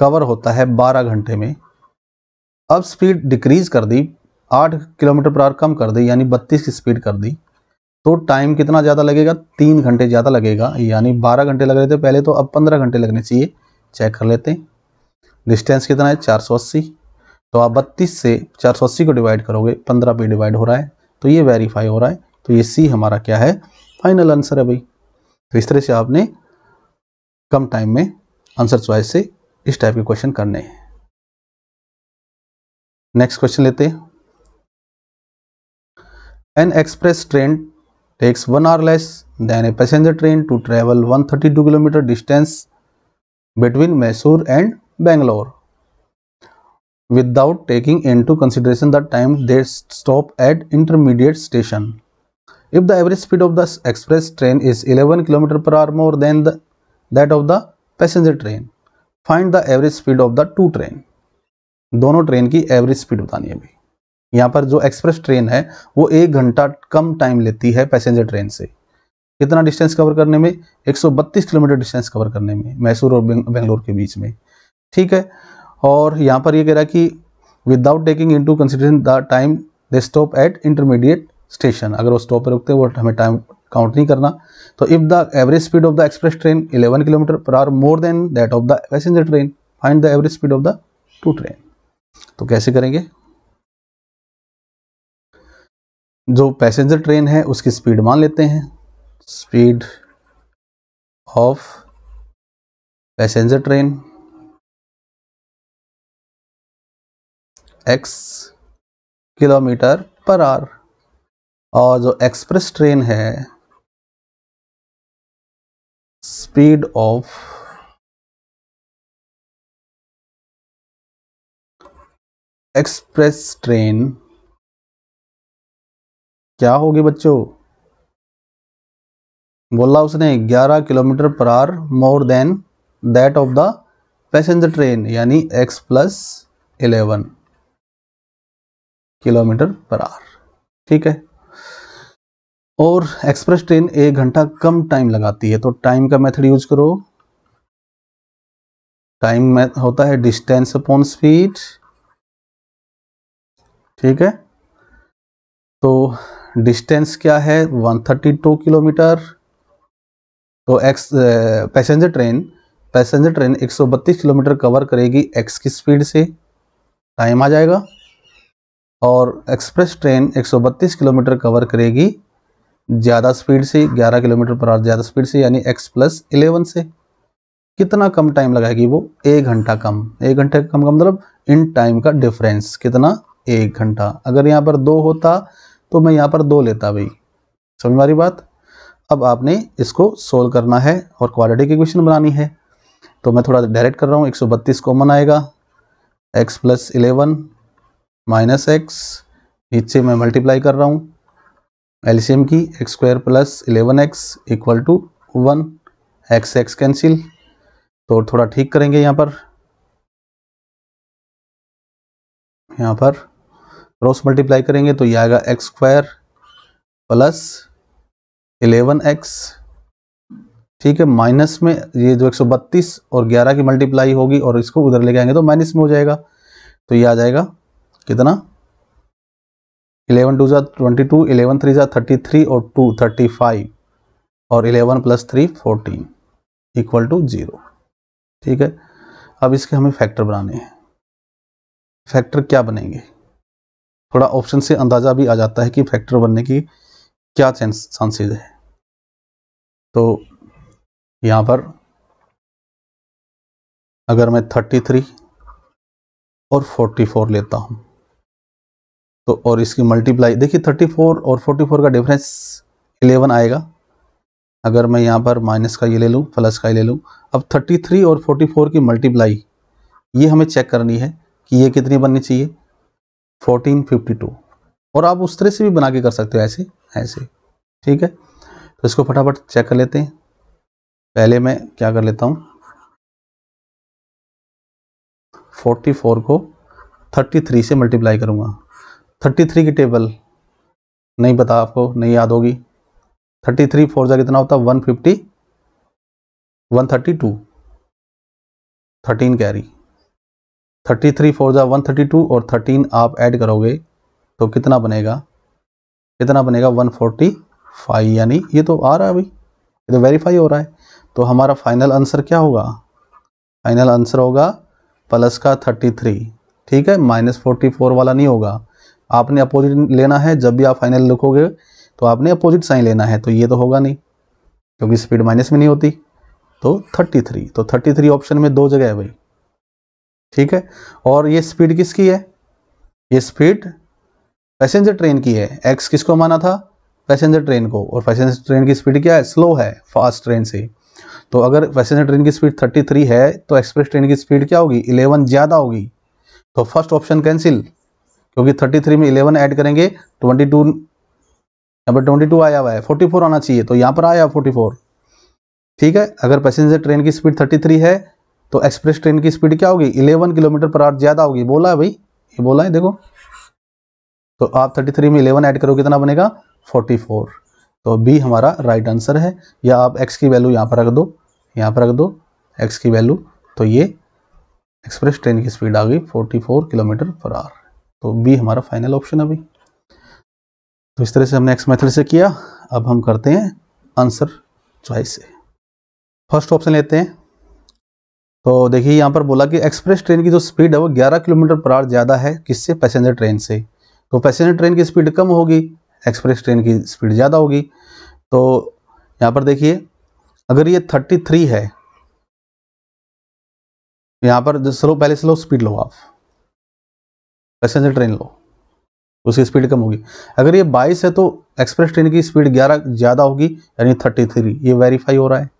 कवर होता है बारह घंटे में। अब स्पीड डिक्रीज कर दी, आठ किलोमीटर पर आवर कम कर दी, यानी बत्तीस की स्पीड कर दी, तो टाइम कितना ज़्यादा लगेगा? तीन घंटे ज़्यादा लगेगा, यानी बारह घंटे लग रहे थे पहले, तो अब पंद्रह घंटे लगने चाहिए। चेक कर लेते हैं। डिस्टेंस कितना है? चार सौ अस्सी। तो आप बत्तीस से चार सौ अस्सी को डिवाइड करोगे, पंद्रह पे डिवाइड हो रहा है, तो ये वेरीफाई हो रहा है। तो ये सी हमारा क्या है? फाइनल आंसर है भाई। तो इस तरह से आपने कम टाइम में आंसर चॉइस से इस टाइप के क्वेश्चन करने हैं। नेक्स्ट क्वेश्चन लेते हैं। An express train takes one hour less than a passenger train to travel one hundred thirty-two kilometer distance between Mysore and Bangalore without taking into consideration the time they stop at intermediate station. If the average speed of the express train is eleven kilometer per hour more than the, that of the passenger train, find the average speed of the two train. दोनों train की average speed बतानी है भाई। यहाँ पर जो express train है वो एक घंटा कम टाइम लेती है पैसेंजर ट्रेन से, कितना डिस्टेंस कवर करने में? एक सौ बत्तीस किलोमीटर डिस्टेंस कवर करने में, मैसूर और बेंगलोर के बीच में। ठीक है, और यहाँ पर ये यह कह रहा है कि without taking into consideration the time they stop at intermediate station, अगर वो स्टॉप पर रुकते हैं वो हमें टाइम काउंट नहीं करना। तो if the average speed of the express train eleven kilometre per hour more than that of the passenger train, find the average speed of the two train. तो कैसे करेंगे? जो पैसेंजर ट्रेन है उसकी speed मान लेते हैं, speed of passenger train x kilometre per hour, और जो एक्सप्रेस ट्रेन है स्पीड ऑफ एक्सप्रेस ट्रेन क्या होगी बच्चों? बोला उसने ग्यारह kilometre per hour more than that of the passenger train, यानी x plus eleven kilometre per hour. ठीक है, और एक्सप्रेस ट्रेन एक घंटा कम टाइम लगाती है, तो टाइम का मेथड यूज करो। टाइम में होता है डिस्टेंस अपॉन स्पीड। ठीक है, तो डिस्टेंस क्या है? एक सौ बत्तीस किलोमीटर। तो x passenger train passenger train एक सौ बत्तीस किलोमीटर कवर करेगी एक्स की स्पीड से, टाइम आ जाएगा। और एक्सप्रेस ट्रेन एक सौ बत्तीस किलोमीटर कवर करेगी ज़्यादा स्पीड से, ग्यारह किलोमीटर पर आवर ज़्यादा स्पीड से, यानी एक्स प्लस इलेवन से। कितना कम टाइम लगाएगी वो? एक घंटा कम। एक घंटे कम का मतलब इन टाइम का डिफरेंस कितना? एक घंटा। अगर यहाँ पर दो होता तो मैं यहाँ पर दो लेता भाई, समझ में आ रही बात? अब आपने इसको सोल्व करना है और क्वाड्रेटिक इक्वेशन बनानी है। तो मैं थोड़ा डायरेक्ट कर रहा हूँ, एक सौ बत्तीस कॉमन आएगा, x plus eleven minus x, नीचे मैं मल्टीप्लाई कर रहा हूँ एलसीएम की, x square plus eleven x equal to one, x x cancel. तो थोड़ा ठीक करेंगे यहाँ पर, यहाँ पर क्रॉस मल्टीप्लाई करेंगे तो ये आएगा x square plus eleven x. ठीक है, माइनस में ये जो एक सौ बत्तीस और ग्यारह की मल्टीप्लाई होगी और इसको उधर लेके आएंगे तो माइनस में हो जाएगा, तो ये आ जाएगा कितना? इलेवन टू जा ट्वेंटी टू, इलेवन थ्री जा थर्टी थ्री और टू थर्टी फाइव और eleven plus three fourteen equal to zero. ठीक है, अब इसके हमें फैक्टर बनाने हैं। फैक्टर क्या बनेंगे? थोड़ा ऑप्शन से अंदाज़ा भी आ जाता है कि फैक्टर बनने की क्या चांसेस है। तो यहाँ पर अगर मैं तैंतीस और चौवालीस लेता हूँ तो और इसकी मल्टीप्लाई, देखिए चौंतीस और चौवालीस का डिफरेंस इलेवन आएगा। अगर मैं यहाँ पर माइनस का ये ले लूँ, प्लस का ये ले लूँ, अब तैंतीस और चौवालीस की मल्टीप्लाई ये हमें चेक करनी है कि ये कितनी बननी चाहिए, चौदह सौ बावन। और आप उस तरह से भी बना के कर सकते हो, ऐसे ऐसे। ठीक है, तो इसको फटाफट चेक कर लेते हैं। पहले मैं क्या कर लेता हूँ, चौवालीस को तैंतीस से मल्टीप्लाई करूँगा। तैंतीस की टेबल नहीं पता आपको, नहीं याद होगी। तैंतीस फोर जा कितना होता? एक सौ पचास, एक सौ बत्तीस, तेरह कैरी, तैंतीस फोर जा एक सौ बत्तीस और तेरह आप ऐड करोगे तो कितना बनेगा? कितना बनेगा? एक सौ पैंतालीस। यानी ये तो आ रहा है अभी, ये तो वेरीफाई हो रहा है। तो हमारा फाइनल आंसर क्या होगा? फाइनल आंसर होगा प्लस का तैंतीस। ठीक है, माइनस चौवालीस वाला नहीं होगा, आपने अपोजिट लेना है। जब भी आप फाइनल लिखोगे तो आपने अपोजिट साइन लेना है, तो ये तो होगा नहीं क्योंकि स्पीड माइनस में नहीं होती। तो तैंतीस, तो तैंतीस ऑप्शन में दो जगह है भाई। ठीक है, और ये स्पीड किसकी है? ये स्पीड पैसेंजर ट्रेन की है। एक्स किसको माना था? पैसेंजर ट्रेन को। और पैसेंजर ट्रेन की स्पीड क्या है? स्लो है, फास्ट ट्रेन से। तो अगर पैसेंजर ट्रेन की स्पीड तैंतीस है तो एक्सप्रेस ट्रेन की स्पीड क्या होगी? इलेवन ज़्यादा होगी। तो फर्स्ट ऑप्शन कैंसिल, क्योंकि तैंतीस में इलेवन ऐड करेंगे, बाईस यहाँ पर बाईस आया हुआ है, चौवालीस आना चाहिए, तो यहाँ पर आया चौवालीस। ठीक है, अगर पैसेंजर ट्रेन की स्पीड तैंतीस है तो एक्सप्रेस ट्रेन की स्पीड क्या होगी? इलेवन किलोमीटर पर आवर ज़्यादा होगी, बोला है भाई, ये बोला है, देखो। तो आप तैंतीस में इलेवन ऐड करो, कितना बनेगा? चौवालीस। तो बी हमारा राइट आंसर है। या आप एक्स की वैल्यू यहाँ पर रख दो, यहाँ पर रख दो एक्स की वैल्यू, तो ये एक्सप्रेस ट्रेन की स्पीड आ गई चौवालीस किलोमीटर पर आवर। तो बी हमारा फाइनल ऑप्शन है भाई। तो इस तरह से हमने एक्स मेथड से किया। अब हम करते हैं आंसर चॉइस से। फर्स्ट ऑप्शन लेते हैं, तो देखिए यहाँ पर बोला कि एक्सप्रेस ट्रेन की जो स्पीड है वो ग्यारह किलोमीटर पर आवर ज़्यादा है किससे, पैसेंजर ट्रेन से। तो पैसेंजर ट्रेन की स्पीड कम होगी, एक्सप्रेस ट्रेन की स्पीड ज़्यादा होगी। तो यहाँ पर देखिए अगर ये तैंतीस है, यहाँ पर स्लो, पहले स्लो स्पीड लो आप, पैसेंजर ट्रेन लो, उसकी स्पीड कम होगी। अगर ये बाईस है तो एक्सप्रेस ट्रेन की स्पीड ग्यारह ज़्यादा होगी, यानी तैंतीस, ये वेरीफाई हो रहा है।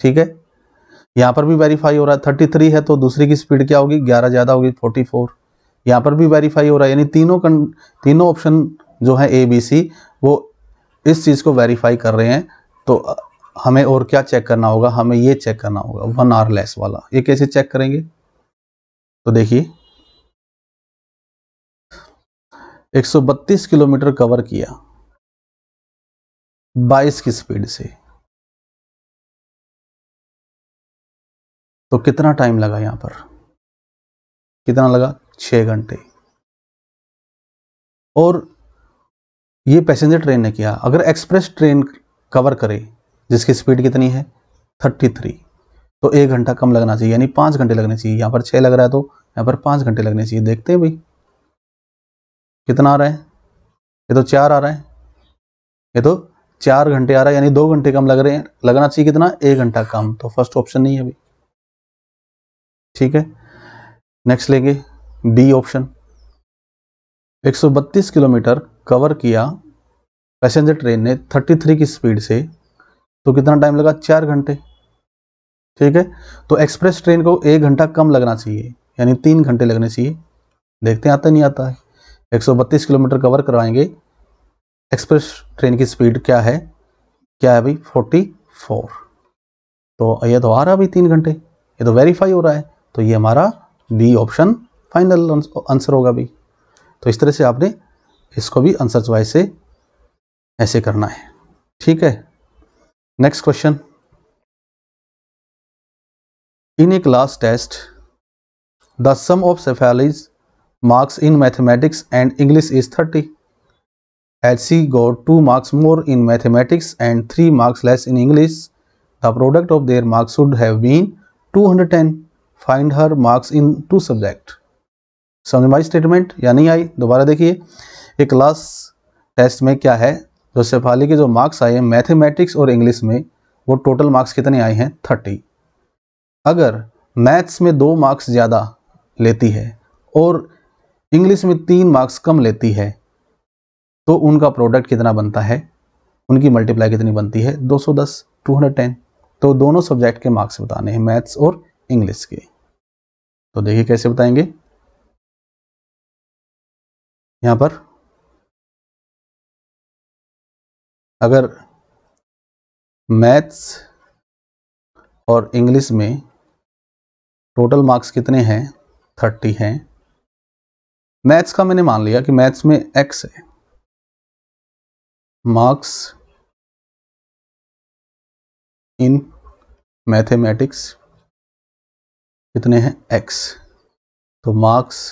ठीक है, यहाँ पर भी वेरीफाई हो रहा है, तैंतीस है तो दूसरी की स्पीड क्या होगी, ग्यारह ज़्यादा होगी, चौवालीस। यहाँ पर भी वेरीफाई हो रहा है, यानी तीनों कन तीनों ऑप्शन जो है ए बी सी वो इस चीज़ को वेरीफाई कर रहे हैं। तो हमें और क्या चेक करना होगा, हमें ये चेक करना होगा वन आवर लेस वाला। ये कैसे चेक करेंगे, तो देखिए एक सौ बत्तीस किलोमीटर कवर किया बाईस की स्पीड से, तो कितना टाइम लगा, यहां पर कितना लगा, छह घंटे। और ये पैसेंजर ट्रेन ने किया। अगर एक्सप्रेस ट्रेन कवर करे जिसकी स्पीड कितनी है तैंतीस, तो एक घंटा कम लगना चाहिए, यानी पाँच घंटे लगने चाहिए। यहाँ पर छः लग रहा है तो यहाँ पर पाँच घंटे लगने चाहिए। देखते हैं भाई कितना आ रहा है, ये तो चार आ रहा है, ये तो चार घंटे आ रहा है, यानी दो घंटे कम लग रहे हैं। लगना चाहिए कितना, एक घंटा कम, तो फर्स्ट ऑप्शन नहीं है अभी। ठीक है, नेक्स्ट लेंगे बी ऑप्शन, एक सौ बत्तीस किलोमीटर कवर किया पैसेंजर ट्रेन ने तैंतीस की स्पीड से, तो कितना टाइम लगा, चार घंटे। ठीक है, तो एक्सप्रेस ट्रेन को एक घंटा कम लगना चाहिए, यानी तीन घंटे लगने चाहिए। देखते हैं आता नहीं आता है। एक सौ बत्तीस किलोमीटर कवर करवाएंगे, एक्सप्रेस ट्रेन की स्पीड क्या है, क्या है भाई, चौवालीस। तो ये तो आ रहा है भाई तीन घंटे, ये तो वेरीफाई हो रहा है, तो ये हमारा बी ऑप्शन फाइनल आंसर होगा भाई। तो इस तरह से आपने इसको भी आंसर चॉइस से ऐसे करना है। ठीक है, next question, in a class test the sum of Shefali's marks in mathematics and English is thirty, as she got two marks more in mathematics and three marks less in English, the product of their marks should have been two hundred ten. Find her marks in two subject. समझ में आई statement या नहीं आई, दोबारा देखिए। एक class test में क्या है, जो शेफाली के जो मार्क्स आए हैं मैथमेटिक्स और इंग्लिश में, वो टोटल मार्क्स कितने आए हैं, तीस। अगर मैथ्स में दो मार्क्स ज़्यादा लेती है और इंग्लिश में तीन मार्क्स कम लेती है, तो उनका प्रोडक्ट कितना बनता है, उनकी मल्टीप्लाई कितनी बनती है, दो सौ दस, दो सौ दस। तो दोनों सब्जेक्ट के मार्क्स बताने हैं, मैथ्स और इंग्लिश के। तो देखिए कैसे बताएंगे, यहाँ पर अगर मैथ्स और इंग्लिश में टोटल मार्क्स कितने हैं, तीस हैं। मैथ्स का मैंने मान लिया कि मैथ्स में x है, मार्क्स इन मैथमेटिक्स कितने हैं, x। तो मार्क्स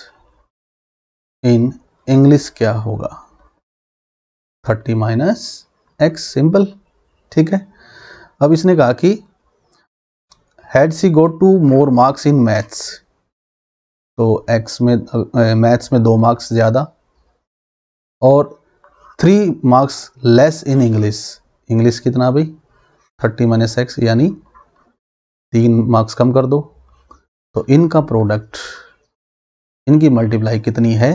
इन इंग्लिश क्या होगा, तीस माइनस x, सिंपल। ठीक है, अब इसने कहा कि had she got two more marks in maths, तो एक्स में मैथ्स में दो मार्क्स ज़्यादा और three marks less in English. English कितना भाई, थर्टी माइनस एक्स, यानी तीन मार्क्स कम कर दो, तो इनका प्रोडक्ट, इनकी मल्टीप्लाई कितनी है,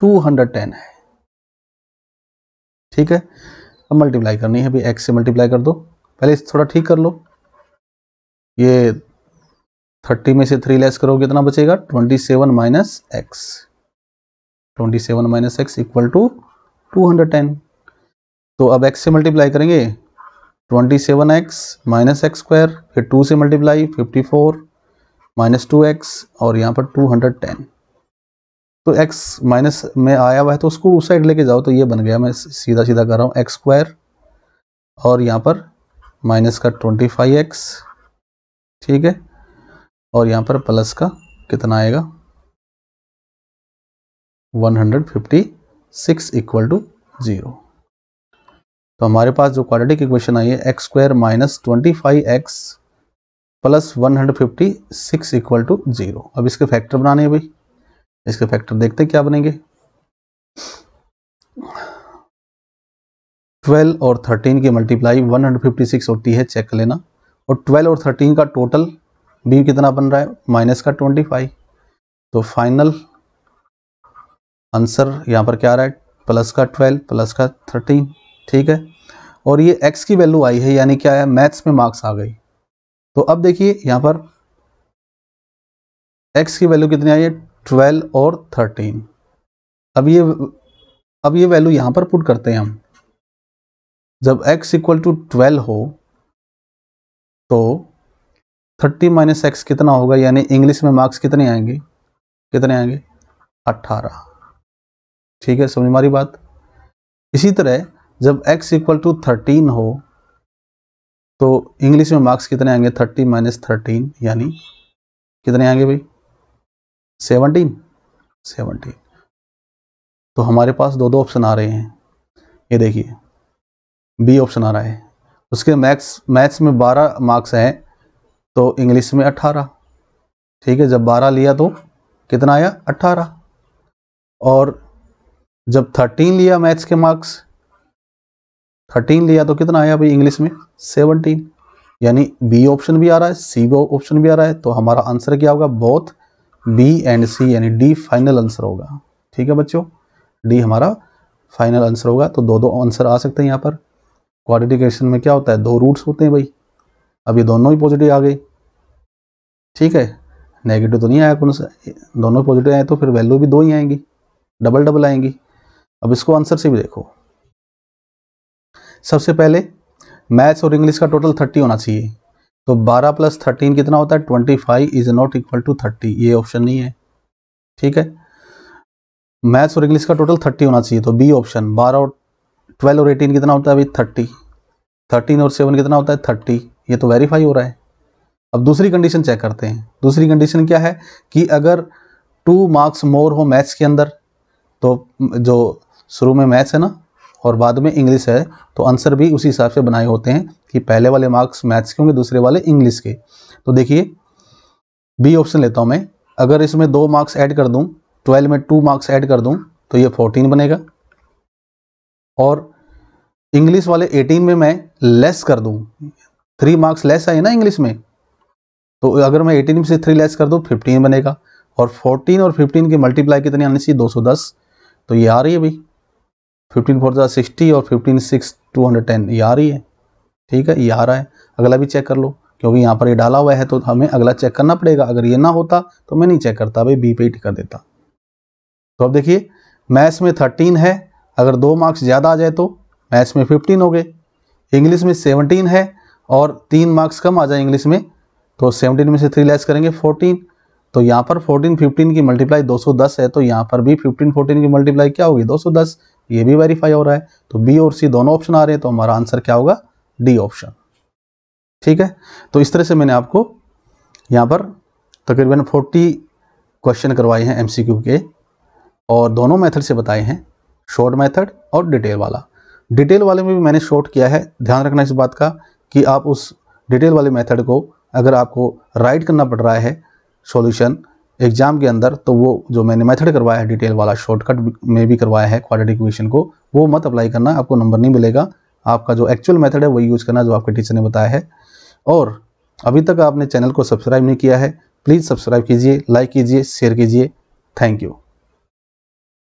टू हंड्रेड टेन है। ठीक है, अब मल्टीप्लाई करनी है भाई, एक्स से मल्टीप्लाई कर दो, पहले थोड़ा ठीक कर लो। ये तीस में से थ्री लेस करोगे, कितना बचेगा, सत्ताईस माइनस एक्स, सत्ताईस minus x equal to two hundred ten. तो अब x से मल्टीप्लाई करेंगे, सत्ताईस एक्स माइनस एक्स स्क्वायर, फिर टू से मल्टीप्लाई चौवन माइनस टू एक्स, और यहाँ पर टू हंड्रेड टेन। तो x माइनस में आया हुआ है तो उसको उस साइड लेके जाओ, तो ये बन गया, मैं सीधा सीधा कर रहा हूँ, एक्स स्क्वायर और यहाँ पर माइनस का ट्वेंटी फाइव एक्स। ठीक है, और यहाँ पर प्लस का कितना आएगा, one hundred fifty six equal to zero. तो हमारे पास जो क्वाड्रेटिक इक्वेशन आई है, x square minus twenty five x plus one hundred fifty six equal to zero. अब इसके फैक्टर बनाने हैं भाई, इसके फैक्टर देखते हैं क्या बनेंगे। ट्वेल्व और थर्टीन की multiply one hundred fifty six होती है, चेक लेना। और ट्वेल्व और थर्टीन का टोटल भी कितना बन रहा है, माइनस का ट्वेंटी फाइव। तो फाइनल आंसर यहाँ पर क्या आ रहा है, प्लस का ट्वेल्व प्लस का थर्टीन, ठीक है। और ये x की वैल्यू आई है, यानी क्या आया, मैथ्स में मार्क्स आ गई। तो अब देखिए यहाँ पर x की वैल्यू कितनी आई है, ट्वेल्व और थर्टीन। अब ये अब ये वैल्यू यहाँ पर पुट करते हैं हम। जब x इक्वल टू ट्वेल्व हो तो थर्टी माइनस एक्स कितना होगा, यानी इंग्लिश में मार्क्स कितने आएंगे, कितने आएंगे अट्ठारह, ठीक है, समझ में आ रही बात। इसी तरह जब x इक्वल टू थर्टीन हो तो इंग्लिश में मार्क्स कितने आएंगे, थर्टी माइनस थर्टीन यानी कितने आएंगे भाई, सेवनटीन, सेवनटीन। तो हमारे पास दो दो ऑप्शन आ रहे हैं, ये देखिए बी ऑप्शन आ रहा है। उसके मैथ्स मैथ्स में बारह मार्क्स हैं तो इंग्लिश में अट्ठारह, ठीक है। जब बारह लिया तो कितना आया अट्ठारह, और जब थर्टीन लिया मैथ्स के मार्क्स, थर्टीन लिया तो कितना आया भाई इंग्लिश में सेवनटीन, यानी बी ऑप्शन भी आ रहा है, सी ऑप्शन भी आ रहा है। तो हमारा आंसर क्या होगा, बोथ बी एंड सी, यानी डी फाइनल आंसर होगा, ठीक है बच्चों, डी हमारा फाइनल आंसर होगा। तो दो दो आंसर आ सकते हैं यहाँ पर। क्वाड्रेटिक इक्वेशन में क्या होता है, दो रूट्स होते हैं भाई, अब ये दोनों ही पॉजिटिव आ गए, ठीक है, नेगेटिव तो नहीं आया कौन सा, दोनों पॉजिटिव आए तो फिर वैल्यू भी दो ही आएंगी, डबल डबल आएंगी। अब इसको आंसर से भी देखो। सबसे पहले मैथ्स और इंग्लिश का टोटल थर्टी होना चाहिए, तो बारह प्लस थर्टीन कितना होता है, twenty five is not equal to thirty, ये ऑप्शन नहीं है, ठीक है। मैथ्स और इंग्लिश का टोटल थर्टी होना चाहिए, तो बी ऑप्शन। बारह और ट्वेल्व और एटीन कितना होता है भाई, थर्टी। थर्टीन और सेवन कितना होता है, थर्टी, ये तो वेरीफाई हो रहा है। अब दूसरी कंडीशन चेक करते हैं। दूसरी कंडीशन क्या है कि अगर टू मार्क्स मोर हो मैथ्स के अंदर, तो जो शुरू में मैथ्स है ना और बाद में इंग्लिश है, तो आंसर भी उसी हिसाब से बनाए होते हैं कि पहले वाले मार्क्स मैथ्स के होंगे, दूसरे वाले इंग्लिश के। तो देखिए बी ऑप्शन लेता हूँ मैं, अगर इसमें दो मार्क्स ऐड कर दूँ, ट्वेल्व में टू मार्क्स ऐड कर दूँ तो ये फोर्टीन बनेगा, और इंग्लिश वाले एटीन में मैं लेस कर दूँ, थ्री मार्क्स लेस आए ना इंग्लिश में, तो अगर मैं एटीन में से थ्री लेस कर दूँ फिफ्टीन बनेगा, और फोर्टीन और फिफ्टीन की मल्टीप्लाई कितनी आनी चाहिए, दो सौ दस, तो ये आ रही है भाई, फिफ्टीन फोर ज़ा सिक्सटी और fifteen six two hundred ten, ये आ रही है, ठीक है, ये आ रहा है। अगला भी चेक कर लो, क्योंकि यहाँ पर ये डाला हुआ है तो हमें अगला चेक करना पड़ेगा। अगर ये ना होता तो मैं नहीं चेक करता भाई, बी पे ही टिक कर देता। तो अब देखिए मैथ्स में थर्टीन है, अगर दो मार्क्स ज़्यादा आ जाए तो मैथ्स में फिफ्टीन हो गए, इंग्लिश में सेवनटीन है और तीन मार्क्स कम आ जाए इंग्लिश में, तो सेवनटीन में से थ्री लेस करेंगे फोर्टीन, तो यहाँ पर फोर्टीन फिफ्टीन की मल्टीप्लाई दो सौ दस है, तो यहाँ पर भी फिफ्टीन फोर्टीन की मल्टीप्लाई क्या होगी, दो सौ दस, ये भी वेरीफाई हो रहा है। तो बी और सी दोनों ऑप्शन आ रहे हैं, तो हमारा आंसर क्या होगा, डी ऑप्शन, ठीक है। तो इस तरह से मैंने आपको यहाँ पर तकरीबन चालीस क्वेश्चन करवाए हैं एमसीक्यू के, और दोनों मेथड से बताए हैं, शॉर्ट मेथड और डिटेल वाला। डिटेल वाले में भी मैंने शॉर्ट किया है, ध्यान रखना इस बात का कि आप उस डिटेल वाले मेथड को अगर आपको राइट करना पड़ रहा है सॉल्यूशन एग्जाम के अंदर, तो वो जो मैंने मेथड करवाया है डिटेल वाला, शॉर्टकट में भी करवाया है क्वाड्रेटिक इक्वेशन को, वो मत अप्लाई करना, आपको नंबर नहीं मिलेगा। आपका जो एक्चुअल मेथड है वही यूज़ करना जो आपके टीचर ने बताया है। और अभी तक आपने चैनल को सब्सक्राइब नहीं किया है, प्लीज़ सब्सक्राइब कीजिए, लाइक कीजिए, शेयर कीजिए। Thank you.